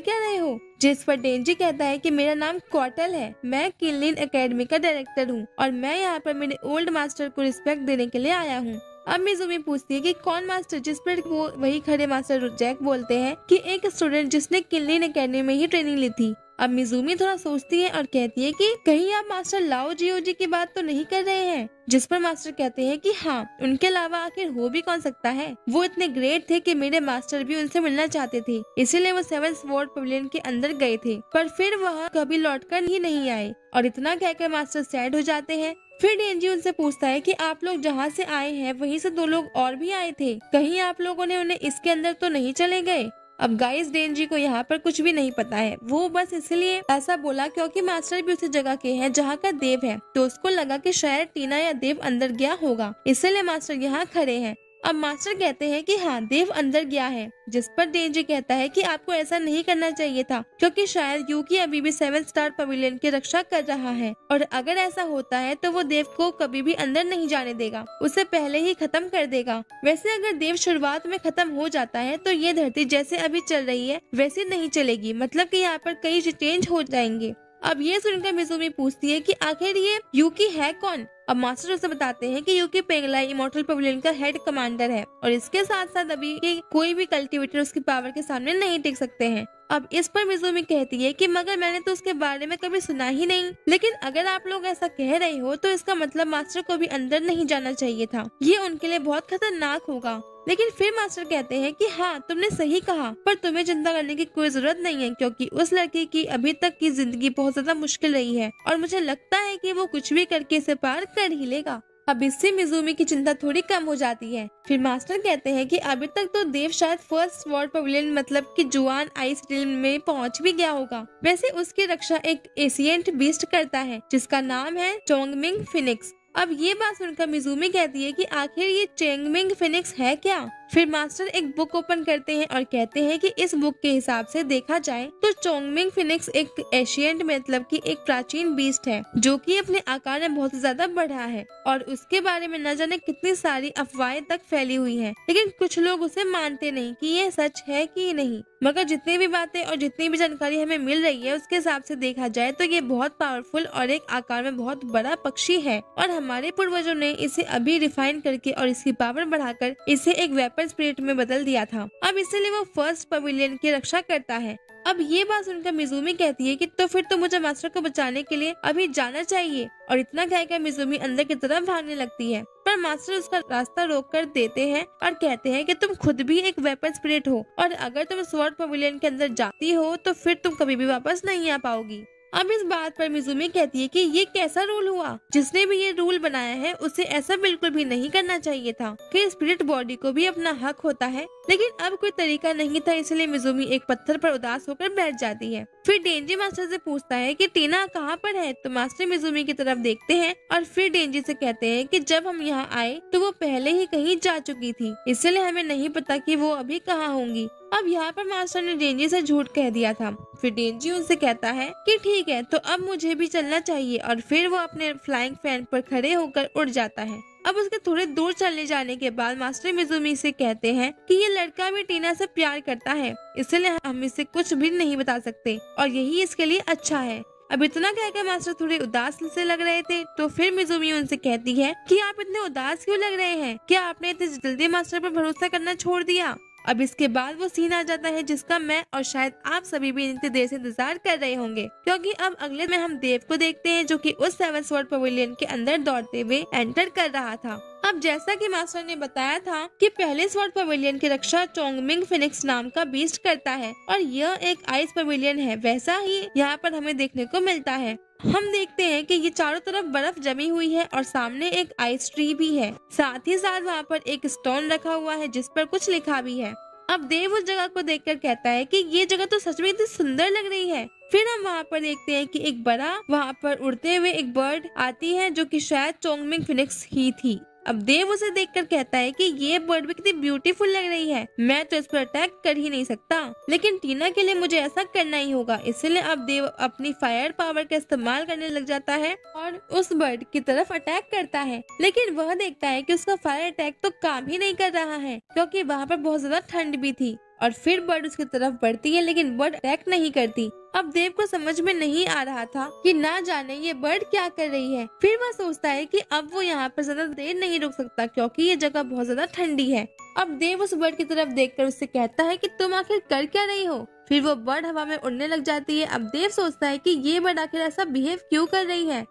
क्या रहे हो? जिस पर डेंजी कहता है कि मेरा नाम क्वार्टल है, मैं किनलिन एकेडमी का डायरेक्टर हूँ और मैं यहाँ पर मेरे ओल्ड मास्टर को रिस्पेक्ट देने के लिए आया हूँ। अब मिज़ुमी पूछती है कि कौन मास्टर, जिस पर वो वही खड़े मास्टर जैक बोलते हैं कि एक स्टूडेंट जिसने किनलिन एकेडमी में ही ट्रेनिंग ली थी। अब मिज़ुमी थोड़ा सोचती है और कहती है कि कहीं आप मास्टर लाओ जियोजी की बात तो नहीं कर रहे हैं? जिस पर मास्टर कहते हैं कि हाँ, उनके अलावा आखिर हो भी कौन सकता है? वो इतने ग्रेट थे कि मेरे मास्टर भी उनसे मिलना चाहते थे, इसीलिए वो 7 स्वॉर्ड पवेलियन के अंदर गए थे, पर फिर वह कभी लौटकर ही नहीं आए। और इतना कहकर मास्टर सैड हो जाते हैं। फिर डेंजी उनसे पूछता है कि आप लोग जहाँ से आए हैं वहीं से 2 लोग और भी आए थे, कहीं आप लोगों ने उन्हें इसके अंदर तो नहीं चले गए? अब गाइस डेंजी को यहाँ पर कुछ भी नहीं पता है, वो बस इसलिए ऐसा बोला क्योंकि मास्टर भी उसी जगह के हैं जहाँ का देव है, तो उसको लगा कि शायद टीना या देव अंदर गया होगा, इसलिए मास्टर यहाँ खड़े हैं। अब मास्टर कहते हैं कि हाँ, देव अंदर गया है। जिस पर डेंजी कहता है कि आपको ऐसा नहीं करना चाहिए था क्योंकि शायद यूकी अभी भी 7 स्टार पवेलियन की रक्षा कर रहा है और अगर ऐसा होता है तो वो देव को कभी भी अंदर नहीं जाने देगा, उसे पहले ही खत्म कर देगा। वैसे अगर देव शुरुआत में खत्म हो जाता है तो ये धरती जैसे अभी चल रही है वैसे नहीं चलेगी, मतलब की यहाँ पर कई चेंज हो जाएंगे। अब ये सुनकर मिज़ुमी पूछती है कि आखिर ये यूकी है कौन? अब मास्टर उसे बताते हैं कि यूकी पेंगलाई इमॉर्टल पवेलियन का हेड कमांडर है और इसके साथ साथ अभी कोई भी कल्टीवेटर उसकी पावर के सामने नहीं टिक सकते हैं। अब इस पर मिज़ुमी कहती है कि मगर मैंने तो उसके बारे में कभी सुना ही नहीं, लेकिन अगर आप लोग ऐसा कह रहे हो तो इसका मतलब मास्टर को भी अंदर नहीं जाना चाहिए था, ये उनके लिए बहुत खतरनाक होगा। लेकिन फिर मास्टर कहते हैं कि हाँ, तुमने सही कहा, पर तुम्हें चिंता करने की कोई जरूरत नहीं है क्योंकि उस लड़की की अभी तक की जिंदगी बहुत ज्यादा मुश्किल रही है और मुझे लगता है कि वो कुछ भी करके इसे पार कर ही लेगा। अब इससे मिज़ुमी की चिंता थोड़ी कम हो जाती है। फिर मास्टर कहते हैं कि अभी तक तो देव शायद 1st स्वॉर्ड पवेलियन मतलब कि जुआन आइस डील में पहुंच भी गया होगा। वैसे उसकी रक्षा एक एशियंट बीस्ट करता है जिसका नाम है चोंगमिंग फिनिक्स। अब ये बात सुनकर मिज़ुमी कहती है कि आखिर ये चेंगमिंग फिनिक्स है क्या? फिर मास्टर एक बुक ओपन करते हैं और कहते हैं कि इस बुक के हिसाब से देखा जाए तो चोंगमिंग फिनिक्स एक एशियंट मतलब कि एक प्राचीन बीस्ट है जो कि अपने आकार में बहुत ज्यादा बढ़ा है और उसके बारे में न जाने कितनी सारी अफवाहें तक फैली हुई हैं, लेकिन कुछ लोग उसे मानते नहीं कि ये सच है कि नहीं। मगर जितनी भी बातें और जितनी भी जानकारी हमें मिल रही है उसके हिसाब से देखा जाए तो ये बहुत पावरफुल और एक आकार में बहुत बड़ा पक्षी है और हमारे पूर्वजों ने इसे अभी रिफाइन करके और इसकी पावर बढ़ाकर इसे एक वेपन स्पिरिट में बदल दिया था। अब इसलिए वो 1st पवेलियन की रक्षा करता है। अब ये बात सुनकर मिज़ुमी कहती है कि तो फिर तो मुझे मास्टर को बचाने के लिए अभी जाना चाहिए और इतना कहकर मिज़ुमी अंदर की तरफ भागने लगती है, पर मास्टर उसका रास्ता रोक कर देते हैं और कहते हैं कि तुम खुद भी एक वेपन स्पिरिट हो और अगर तुम 1st पवेलियन के अंदर जाती हो तो फिर तुम कभी भी वापस नहीं आ पाओगी। अब इस बात पर मिज़ुमी कहती है कि ये कैसा रूल हुआ, जिसने भी ये रूल बनाया है उसे ऐसा बिल्कुल भी नहीं करना चाहिए था कि स्पिरिट बॉडी को भी अपना हक होता है, लेकिन अब कोई तरीका नहीं था, इसलिए मिज़ुमी एक पत्थर पर उदास होकर बैठ जाती है। फिर डेंजी मास्टर से पूछता है कि टीना कहाँ पर है, तो मास्टर मिज़ुमी की तरफ देखते हैं और फिर डेंजी से कहते हैं कि जब हम यहाँ आए तो वो पहले ही कहीं जा चुकी थी, इसलिए हमें नहीं पता कि वो अभी कहाँ होंगी। अब यहाँ पर मास्टर ने डेंजी से झूठ कह दिया था। फिर डेंजी उनसे कहता है कि ठीक है, तो अब मुझे भी चलना चाहिए और फिर वो अपने फ्लाइंग फैन पर खड़े होकर उड़ जाता है। अब उसके थोड़े दूर चले जाने के बाद मास्टर मिज़ुमी से कहते हैं कि ये लड़का भी टीना से प्यार करता है, इसलिए हम इसे कुछ भी नहीं बता सकते और यही इसके लिए अच्छा है। अब इतना कहकर मास्टर थोड़े उदास से लग रहे थे, तो फिर मिज़ुमी उनसे कहती है कि आप इतने उदास क्यों लग रहे हैं, क्या आपने इतने जल्दी मास्टर पर भरोसा करना छोड़ दिया। अब इसके बाद वो सीन आ जाता है जिसका मैं और शायद आप सभी भी इतनी देर से इंतजार कर रहे होंगे, क्योंकि अब अगले में हम देव को देखते हैं जो कि उस 7 स्वॉर्ड पवेलियन के अंदर दौड़ते हुए एंटर कर रहा था। अब जैसा कि मास्टर ने बताया था कि पहले स्वॉर्ड पवेलियन की रक्षा चोंगमिंग फिनिक्स नाम का बीस्ट करता है और यह एक आइस पवेलियन है, वैसा ही यहाँ पर हमें देखने को मिलता है। हम देखते हैं कि ये चारों तरफ बर्फ जमी हुई है और सामने एक आइस ट्री भी है, साथ ही साथ वहाँ पर एक स्टोन रखा हुआ है जिस पर कुछ लिखा भी है। अब देव उस जगह को देखकर कहता है कि ये जगह तो सच में इतनी सुंदर लग रही है। फिर हम वहाँ पर देखते हैं कि एक बड़ा वहाँ पर उड़ते हुए एक बर्ड आती है जो कि शायद चोंगमिंग फिनिक्स ही थी। अब देव उसे देखकर कहता है कि ये बर्ड भी कितनी ब्यूटीफुल लग रही है, मैं तो इस पर अटैक कर ही नहीं सकता, लेकिन टीना के लिए मुझे ऐसा करना ही होगा। इसलिए अब देव अपनी फायर पावर का इस्तेमाल करने लग जाता है और उस बर्ड की तरफ अटैक करता है, लेकिन वह देखता है कि उसका फायर अटैक तो काम ही नहीं कर रहा है क्योंकि वहाँ पर बहुत ज्यादा ठंड भी थी। और फिर बर्ड उसकी तरफ बढ़ती है लेकिन बर्ड अटैक नहीं करती। अब देव को समझ में नहीं आ रहा था कि ना जाने ये बर्ड क्या कर रही है। फिर वह सोचता है कि अब वो यहाँ पर ज्यादा देर नहीं रुक सकता क्योंकि ये जगह बहुत ज्यादा ठंडी है। अब देव उस बर्ड की तरफ देखकर उससे कहता है कि तुम आखिर कर क्या रही हो। फिर वो बर्ड हवा में उड़ने लग जाती है। अब देव सोचता है कि ये बर्ड आखिर ऐसा बिहेव क्यों कर रही है,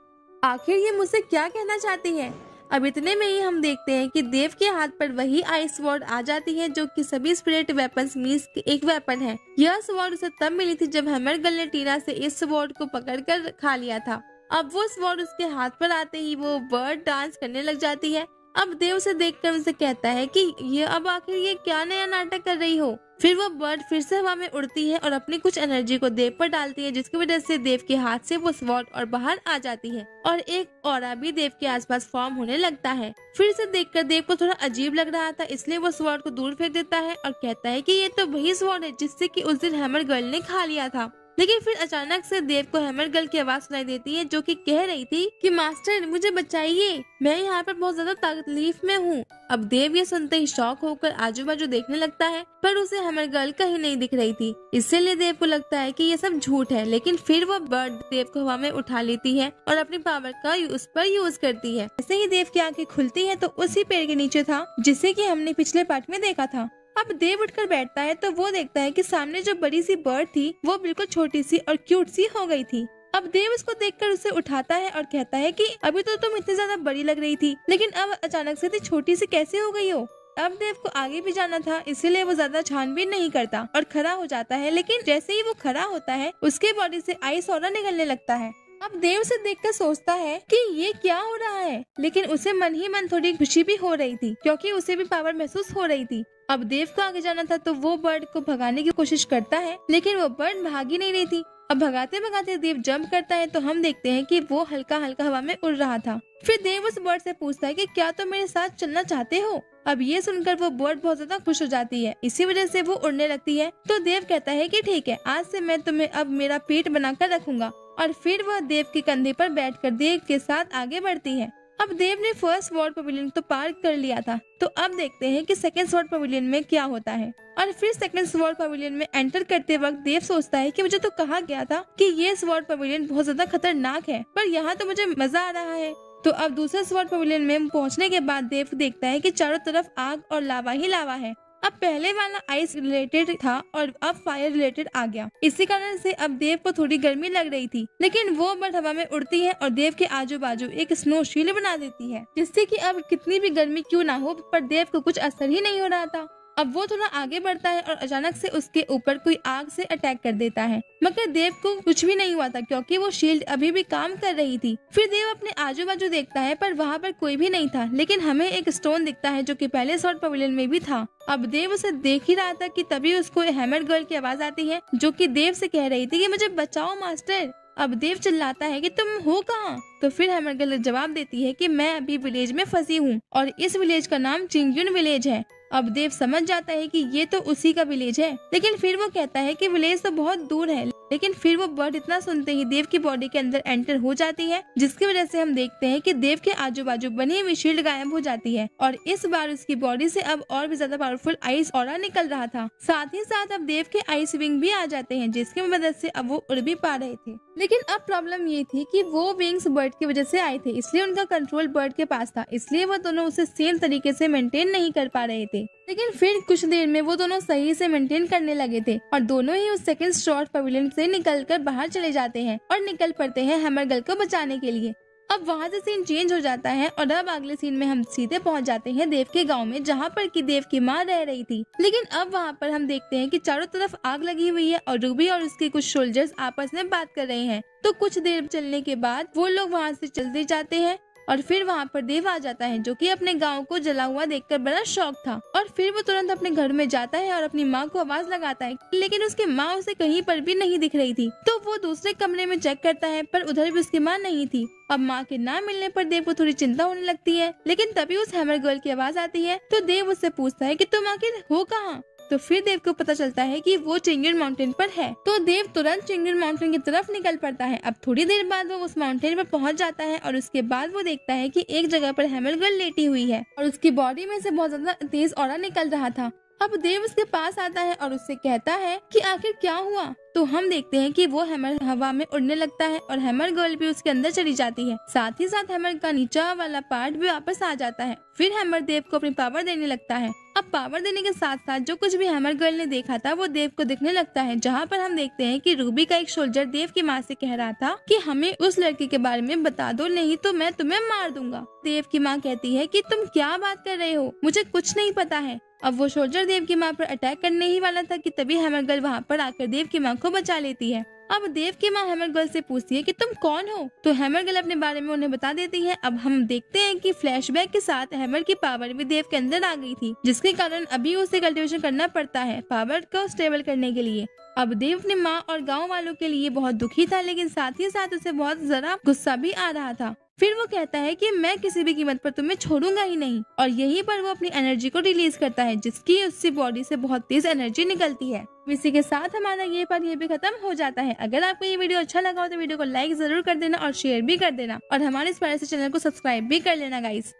आखिर ये मुझसे क्या कहना चाहती है। अब इतने में ही हम देखते हैं कि देव के हाथ पर वही आइस स्वॉर्ड आ जाती है जो कि सभी स्पिरिट वेपन्स में एक वेपन है। यह स्वॉर्ड उसे तब मिली थी जब हैमर गॉड ने टीना से इस स्वॉर्ड को पकड़कर खा लिया था। अब वो स्वॉर्ड उसके हाथ पर आते ही वो बर्ड डांस करने लग जाती है। अब देव उसे देखकर उसे कहता है कि ये अब आखिर ये क्या नया नाटक कर रही हो। फिर वो बर्ड फिर से हवा में उड़ती है और अपनी कुछ एनर्जी को देव पर डालती है जिसकी वजह से देव के हाथ से वो स्वॉर्ड और बाहर आ जाती है और एक ऑरा भी देव के आसपास फॉर्म होने लगता है। फिर से देखकर देव को थोड़ा अजीब लग रहा था, इसलिए वो स्वॉर्ड को दूर फेंक देता है और कहता है कि ये तो वही स्वॉर्ड है जिससे कि उस दिन हैमर गर्ल ने खा लिया था। लेकिन फिर अचानक से देव को हैमर गर्ल की आवाज सुनाई देती है जो कि कह रही थी कि मास्टर मुझे बचाइए, मैं यहाँ पर बहुत ज्यादा तकलीफ में हूँ। अब देव ये सुनते ही शॉक होकर आजू बाजू देखने लगता है, पर उसे हैमर गर्ल कहीं नहीं दिख रही थी, इसलिए देव को लगता है कि ये सब झूठ है। लेकिन फिर वो बर्ड देव को हवा में उठा लेती है और अपनी पावर का उस पर यूज करती है। ऐसे ही देव की आंखें खुलती है तो उसी पेड़ के नीचे था जिसे कि हमने पिछले पार्ट में देखा था। अब देव उठकर बैठता है तो वो देखता है कि सामने जो बड़ी सी बर्ड थी वो बिल्कुल छोटी सी और क्यूट सी हो गई थी। अब देव उसको देखकर उसे उठाता है और कहता है कि अभी तो तुम इतनी ज्यादा बड़ी लग रही थी, लेकिन अब अचानक से इतनी छोटी सी कैसे हो गई हो। अब देव को आगे भी जाना था, इसीलिए वो ज्यादा छानबीन नहीं करता और खड़ा हो जाता है। लेकिन जैसे ही वो खड़ा होता है उसके बॉडी से आइस ऑरा निकलने लगता है। अब देव उसे देखकर सोचता है कि ये क्या हो रहा है, लेकिन उसे मन ही मन थोड़ी खुशी भी हो रही थी क्योंकि उसे भी पावर महसूस हो रही थी। अब देव को आगे जाना था तो वो बर्ड को भगाने की कोशिश करता है, लेकिन वो बर्ड भागी नहीं रही थी। अब भगाते भगाते देव जंप करता है तो हम देखते हैं कि वो हल्का हल्का हवा में उड़ रहा था। फिर देव उस बर्ड से पूछता है कि क्या तुम मेरे साथ चलना चाहते हो। अब ये सुनकर वो बर्ड बहुत ज्यादा खुश हो जाती है, इसी वजह से वो उड़ने लगती है। तो देव कहता है कि ठीक है, आज से मैं तुम्हें अब मेरा पेट बनाकर रखूंगा। और फिर वह देव के कंधे पर बैठकर देव के साथ आगे बढ़ती है। अब देव ने फर्स्ट स्वॉर्ड पवेलियन तो पार कर लिया था, तो अब देखते हैं कि सेकंड स्वॉर्ड पवेलियन में क्या होता है। और फिर सेकंड स्वॉर्ड पवेलियन में एंटर करते वक्त देव सोचता है कि मुझे तो कहा गया था कि ये स्वॉर्ड पवेलियन बहुत ज्यादा खतरनाक है, पर यहाँ तो मुझे मजा आ रहा है। तो अब दूसरे स्वॉर्ड पवेलियन में पहुँचने के बाद देव देखता है कि चारों तरफ आग और लावा ही लावा है। अब पहले वाला आइस रिलेटेड था और अब फायर रिलेटेड आ गया, इसी कारण से अब देव को थोड़ी गर्मी लग रही थी। लेकिन वो बर्ड हवा में उड़ती है और देव के आजू बाजू एक स्नो शील्ड बना देती है जिससे कि अब कितनी भी गर्मी क्यों ना हो पर देव को कुछ असर ही नहीं हो रहा था। अब वो थोड़ा आगे बढ़ता है और अचानक से उसके ऊपर कोई आग से अटैक कर देता है, मगर देव को कुछ भी नहीं हुआ था क्योंकि वो शील्ड अभी भी काम कर रही थी। फिर देव अपने आजू बाजू देखता है पर वहाँ पर कोई भी नहीं था, लेकिन हमें एक स्टोन दिखता है जो कि पहले स्वॉर्ड पवेलियन में भी था। अब देव उसे देख ही रहा था कि तभी उसको हैमर गर्ल की आवाज आती है जो कि देव से कह रही थी कि मुझे बचाओ मास्टर। अब देव चिल्लाता है कि तुम हो कहाँ। तो फिर हैमर गर्ल जवाब देती है कि मैं अभी विलेज में फंसी हूँ और इस विलेज का नाम चिंगयुन विलेज है। अब देव समझ जाता है कि ये तो उसी का विलेज है, लेकिन फिर वो कहता है कि विलेज तो बहुत दूर है लेकिन फिर वो बर्ड इतना सुनते ही देव की बॉडी के अंदर एंटर हो जाती है, जिसकी वजह से हम देखते हैं कि देव के आजू बाजू बनी हुई शील्ड गायब हो जाती है और इस बार उसकी बॉडी से अब और भी ज्यादा पावरफुल आइस ऑरा निकल रहा था। साथ ही साथ अब देव के आइस विंग भी आ जाते हैं, जिसकी मदद से अब वो उड़ भी पा रहे थे। लेकिन अब प्रॉब्लम ये थी कि वो विंग्स बर्ड की वजह से आए थे, इसलिए उनका कंट्रोल बर्ड के पास था, इसलिए वो दोनों उसे सेम तरीके से मेंटेन नहीं कर पा रहे थे। लेकिन फिर कुछ देर में वो दोनों सही से मेंटेन करने लगे थे और दोनों ही उस सेकंड शॉर्ट पवेलियन से निकलकर बाहर चले जाते हैं और निकल पड़ते हैं हैमर गर्ल को बचाने के लिए। अब वहाँ से सीन चेंज हो जाता है और अब अगले सीन में हम सीधे पहुँच जाते हैं देव के गांव में, जहाँ पर कि देव की माँ रह रही थी। लेकिन अब वहाँ पर हम देखते हैं कि चारों तरफ आग लगी हुई है और रूबी और उसके कुछ सोल्जर्स आपस में बात कर रहे हैं। तो कुछ देर चलने के बाद वो लोग वहाँ से चलते जाते हैं और फिर वहाँ पर देव आ जाता है, जो कि अपने गांव को जला हुआ देखकर बड़ा शॉक था। और फिर वो तुरंत अपने घर में जाता है और अपनी माँ को आवाज लगाता है, लेकिन उसकी माँ उसे कहीं पर भी नहीं दिख रही थी। तो वो दूसरे कमरे में चेक करता है, पर उधर भी उसकी माँ नहीं थी। अब माँ के ना मिलने पर देव को थोड़ी चिंता होने लगती है, लेकिन तभी उस हैमर गर्ल की आवाज आती है। तो देव उससे पूछता है कि तुम आखिर हो कहाँ? तो फिर देव को पता चलता है कि वो चिंगन माउंटेन पर है। तो देव तुरंत चिंगन माउंटेन की तरफ निकल पड़ता है। अब थोड़ी देर बाद वो उस माउंटेन पर पहुंच जाता है और उसके बाद वो देखता है कि एक जगह पर हैमर गर्ल लेटी हुई है और उसकी बॉडी में से बहुत ज्यादा तेज ऑरा निकल रहा था। अब देव उसके पास आता है और उससे कहता है कि आखिर क्या हुआ। तो हम देखते हैं कि वो हैमर हवा में उड़ने लगता है और हैमर गर्ल भी उसके अंदर चली जाती है। साथ ही साथ हैमर का नीचा वाला पार्ट भी वापस आ जाता है। फिर हैमर देव को अपनी पावर देने लगता है। अब पावर देने के साथ साथ जो कुछ भी हैमर गर्ल ने देखा था वो देव को दिखने लगता है, जहाँ पर हम देखते हैं कि रूबी का एक सोल्जर देव की माँ से कह रहा था कि हमें उस लड़की के बारे में बता दो, नहीं तो मैं तुम्हें मार दूंगा। देव की माँ कहती है कि तुम क्या बात कर रहे हो, मुझे कुछ नहीं पता है। अब वो सोल्जर देव की माँ पर अटैक करने ही वाला था कि तभी हैमर गर्ल वहाँ पर आकर देव की माँ को बचा लेती है। अब देव की माँ हैमर गर्ल से पूछती है कि तुम कौन हो, तो हैमर गर्ल अपने बारे में उन्हें बता देती है। अब हम देखते हैं कि फ्लैशबैक के साथ हैमर की पावर भी देव के अंदर आ गई थी, जिसके कारण अभी उसे कल्टीवेशन करना पड़ता है पावर को स्टेबल करने के लिए। अब देव अपनी माँ और गाँव वालों के लिए बहुत दुखी था, लेकिन साथ ही साथ उसे बहुत जरा गुस्सा भी आ रहा था। फिर वो कहता है कि मैं किसी भी कीमत पर तुम्हें छोड़ूंगा ही नहीं, और यहीं पर वो अपनी एनर्जी को रिलीज करता है, जिसकी उसकी बॉडी से बहुत तेज एनर्जी निकलती है। इसी के साथ हमारा ये पार्ट ये भी खत्म हो जाता है। अगर आपको ये वीडियो अच्छा लगा हो तो वीडियो को लाइक जरूर कर देना और शेयर भी कर देना, और हमारे इस प्यारे से चैनल को सब्सक्राइब भी कर लेना गाइस।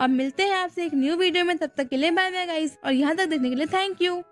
अब मिलते हैं आपसे एक न्यू वीडियो में, तब तक के लिए बाय बाय गाइस, और यहाँ तक देखने के लिए थैंक यू।